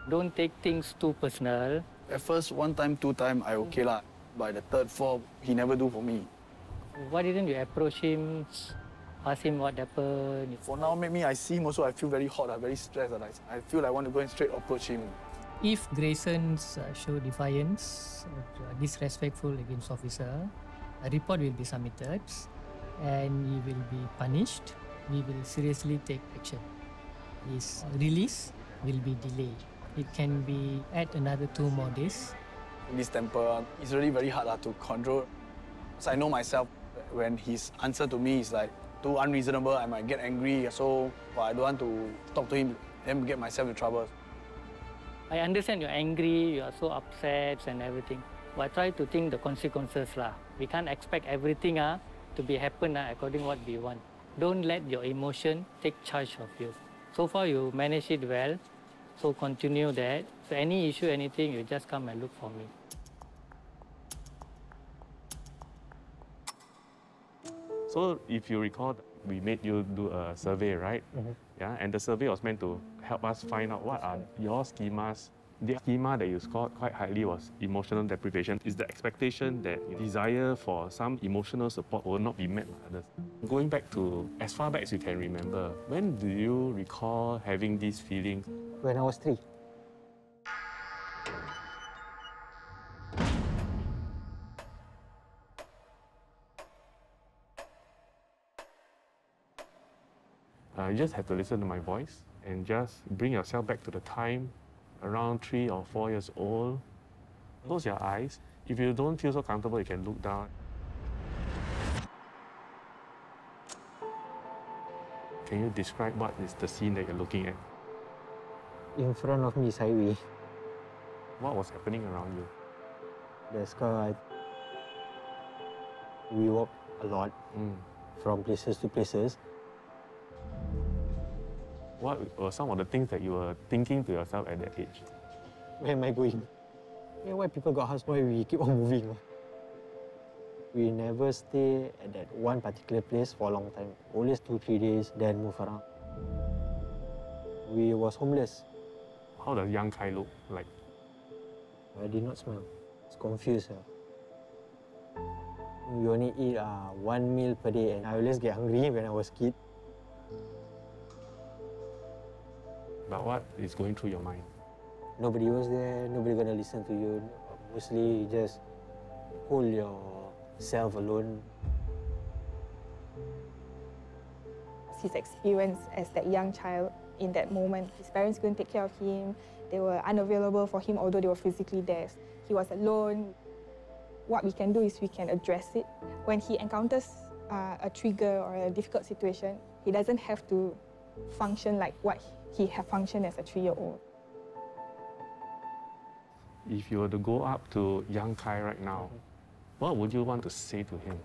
Don't take things too personal. At first, one time, two time, I okay lah. By the third, fourth, he never do for me. Why didn't you approach him, ask him what happened? For now, make me, I see him also, I feel very hot, uh, very stressed. Uh, like, I feel like I want to go and straight approach him. If Graysons uh, show defiance, uh, disrespectful against officer, a report will be submitted and he will be punished. We will seriously take action. His release will be delayed. It can be at another two more days. This temper, it's really very hard uh, to control. So I know myself, when his answer to me is like too unreasonable, I might get angry, so well, I don't want to talk to him and get myself in trouble. I understand you're angry, you are so upset and everything. But I try to think the consequences lah. We can't expect everything ah, to be happen ah, according to what we want. Don't let your emotion take charge of you. So far you manage it well, so continue that. So any issue, anything, you just come and look for me. So if you recall, we made you do a survey, right? Mm-hmm. Yeah, and the survey was meant to help us find out what are your schemas. The schema that you scored quite highly was emotional deprivation. It's the expectation that you know, desire for some emotional support will not be met by others. Going back to as far back as you can remember, when do you recall having these feelings? When I was three. Uh, you just have to listen to my voice and just bring yourself back to the time around three or four years old. Close your eyes. If you don't feel so comfortable, you can look down. Can you describe what is the scene that you're looking at? In front of me is highway. What was happening around you? The sky. We walked a lot mm. from places to places. What were some of the things that you were thinking to yourself at that age? Where am I going? You know why people got house, why we keep on moving? We never stay at that one particular place for a long time. Always two, three days, then move around. We was homeless. How does young Kai look like? I did not smile. It's confused. Huh? We only eat uh, one meal per day, and I always get hungry when I was a kid. But what is going through your mind? Nobody was there, nobody gonna listen to you. Mostly, you just hold yourself alone. His experience as that young child in that moment, his parents couldn't take care of him. They were unavailable for him, although they were physically there. He was alone. What we can do is we can address it. When he encounters uh, a trigger or a difficult situation, he doesn't have to function like what he had functioned as a three-year-old. If you were to go up to young Kai right now, what would you want to say to him?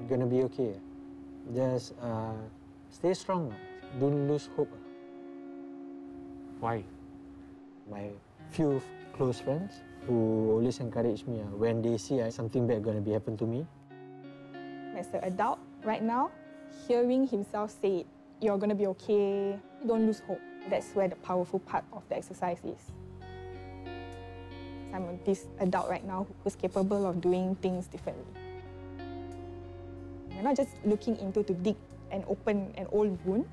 You're gonna be okay. Just uh, stay strong. Don't lose hope. Why? My few close friends who always encourage me uh, when they see uh, something bad going to be happen to me. As an adult, right now, hearing himself say, you're going to be okay, don't lose hope. That's where the powerful part of the exercise is. I'm this adult right now who's capable of doing things differently. We're not just looking into to dig and open an old wound,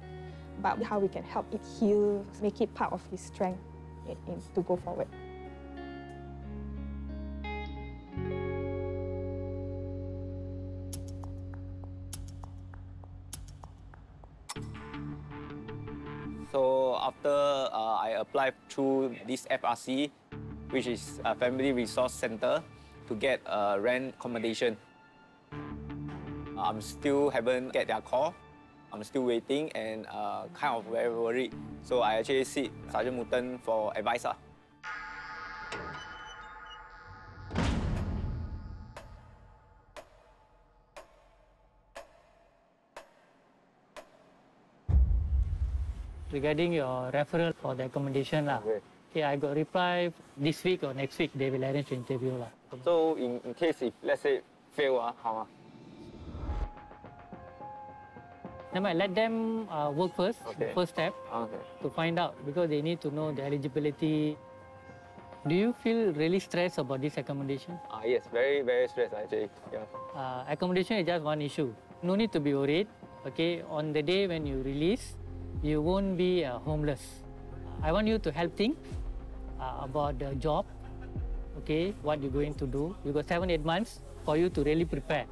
but how we can help it heal, make it part of his strength in, in, to go forward. So after uh, I applied through this F R C, which is a Family Resource Centre, to get a rent accommodation. I'm still haven't get their call. I'm still waiting and uh, kind of very worried. So I actually seek Sergeant Muten for advice. Uh. Regarding your referral for the accommodation, okay. Yeah, I got reply this week or next week, they will arrange the interview. So in, in case if, let's say, fail, uh, how much? Never mind, let them uh, work first, okay. First step, okay. To find out, because they need to know the eligibility. Do you feel really stressed about this accommodation? Uh, yes, very, very stressed actually. Yeah. Uh, accommodation is just one issue. No need to be worried. Okay, on the day when you release, you won't be uh, homeless. I want you to help think uh, about the job, okay, what you're going to do. You've got seven, eight months for you to really prepare.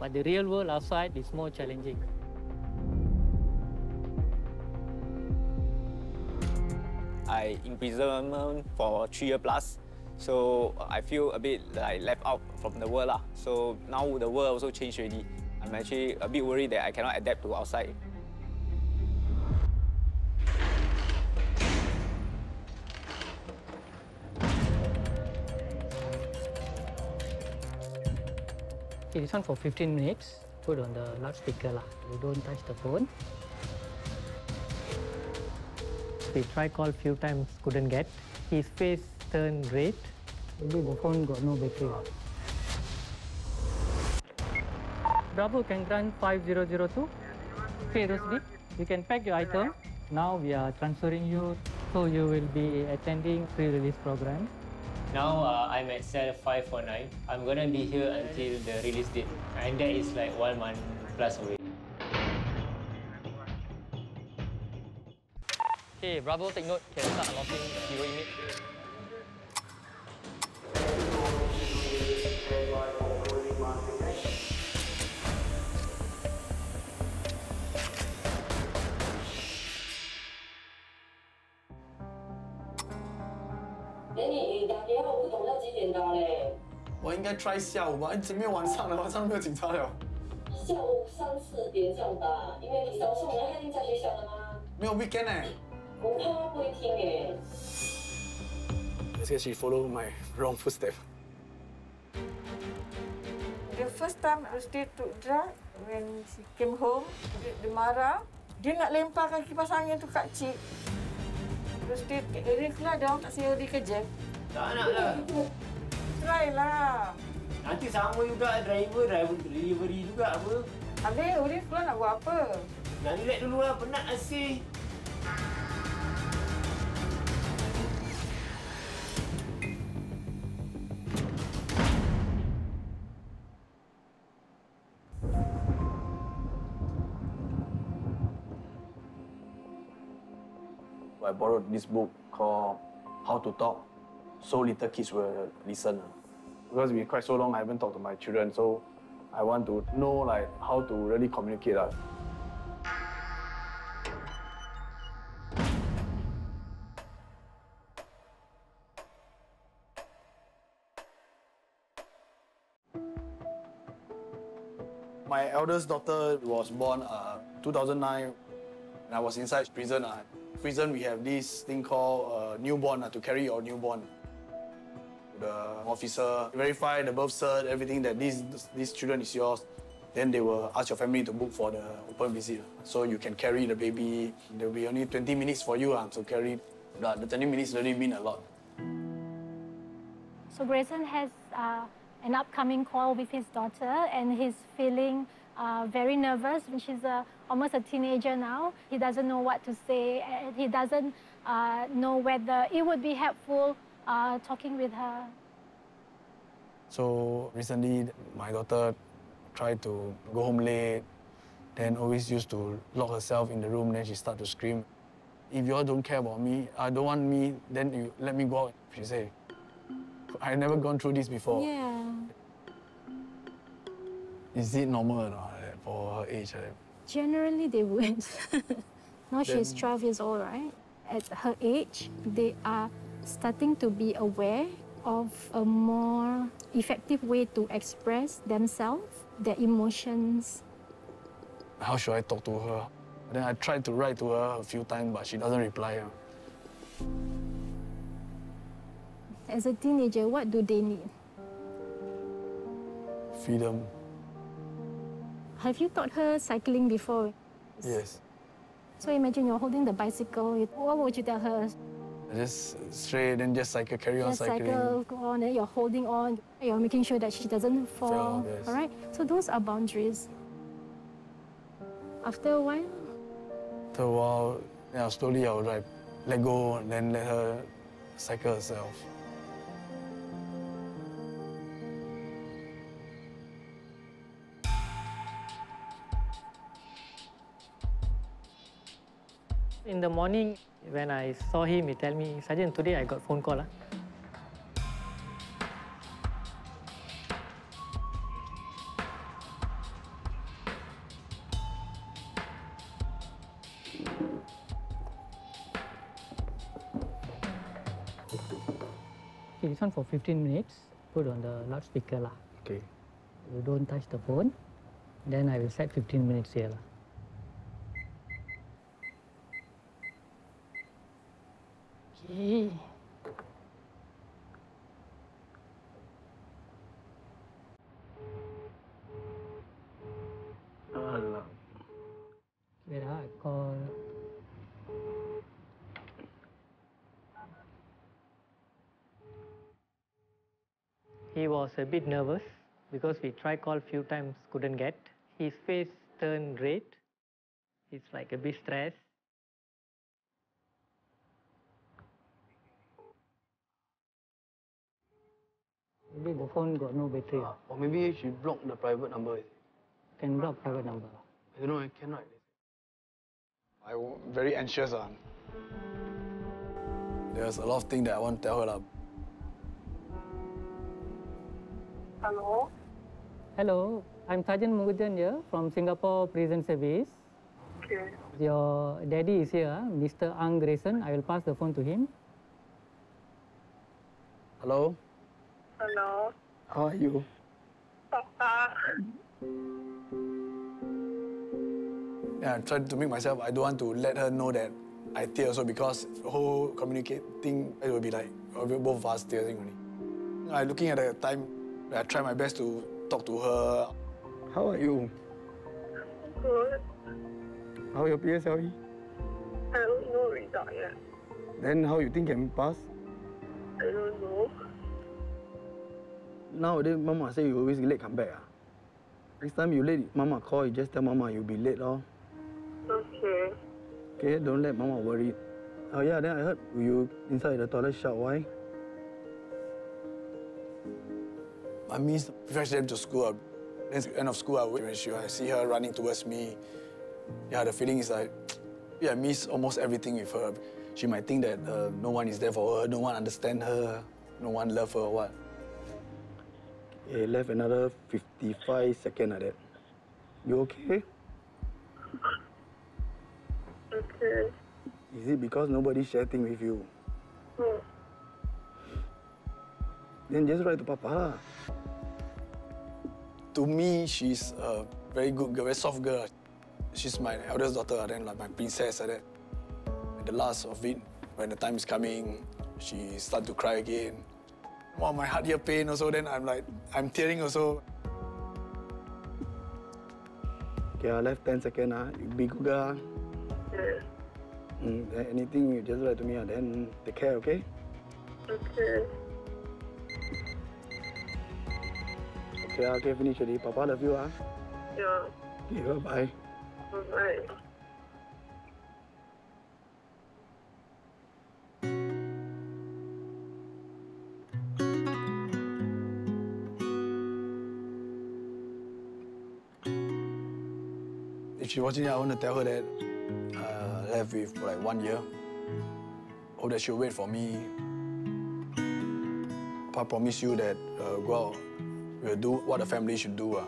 But the real world outside is more challenging. I imprisonment for three years plus, so I feel a bit like left out from the world. Lah. So now the world also changed already. I'm actually a bit worried that I cannot adapt to outside. Okay, this one for fifteen minutes. Put on the loudspeaker. Lah. You don't touch the phone. We tried call few times, couldn't get. His face turned red. Maybe the phone got no battery. Bravo can grant five zero zero two. Okay, Rusdi, you can pack your item. Now we are transferring you, so you will be attending pre-release program. Now uh, I'm at cell five four nine. I'm gonna be here until the release date, and that is like one month plus away. Okay, Bravo, take note. Can start unlocking HERO unit. I should try evening. Let's actually follow my wrong footstep. The first time Rusdi took drug, when she came home, the Mara, Dia nak lemparkan kipas angin tu kat cik. Terus dia, dia keluar dah, tak saya dia kerja. Tak nak lah. Try lah. Nanti sama juga driver, driver delivery juga apa. Habis, dia keluar nak buat apa? Nak relax dulu lah, penat asyik. I borrowed this book called How to Talk, so little kids will listen. Because it's been quite so long I haven't talked to my children, so I want to know like how to really communicate. My eldest daughter was born uh, two thousand nine, and I was inside prison. Uh, prison, we have this thing called uh, newborn, uh, to carry your newborn. The officer verify the birth cert, everything that these these children is yours. Then they will ask your family to book for the open visit. So you can carry the baby. There will be only twenty minutes for you uh, to carry. But the twenty minutes really mean a lot. So Grayson has uh, an upcoming call with his daughter, and he's feeling Uh, very nervous. She's a, almost a teenager now. He doesn't know what to say. He doesn't uh, know whether it would be helpful uh, talking with her. So recently, my daughter tried to go home late, then always used to lock herself in the room, then she started to scream, "If you all don't care about me, I don't want me, then you let me go out," she said. I've never gone through this before. Yeah. Is it normal or not for her age? Generally, they would. Now she's twelve years old, right? At her age, they are starting to be aware of a more effective way to express themselves, their emotions. How should I talk to her? Then I tried to write to her a few times, but she doesn't reply. As a teenager, what do they need? Freedom. Have you taught her cycling before? Yes. So imagine you're holding the bicycle. What would you tell her? Just straight and just cycle, carry just on cycling. Just cycle, go on, and you're holding on. You're making sure that she doesn't fall, yes. All right? So those are boundaries. After a while? After a while, yeah, slowly I would like, let go and then let her cycle herself. In the morning, when I saw him, he tell me, "Sergeant, today I got phone call. Huh? Okay, this one for fifteen minutes. Put on the loudspeaker. Lah. Okay. You don't touch the phone. Then I will set fifteen minutes here. Lah. Okay. Alam. Wait, I call. He was a bit nervous because we tried call few times, couldn't get. His face turned red. He's like a bit stressed. Maybe the phone got no battery. Ah, or maybe she blocked the private number. Can block private number? I don't know, I cannot. I was very anxious. Uh. There's a lot of things that I want to tell her. Uh. Hello? Hello, I'm Sergeant Muten here from Singapore Prison Service. Okay. Your daddy is here, Mister Ang Grayson. I will pass the phone to him. Hello? Hello. How are you? Papa. Yeah, I tried to make myself, I don't want to let her know that I tear also because the whole communicating, it will be like both of us tearing only. I looking at the time, I try my best to talk to her. How are you? Good. How your P S L E? I don't know result yet. Then how you think can pass? I don't know. Nowadays, Mama say you always late come back. Ah? Next time you late, Mama call, you just tell Mama you'll be late. Oh. Okay. Okay, don't let Mama worry. Oh yeah, then I heard you inside the toilet shop. Why? I miss the first day to school. At the end of school, I when she, I see her running towards me. Yeah, the feeling is like, yeah, I miss almost everything with her. She might think that uh, no one is there for her, no one understands her, no one loves her or what. Okay, left another fifty-five seconds of that. You okay? Okay. Is it because nobody shares things with you? No. Then just write to Papa. To me, she's a very good girl, very soft girl. She's my eldest daughter, then like my princess, like that. And the last of it, when the time is coming, she starts to cry again. Wow, my heart here pain also, then I'm like, I'm tearing also. Okay, I left ten seconds. Uh. You be good girl. Okay. Mm, anything, you just write to me, uh, then take care, okay? Okay. Okay, uh, okay, finish already. Papa love you, ah. Uh. Yeah. Okay, bye-bye. Bye-bye. If she's watching it, I want to tell her that uh, I left with like one year. Hope that she'll wait for me. Papa promised you that uh, go out, will do what a family should do. Uh.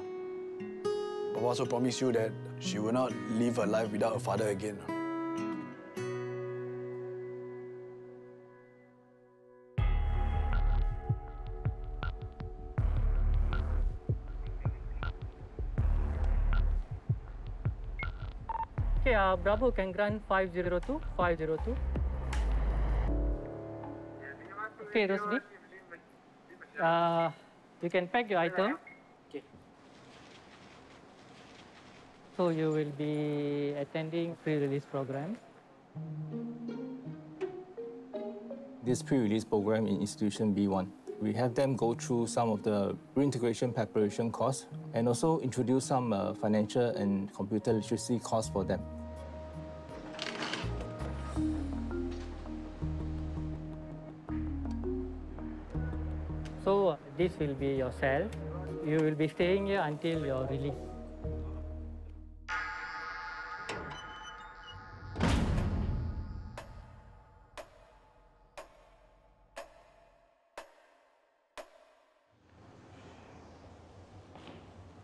Papa also promised you that she will not live her life without her father again. Okay, uh, Bravo can grant five zero two, five zero two. Okay, Rusdi. Uh, you can pack your item. Okay. So you will be attending pre-release program. This pre-release program in institution B one, we have them go through some of the reintegration preparation course and also introduce some uh, financial and computer literacy course for them. So uh, this will be your cell. You will be staying here until your release.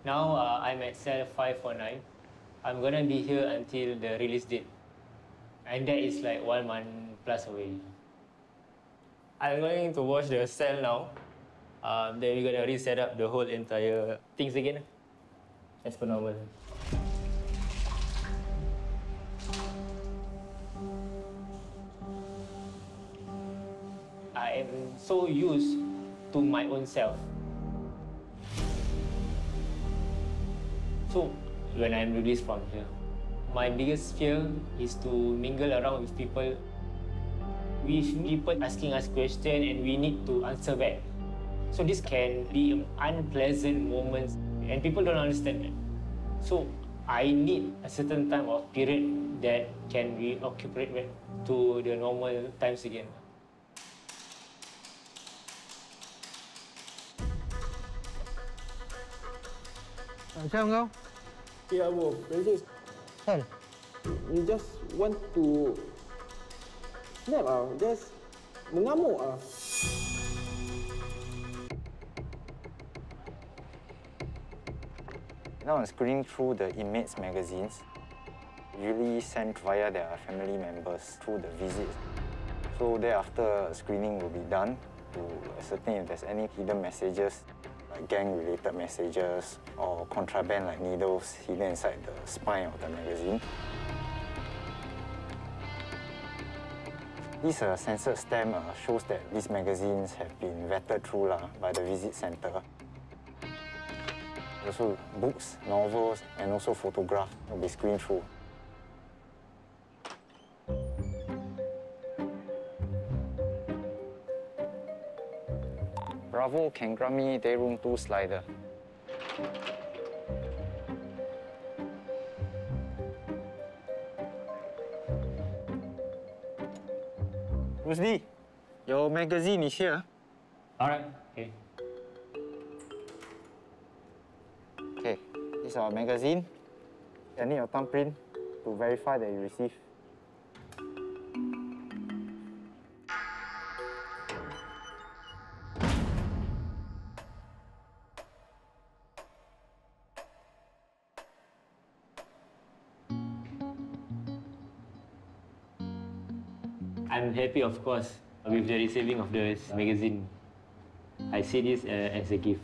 Now uh, I'm at cell five four nine. I'm gonna be here until the release date. And that is like one month plus away. I'm going to watch the cell now. Um, then we're gonna reset up the whole entire things again. As per normal. I am so used to my own self. So, when I'm released from here, my biggest fear is to mingle around with people. We have people asking us questions and we need to answer back. So this can be unpleasant moments and people don't understand that. So I need a certain time of period that can be occupied to the normal times again. Macam kau? Ya, bro. Francis. Kan? You just want to... snap ah. Just mengamuk ah. Now I'm screening through the inmates' magazines, usually sent via their family members through the visits. So thereafter, screening will be done to ascertain if there's any hidden messages, like gang-related messages or contraband like needles hidden inside the spine of the magazine. This uh, censored stamp uh, shows that these magazines have been vetted through uh, by the visit centre. Also, books, novels, and also photographs will be screened through. Bravo can grant me day room two slider. Rusdi, your magazine is here. All right, okay. Okay, this is our magazine. I need your thumbprint to verify that you receive. I'm happy, of course, with the receiving of this magazine. I see this uh, as a gift.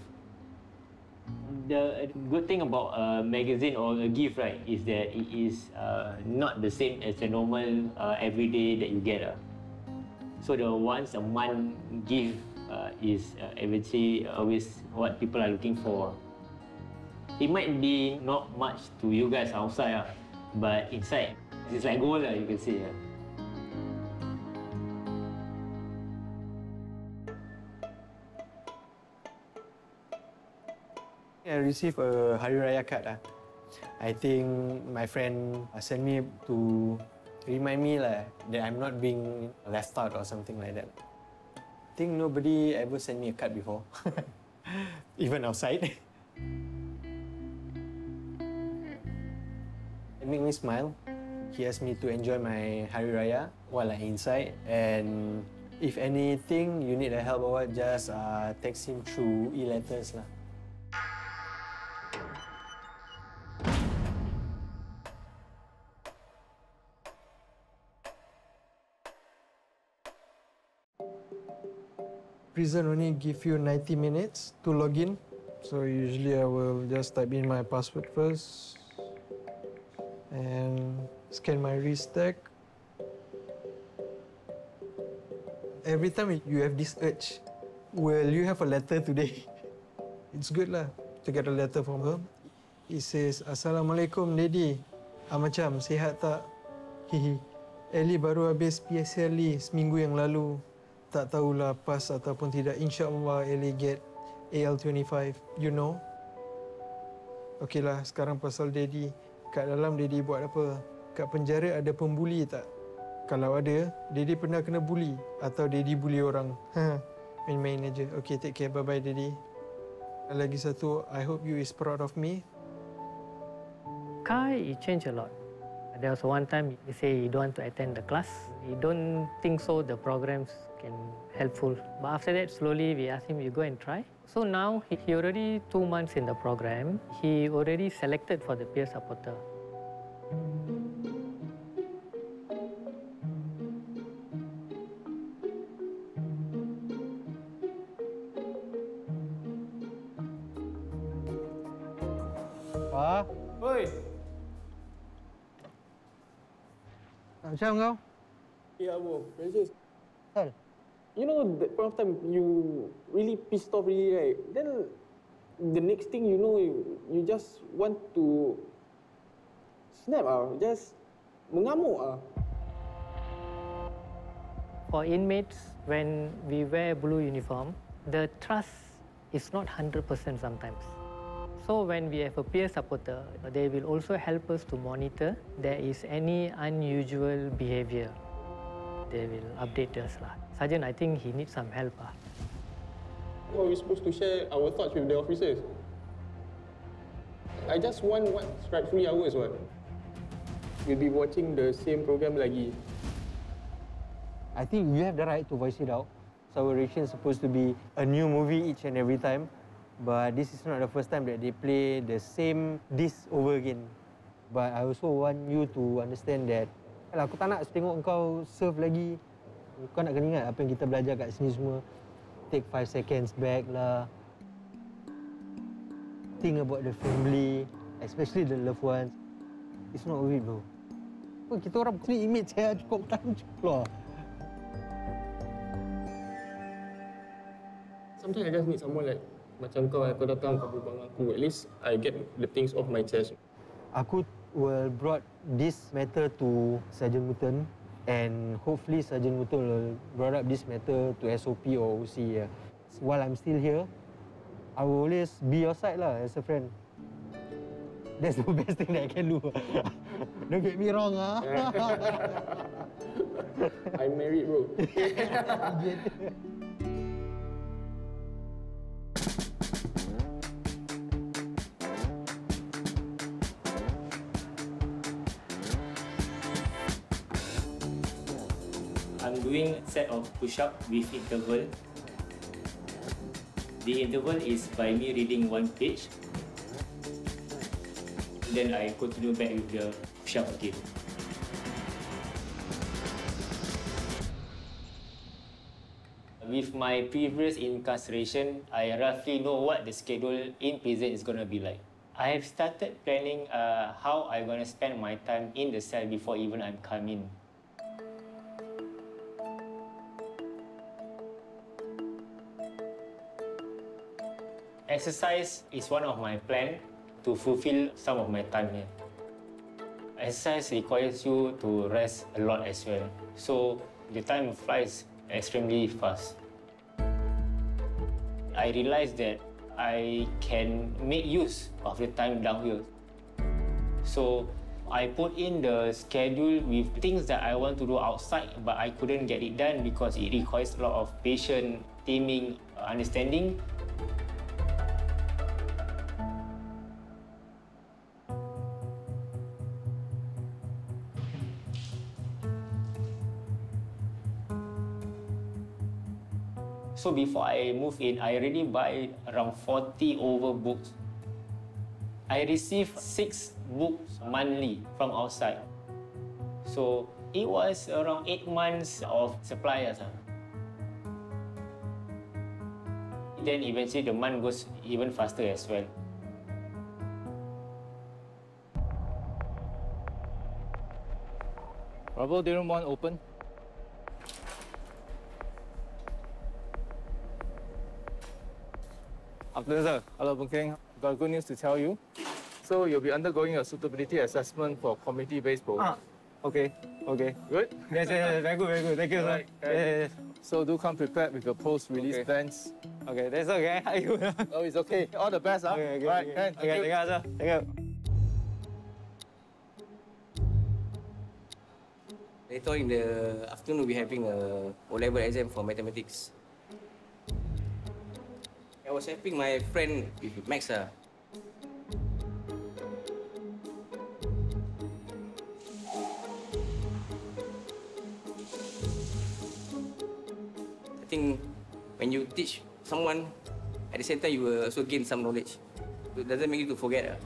The good thing about a magazine or a gift, right, is that it is uh, not the same as the normal uh, everyday that you get. Uh. So the once a month gift uh, is uh, eventually always what people are looking for. It might be not much to you guys outside, uh, but inside, it's like gold, uh, you can see. Uh. I received a Hari Raya card. Uh. I think my friend sent me to remind me uh, that I'm not being left out or something like that. I think nobody ever sent me a card before, even outside. It made me smile. He asked me to enjoy my Hari Raya while I'm inside. And if anything, you need a help or what, just uh, text him through e-letters. Lah. Prison only give you ninety minutes to log in. So usually I will just type in my password first and scan my wrist tag. Every time you have this urge, will you have a letter today? It's good lah to get a letter from her. It says, Assalamualaikum lady. Ah, macam, sihat tak? Hihi. Ellie baru habis P S L E seminggu yang lalu. Tak tahulah pass ataupun tidak. InsyaAllah Ellie get A L twenty-five, you know. Okey lah, sekarang pasal Daddy. Kat dalam Daddy buat apa? Kat penjara ada pembuli tak? Kalau ada, Daddy pernah kena bully atau Daddy bully orang. Main-main aja. Okey, take care. Bye-bye, Daddy. Lagi satu, I hope you is proud of me. Kai, it changed a lot. There was one time he say he don't want to attend the class. He don't think so the programs can helpful. But after that, slowly we asked him, you go and try. So now he already two months in the program. He already selected for the peer supporter. Pa? Oi! Macam kau? Ya, bro. Francis. Hal? You know, that point of time, you really pissed off really, right? Then, the next thing you know, you, you just want to snap, ah, just mengamuk, ah. For inmates, when we wear blue uniform, the trust is not one hundred percent sometimes. So when we have a peer supporter, they will also help us to monitor there is any unusual behaviour. They will update us. Lah. Sergeant, I think he needs some help. Ah. Are we supposed to share our thoughts with the officers? I just want what's right three hours. What? We'll be watching the same program lagi. I think you have the right to voice it out. So our reaction is supposed to be a new movie each and every time. But this is not the first time that they play the same disc over again. But I also want you to understand that aku tak nak tengok kau serve lagi. Kau nak kena ingat apa yang kita belajar kat sini semua. Take five seconds back lah. Think about the family, especially the loved ones. It's not worth it, bro. Kita orang three image saya cukup time cukup lah. Sometimes I just need someone like macam kau, aku datang kau berbual dengan aku. At least I get the things off my chest. Aku will brought this matter to Sergeant Muten, and hopefully Sergeant Muten will brought up this matter to S O P or O C. Yeah. while I'm still here, I will always be your side lah as a friend. That's the best thing that I can do. Don't get me wrong, ah. I'm married, bro. I'm doing a set of push-up with interval. The interval is by me reading one page. Then I continue back with the push-up again. With my previous incarceration, I roughly know what the schedule in prison is going to be like. I have started planning uh, how I'm going to spend my time in the cell before even I'm come in. Exercise is one of my plans to fulfill some of my time here. Exercise requires you to rest a lot as well. So the time flies extremely fast. I realized that I can make use of the time down here. So I put in the schedule with things that I want to do outside, but I couldn't get it done because it requires a lot of patience, timing, understanding. So before I move in, I already buy around forty over books. I receive six books monthly from outside. So it was around eight months of suppliers. Then eventually the month goes even faster as well. Bravo, do you want open? Afternoon, sir. Hello, Boon Keng. Got good news to tell you. So you'll be undergoing a suitability assessment for community-based post. Ah. Okay. Okay. Good. Yes, yes, yes. Very good. Very good. Thank you, sir. Right. Yes, yes, yes. So do come prepared with your post-release okay. plans. Okay. That's okay. How are you? Oh, it's okay. All the best, huh? Okay. Okay. Right. Okay. Okay. Thank you, sir. Thank you. Later in the afternoon, we'll be having a O level exam for mathematics. I was helping my friend with Max. Uh. I think when you teach someone, at the same time you will also gain some knowledge. It doesn't make you to forget. Uh.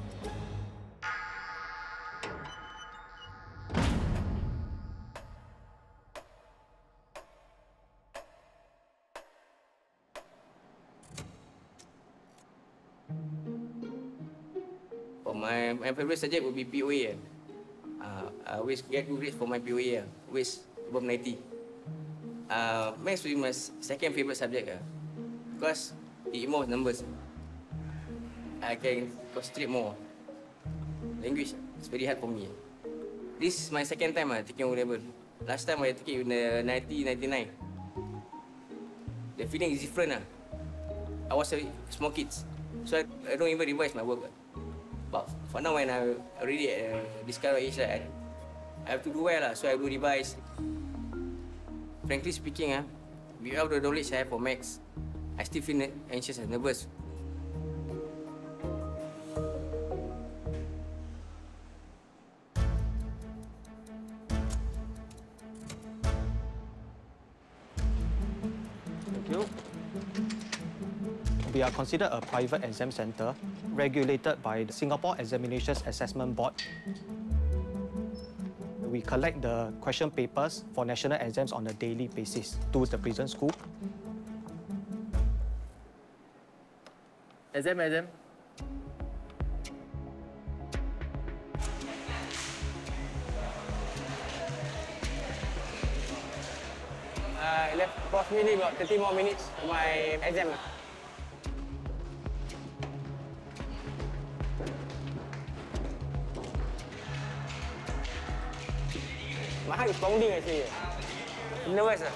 My, my favourite subject would be P O A. Uh, I always get good grades for my P O A, always above ninety. Uh, Max is my second favourite subject uh, because it involves numbers. I can concentrate more. Language is very hard for me. This is my second time uh, taking O level. Last time I took it in the nineteen ninety-nine. The feeling is different. Uh. I was a small kid, so I, I don't even revise my work. Uh. But for now, when I'm already at uh, this kind of age, like, I have to do well, uh, so I do revise. Frankly speaking, uh, without the knowledge I have for Max, I still feel anxious and nervous. Thank you. We are considered a private exam centre, regulated by the Singapore Examinations Assessment Board. We collect the question papers for national exams on a daily basis to the prison school. Exam, exam. Uh, left approximately about thirty more minutes for my exam. My heart is pounding actually. Nervous ah.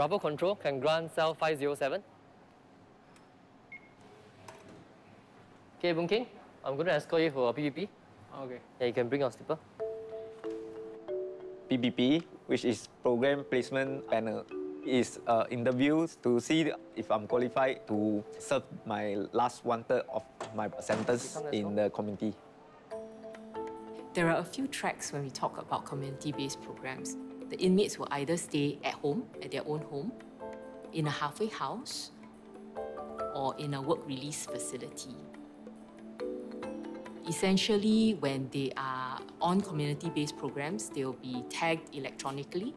Bravo Control can grant cell five zero seven. Okay, Boon Keng, I'm going to escort you for a P P P. Okay. Yeah, you can bring your slipper. P P P, which is Program Placement Panel, is uh, interviews to see if I'm qualified to serve my last one-third of my sentence in the community. There are a few tracks when we talk about community-based programs. The inmates will either stay at home, at their own home, in a halfway house, or in a work release facility. Essentially, when they are on community-based programs, they'll be tagged electronically.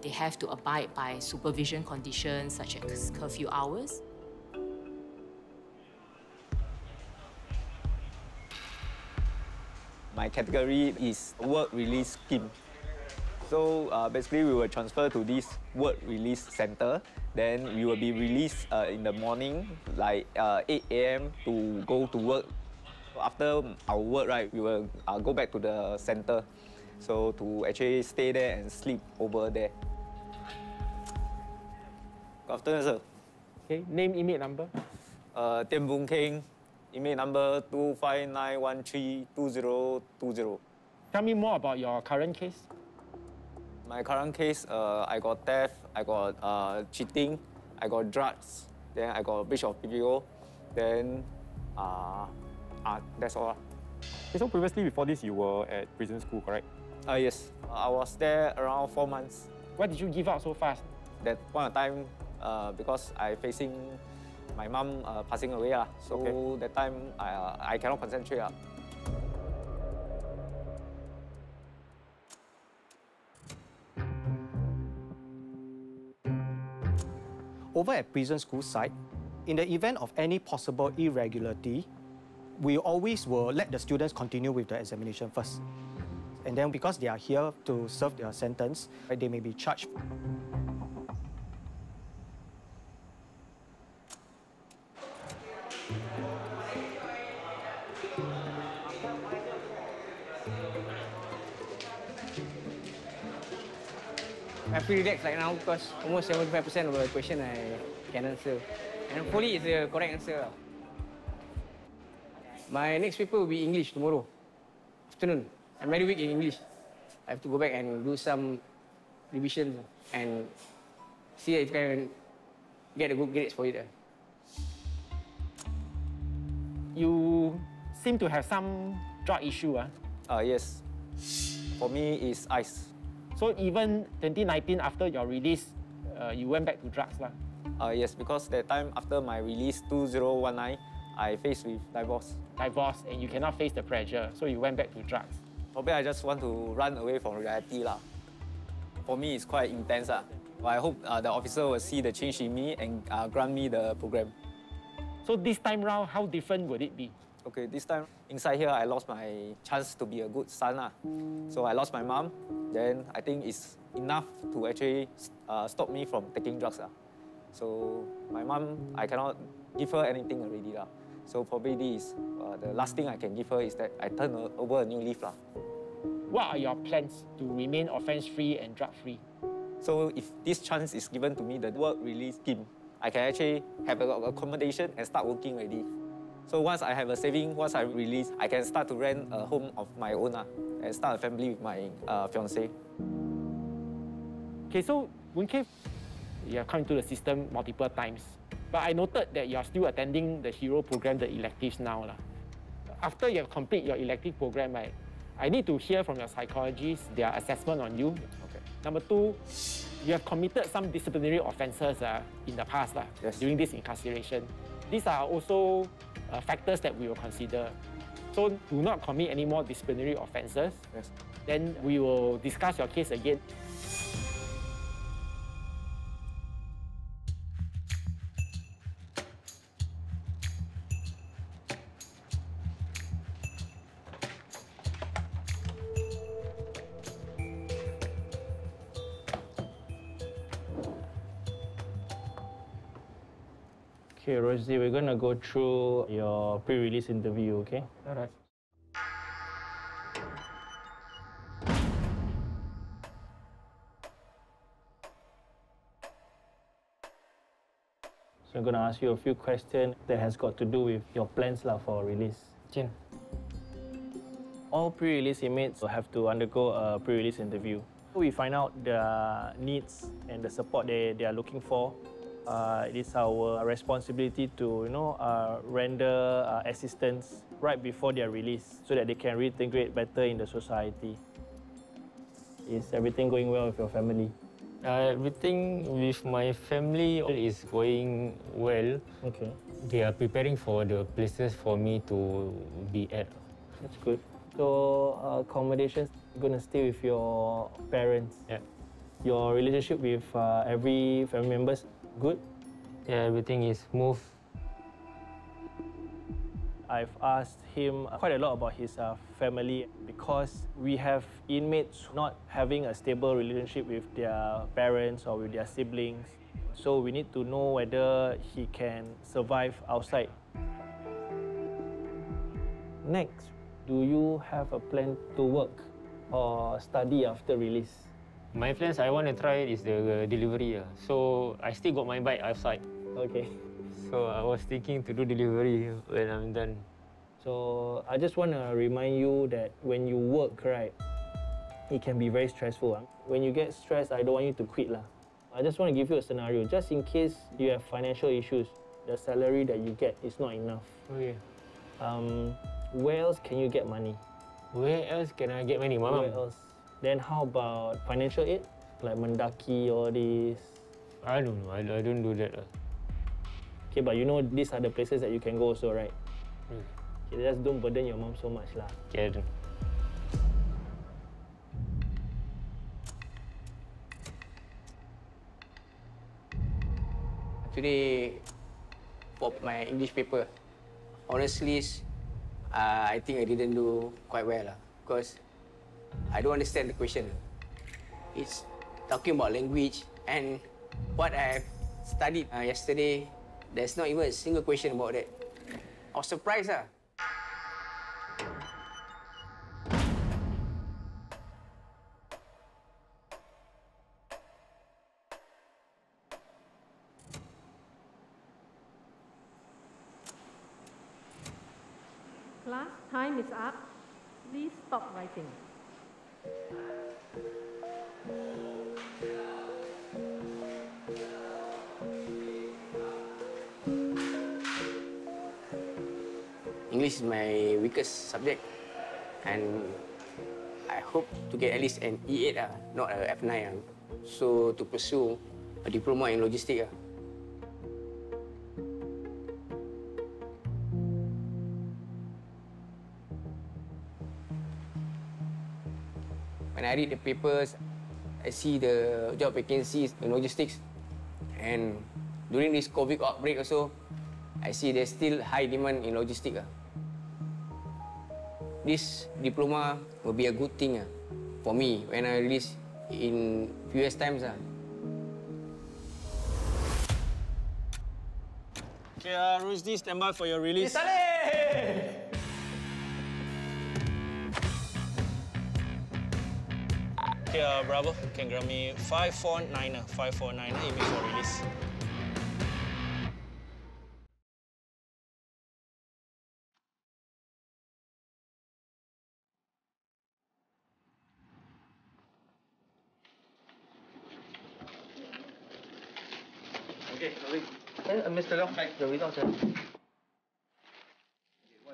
They have to abide by supervision conditions such as curfew hours. My category is work release scheme. So uh, basically, we were transferred to this work release center. Then we will be released uh, in the morning, like uh, eight A M to go to work. After our work, right, we will uh, go back to the center, so to actually stay there and sleep over there. Good afternoon, sir. Okay, name, inmate number. Uh, Tian Boon Keng, inmate number two five nine one three two zero two zero. Tell me more about your current case. My current case, uh, I got theft, I got uh, cheating, I got drugs, then I got breach of P P O, then. Uh, Ah, that's all. Okay, so previously, before this, you were at prison school, correct? Uh, yes. I was there around four months. Why did you give up so fast? That point of time, uh, because I facing my mum uh, passing away. Uh, so okay. That time, I, uh, I cannot concentrate. Uh. Over at prison school site, in the event of any possible irregularity, we always will let the students continue with the examination first. And then because they are here to serve their sentence, right, they may be charged. I feel relaxed right now because almost seventy-five percent of the question I can answer. And hopefully it's the correct answer. My next paper will be English tomorrow afternoon. I'm very weak in English. I have to go back and do some revisions and see if I can get a good grades for it. You seem to have some drug issue, ah? Huh? Uh, yes. For me, it's ice. So even twenty nineteen, after your release, uh, you went back to drugs, lah? Uh, yes, because that time after my release, two thousand nineteen. I faced with divorce. Divorce, and you cannot face the pressure, so you went back to drugs. Probably I just want to run away from reality. Lah. For me, it's quite intense. Lah. But I hope uh, the officer will see the change in me and uh, grant me the program. So this time round, how different would it be? Okay, this time, inside here, I lost my chance to be a good son. Lah. So I lost my mom. Then I think it's enough to actually uh, stop me from taking drugs. Lah. So my mom, I cannot give her anything already. Lah. So probably this, uh, the last thing I can give her is that I turn over a new leaf. Lah. What are your plans to remain offence-free and drug-free? So if this chance is given to me, the work release scheme, I can actually have a accommodation and start working already. So once I have a saving, once I release, I can start to rent a home of my own lah, and start a family with my uh, fiancée. Okay, so Boon Keng, you have come into the system multiple times. But I noted that you are still attending the HERO program, the electives now. After you have completed your elective program, I, I need to hear from your psychologists, their assessment on you. Okay. Number two, you have committed some disciplinary offences uh, in the past uh, yes. during this incarceration. These are also uh, factors that we will consider. So do not commit any more disciplinary offences. Yes. Then we will discuss your case again. Okay, Rusdi, we're going to go through your pre-release interview, okay? All right. So I'm going to ask you a few questions that has got to do with your plans lah for release. Jin. All pre-release inmates will have to undergo a pre-release interview. We find out the needs and the support they, they are looking for. Uh, it is our responsibility to, you know, uh, render uh, assistance right before their release so that they can reintegrate better in the society. Is everything going well with your family? Uh, everything with my family is going well. Okay. They are preparing for the places for me to be at. That's good. So uh, accommodations, going to stay with your parents. Yeah. Your relationship with uh, every family members. Good? Yeah, everything is smooth. I've asked him quite a lot about his uh, family because we have inmates not having a stable relationship with their parents or with their siblings. So we need to know whether he can survive outside. Next, do you have a plan to work or study after release? My plans I want to try is the delivery. So I still got my bike outside. Okay. So I was thinking to do delivery when I'm done. So I just want to remind you that when you work, right, it can be very stressful. When you get stressed, I don't want you to quit lah. I just want to give you a scenario. Just in case you have financial issues, the salary that you get is not enough. Okay. Um, where else can you get money? Where else can I get money, Mama? Where else? Then how about financial aid, like Mandaki or this? I don't know. I, I don't do that. Uh. Okay, but you know these are the places that you can go also, right? Mm. Okay, just don't burden your mom so much lah. Okay, I don't. Today, for my English paper, honestly, uh, I think I didn't do quite well lah, because I don't understand the question. It's talking about language, and what I studied uh, yesterday, there's not even a single question about that. I was surprised. Uh. Class time is up. Please stop writing. English is my weakest subject, and I hope to get at least an E eight, uh, not a F nine. Uh. So to pursue a diploma in logistics. Uh. When I read the papers, I see the job vacancies in logistics. And during this COVID outbreak also, I see there's still high demand in logistics. This diploma will be a good thing for me when I release in few years' times. Okay, uh, Rusdi, stand by for your release. Okay, uh, Bravo, you can grab me five four nine, five four nine, aiming for release. Okay, sorry. Hey, uh, Mister Leong, the results, sir.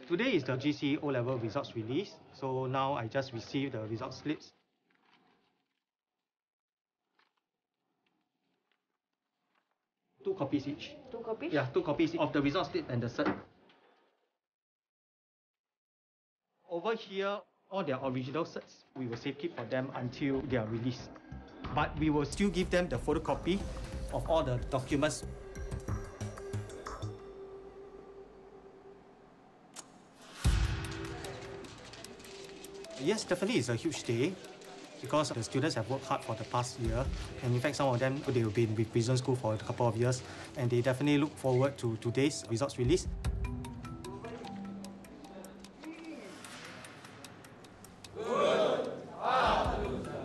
Today is the G C E O level results release, so now I just received the result slips. Two copies each. Two copies? Yeah, two copies of the result slip and the cert. Over here, all their original certs, we will save keep for them until they are released. But we will still give them the photocopy of all the documents. Yes, definitely it's a huge day, because the students have worked hard for the past year, and in fact some of them, they have been with prison school for a couple of years, and they definitely look forward to today's results release. Good afternoon, sir.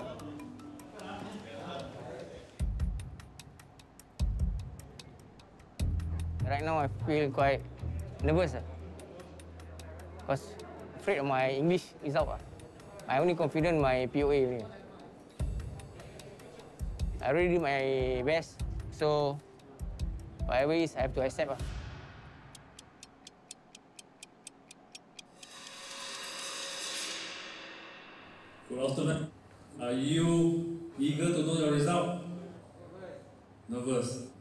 right now I feel quite nervous because I'm afraid of my English result. I only confident my P O A. I really did my best, so whatever it is, I have to accept. Good afternoon. Are you eager to know your result? Nervous.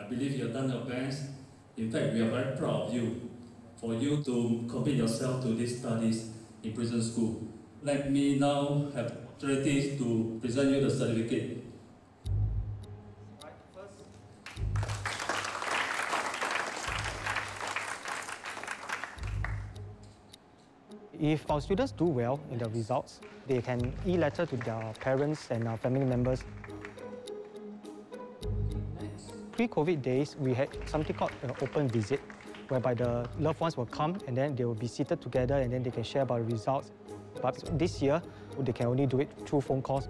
I believe you have done your best. In fact, we are very proud of you for you to commit yourself to these studies in prison school. Let me now have authorities to present you the certificate. If our students do well in the results, they can e-letter to their parents and our family members. Pre-COVID days, we had something called an open visit, whereby the loved ones will come and then they will be seated together and then they can share about the results. But this year, they can only do it through phone calls.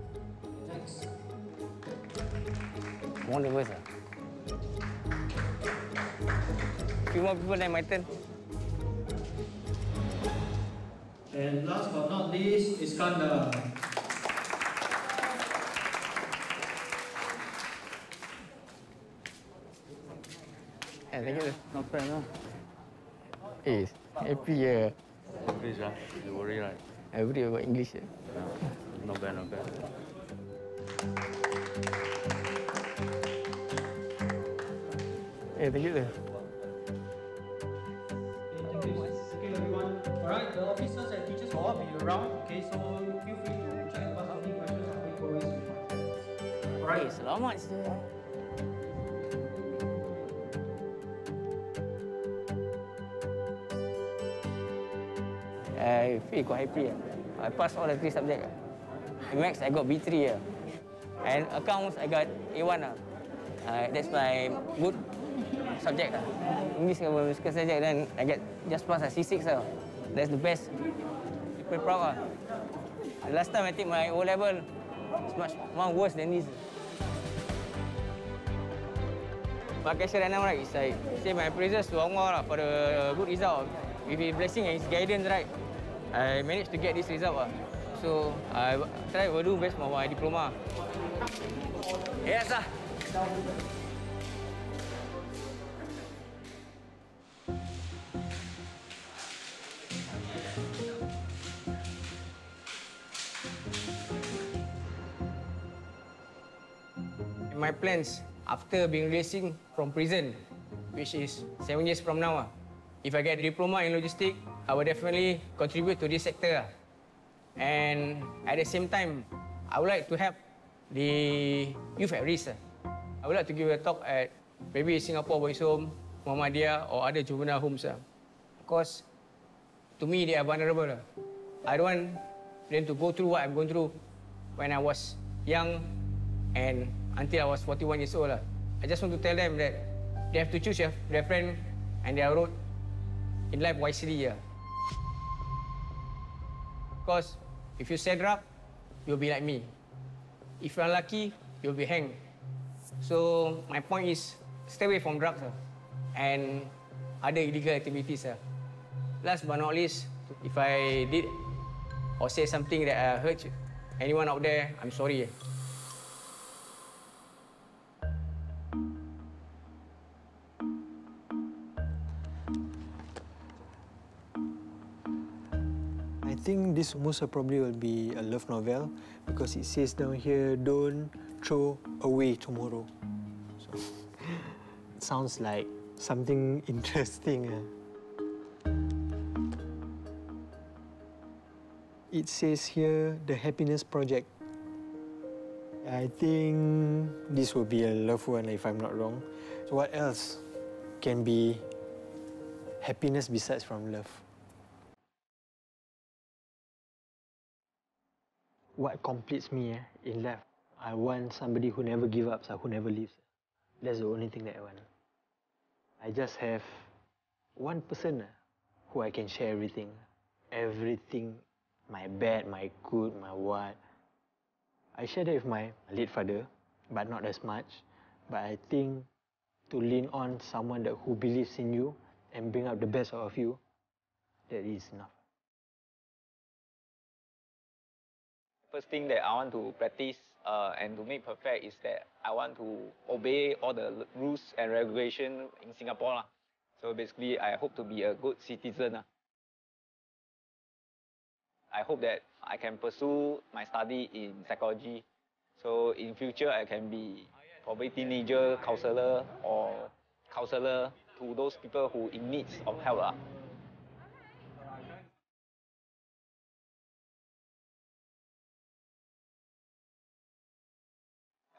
Wonderful. Few more people than my turn. And last but not least, Iskandar. Yeah, thank you. Not bad, no? Hey, happy, yeah. English, huh? You worry, right? I worry about English, yeah? No, not bad, not bad. Hey, thank you. All right, the officers and teachers will all be around, okay? So feel free to check about something, questions, something always. All right, selamat. I feel quite happy. I passed all the three subjects. In Max, I got B three. And accounts, I got A one. Uh, that's my good subject. English and musical subject, then I get just plus a C six. That's the best. I'm quite proud. Uh. Last time I take my O level, it's much more worse than this. My cashier right now, right, is like, say my praises to Allah for the good result. With His blessing and His guidance, right, I managed to get this result. Uh. So I try to do best for my diploma. Yes, sir. My plans after being releasing from prison, which is seven years from now. If I get a diploma in logistics, I will definitely contribute to this sector. And at the same time, I would like to help the youth at risk. I would like to give a talk at maybe Singapore Boys Home, Muhammadiyah, or other juvenile homes. Because to me, they are vulnerable. I don't want them to go through what I've gone through when I was young and until I was forty-one years old. I just want to tell them that they have to choose their friend and their road in life wisely. Because if you set up, you'll be like me. If you're unlucky, you'll be hanged. So my point is, stay away from drugs and other illegal activities. Last but not least, if I did or say something that hurt anyone out there, I'm sorry. I think this most probably will be a love novel because it says down here, don't throw away tomorrow. So, it sounds like something interesting. It says here, the happiness project. I think this will be a love one if I'm not wrong. So what else can be happiness besides from love? What completes me eh, in life, I want somebody who never gives up, who never leaves. That's the only thing that I want. I just have one person who I can share everything. Everything, my bad, my good, my what. I share that with my late father, but not as much. But I think to lean on someone that who believes in you and bring out the best out of you, that is enough. First thing that I want to practice uh, and to make perfect is that I want to obey all the rules and regulations in Singapore lah. So basically, I hope to be a good citizen lah. I hope that I can pursue my study in psychology. So in future, I can be probably teenager counselor or counselor to those people who in needs of help lah.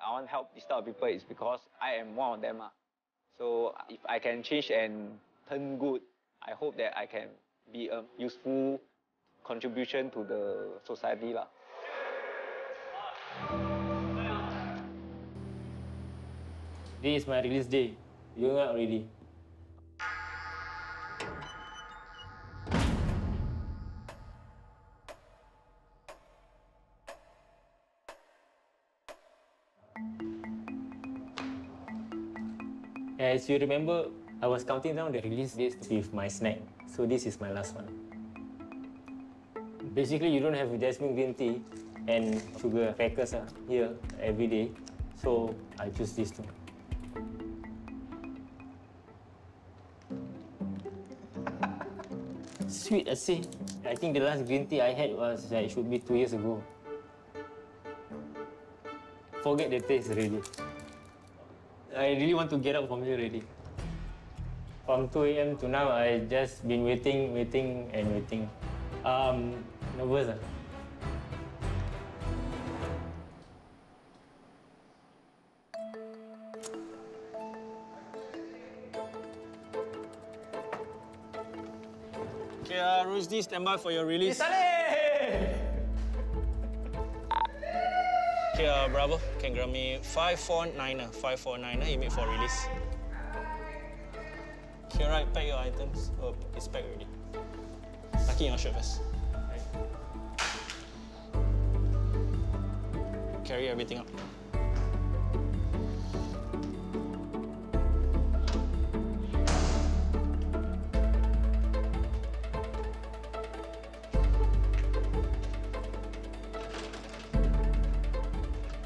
I want to help this type of people is because I am one of them lah. So if I can change and turn good, I hope that I can be a useful contribution to the society lah. This is my release day. You're not ready. As you remember, I was counting down the release dates with my snack. So this is my last one. Basically, you don't have jasmine green tea and sugar crackers uh, here every day. So I choose this too. Sweet, I say. I think the last green tea I had was, uh, it should be two years ago. Forget the taste already. I really want to get up from here already. From two A M to now, I just been waiting, waiting, and waiting. Um, nervous. Uh. Okay, uh, Rusdi, stand by for your release. Okay, uh, Bravo, can grab me five four niner. five four niner, you made for release. Okay, right, pack your items. Oh, it's packed already. Lucky your shirt first. Right. Carry everything up.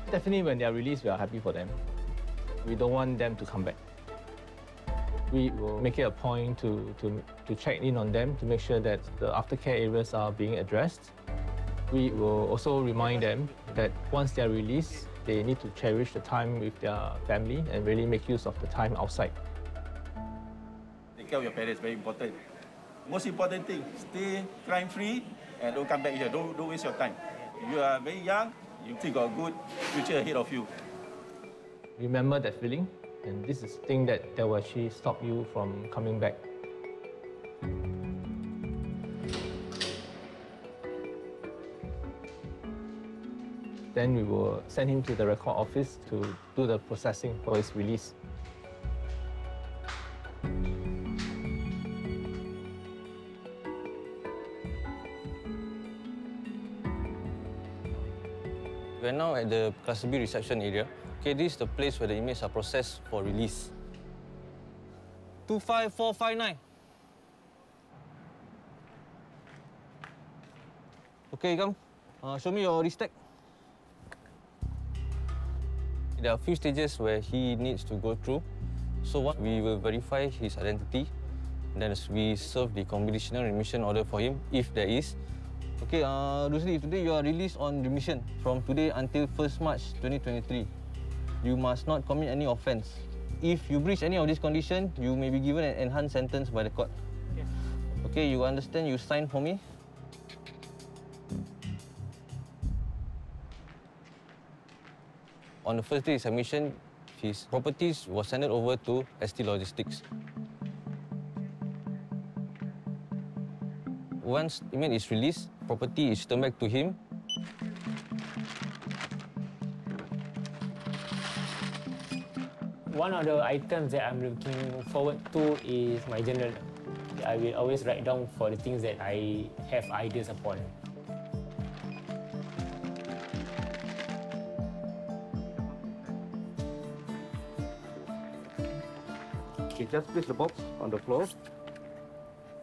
Definitely, when they are released, we are happy for them. We don't want them to come back. We will make it a point to, to, to check in on them to make sure that the aftercare areas are being addressed. We will also remind them that once they are released, they need to cherish the time with their family and really make use of the time outside. Take care of your parents, very important. Most important thing, stay crime-free and don't come back here. Don't, don't waste your time. You are very young, you still got a good future ahead of you. Remember that feeling? And this is the thing that, that will actually stop you from coming back. Then we will send him to the record office to do the processing for his release. We're now at the Class B reception area. Okay, this is the place where the inmates are processed for release. two five four five nine. Okay, come. Uh, show me your restack. There are a few stages where he needs to go through. So what we will verify his identity. Then we serve the conditional remission order for him, if there is. Okay, uh, Rusdi, today you are released on remission from today until first March twenty twenty-three. You must not commit any offence. If you breach any of these conditions, you may be given an enhanced sentence by the court. Okay, okay, you understand? You sign for me. On the first day of submission, his properties were handed over to S T Logistics. Once the inmate is released, property is turned back to him. One of the items that I'm looking forward to is my journal. I will always write down for the things that I have ideas upon. Okay, just place the box on the floor.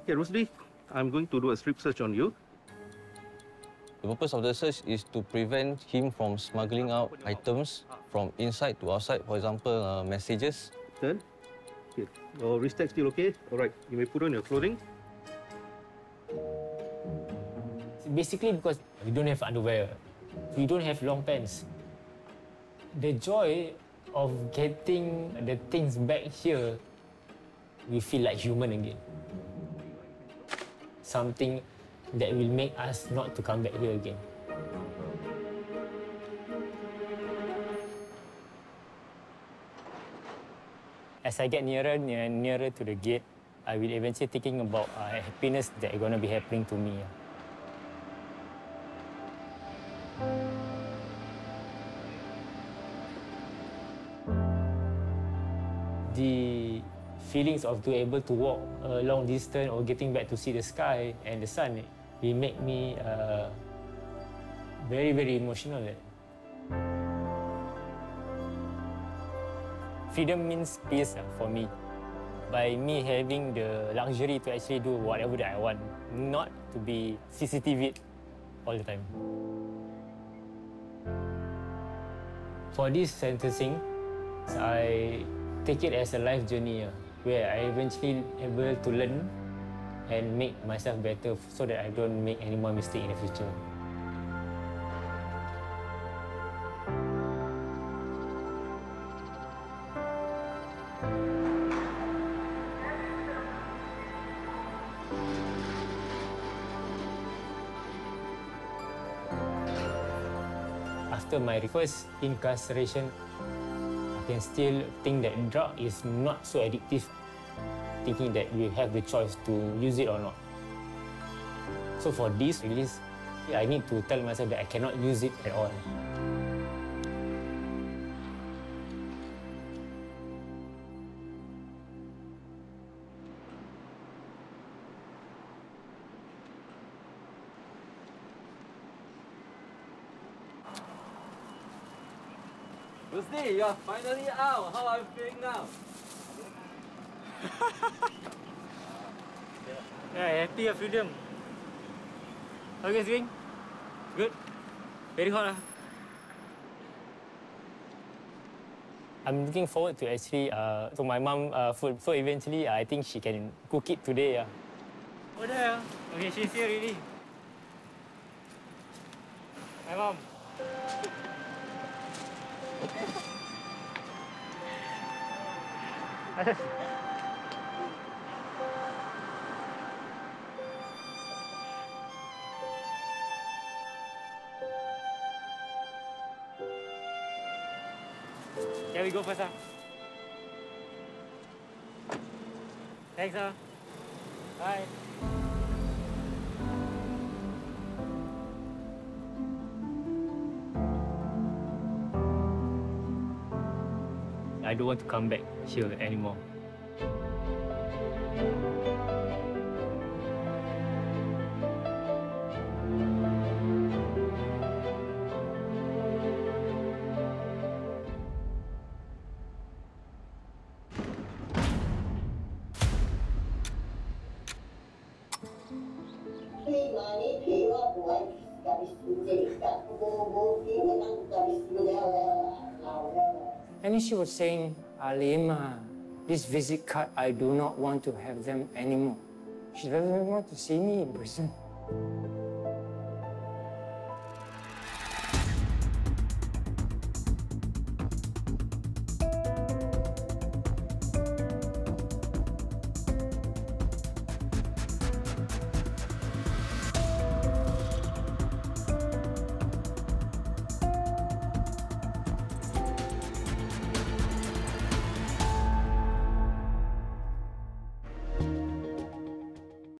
Okay, Rusdi, I'm going to do a strip search on you. The purpose of the search is to prevent him from smuggling out items from inside to outside, for example, uh, messages. Turn. Okay. Your wrist tag still okay? All right, you may put on your clothing. Basically, because we don't have underwear, we don't have long pants. The joy of getting the things back here, we feel like human again. Something that will make us not to come back here again. As I get nearer and nearer, nearer to the gate, I will eventually thinking about uh, happiness that is going to be happening to me. The feelings of being able to walk a long distance or getting back to see the sky and the sun, it make me uh, very, very emotional. Freedom means peace for me. By me having the luxury to actually do whatever that I want, not to be C C T V'd all the time. For this sentencing, I take it as a life journey where I eventually able to learn and make myself better so that I don't make any more mistakes in the future. After my first incarceration, I can still think that drug is not so addictive, thinking that we have the choice to use it or not. So for this release, I need to tell myself that I cannot use it at all. Rusdi, you're finally out. How are you feeling now? Yeah, happy of freedom. How are you guys doing? Good? Very hot, huh? I'm looking forward to actually uh, to my mom uh, food. So eventually, uh, I think she can cook it today. Yeah. Oh, there. Okay, she's here already. Hi, Mom. Can we go first, huh? Thanks, huh? Bye. I don't want to come back here anymore. And she was saying, Alima, this visit card, I do not want to have them anymore. She doesn't want to see me in prison.